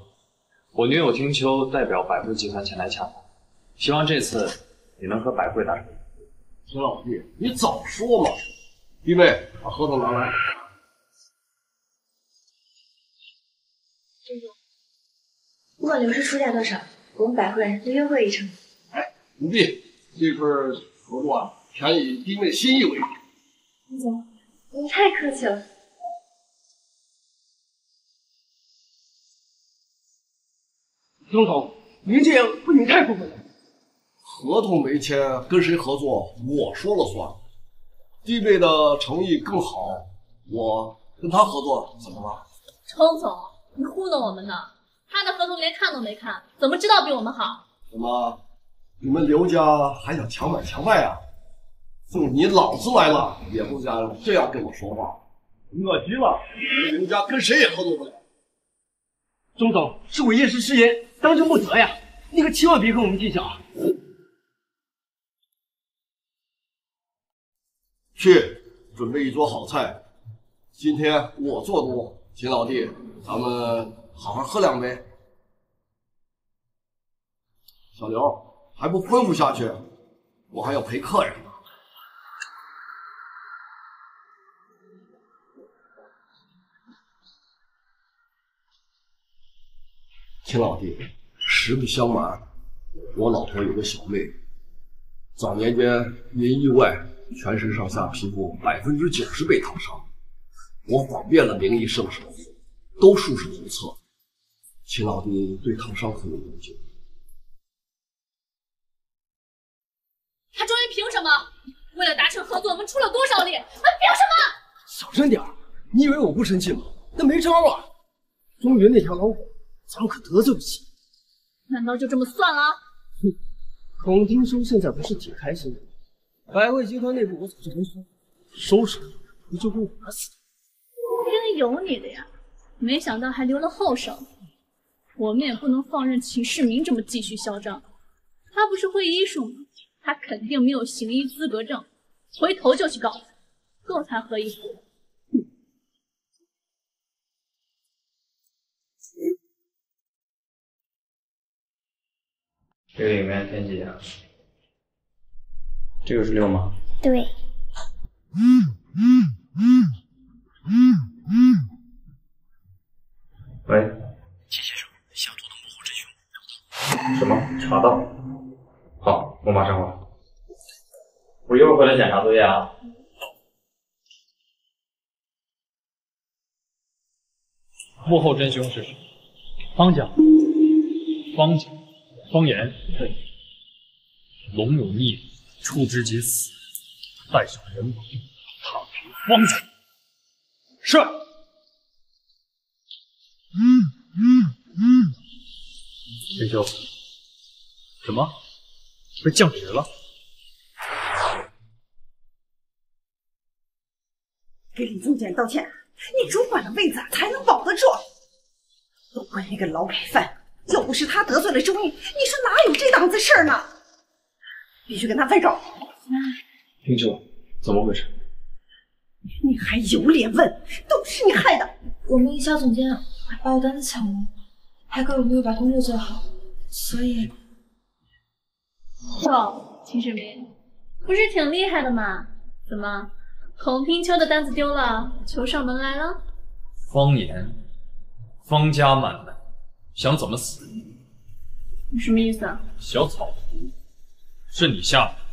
我女友金秋代表百汇集团前来洽谈，希望这次你能和百汇达成。田老弟，你早说嘛！弟妹，把合同拿来。郑总，不管刘氏出价多少，我们百户人都优惠一成。哎，不必，这份合作啊，全以弟妹心意为主。郑总，您太客气了。 郑总，您这样未免太过分了。合同没签，跟谁合作我说了算。弟妹的诚意更好，我跟他合作怎么了？程总，你糊弄我们呢！他的合同连看都没看，怎么知道比我们好？怎么，你们刘家还想强买强卖啊？就你老子来了，也不敢这样跟我说话，恶极了！刘家跟谁也合作不了。钟总，是我一时失言。 当之无责呀！你可千万别跟我们计较啊！去准备一桌好菜，今天我做主，秦老弟，咱们好好喝两杯。小刘，还不吩咐下去，我还要陪客人呢。秦老弟，实不相瞒，我老婆有个小妹，早年间因意外，全身上下皮肤百分之九十被烫伤。我访遍了名医圣手，都束手无策。秦老弟对烫伤很有研究，他周云凭什么？为了达成合作，我们出了多少力？他凭什么？小声点，你以为我不生气吗？那没招啊！中原那条老虎。 咱们可得罪不起，难道就这么算了？哼，孔丁生现在不是挺开心的吗？百汇集团内部我早就闻说，收拾他，不就被我打死？应有你的呀，没想到还留了后手。我们也不能放任秦世民这么继续嚣张，他不是会医术吗？他肯定没有行医资格证，回头就去告他，够他喝一壶。 这个里面填几啊？这个是六吗？对。喂，秦先生，想做的幕后真凶，什么查到？好，我马上回来。我一会儿回来检查作业啊。幕后真凶是谁？方家，方家。 方言，龙有逆，处之即死，带小人马，踏平方家。是。嗯嗯嗯。秦兄，什么？被降职了？给李总监道歉，你主管的位子才能保得住。都怪那个劳改犯。 要不是他得罪了周易，你说哪有这档子事呢？必须跟他翻手！林九，怎么回事？你还有脸问？都是你害的！我们小总监把我单子抢了，还怪我没有把工作做好，所以……哟，秦世民，不是挺厉害的吗？怎么，孔平秋的单子丢了，求上门来了？方言，方家满门。 想怎么死？你什么意思啊？小草图是你下的，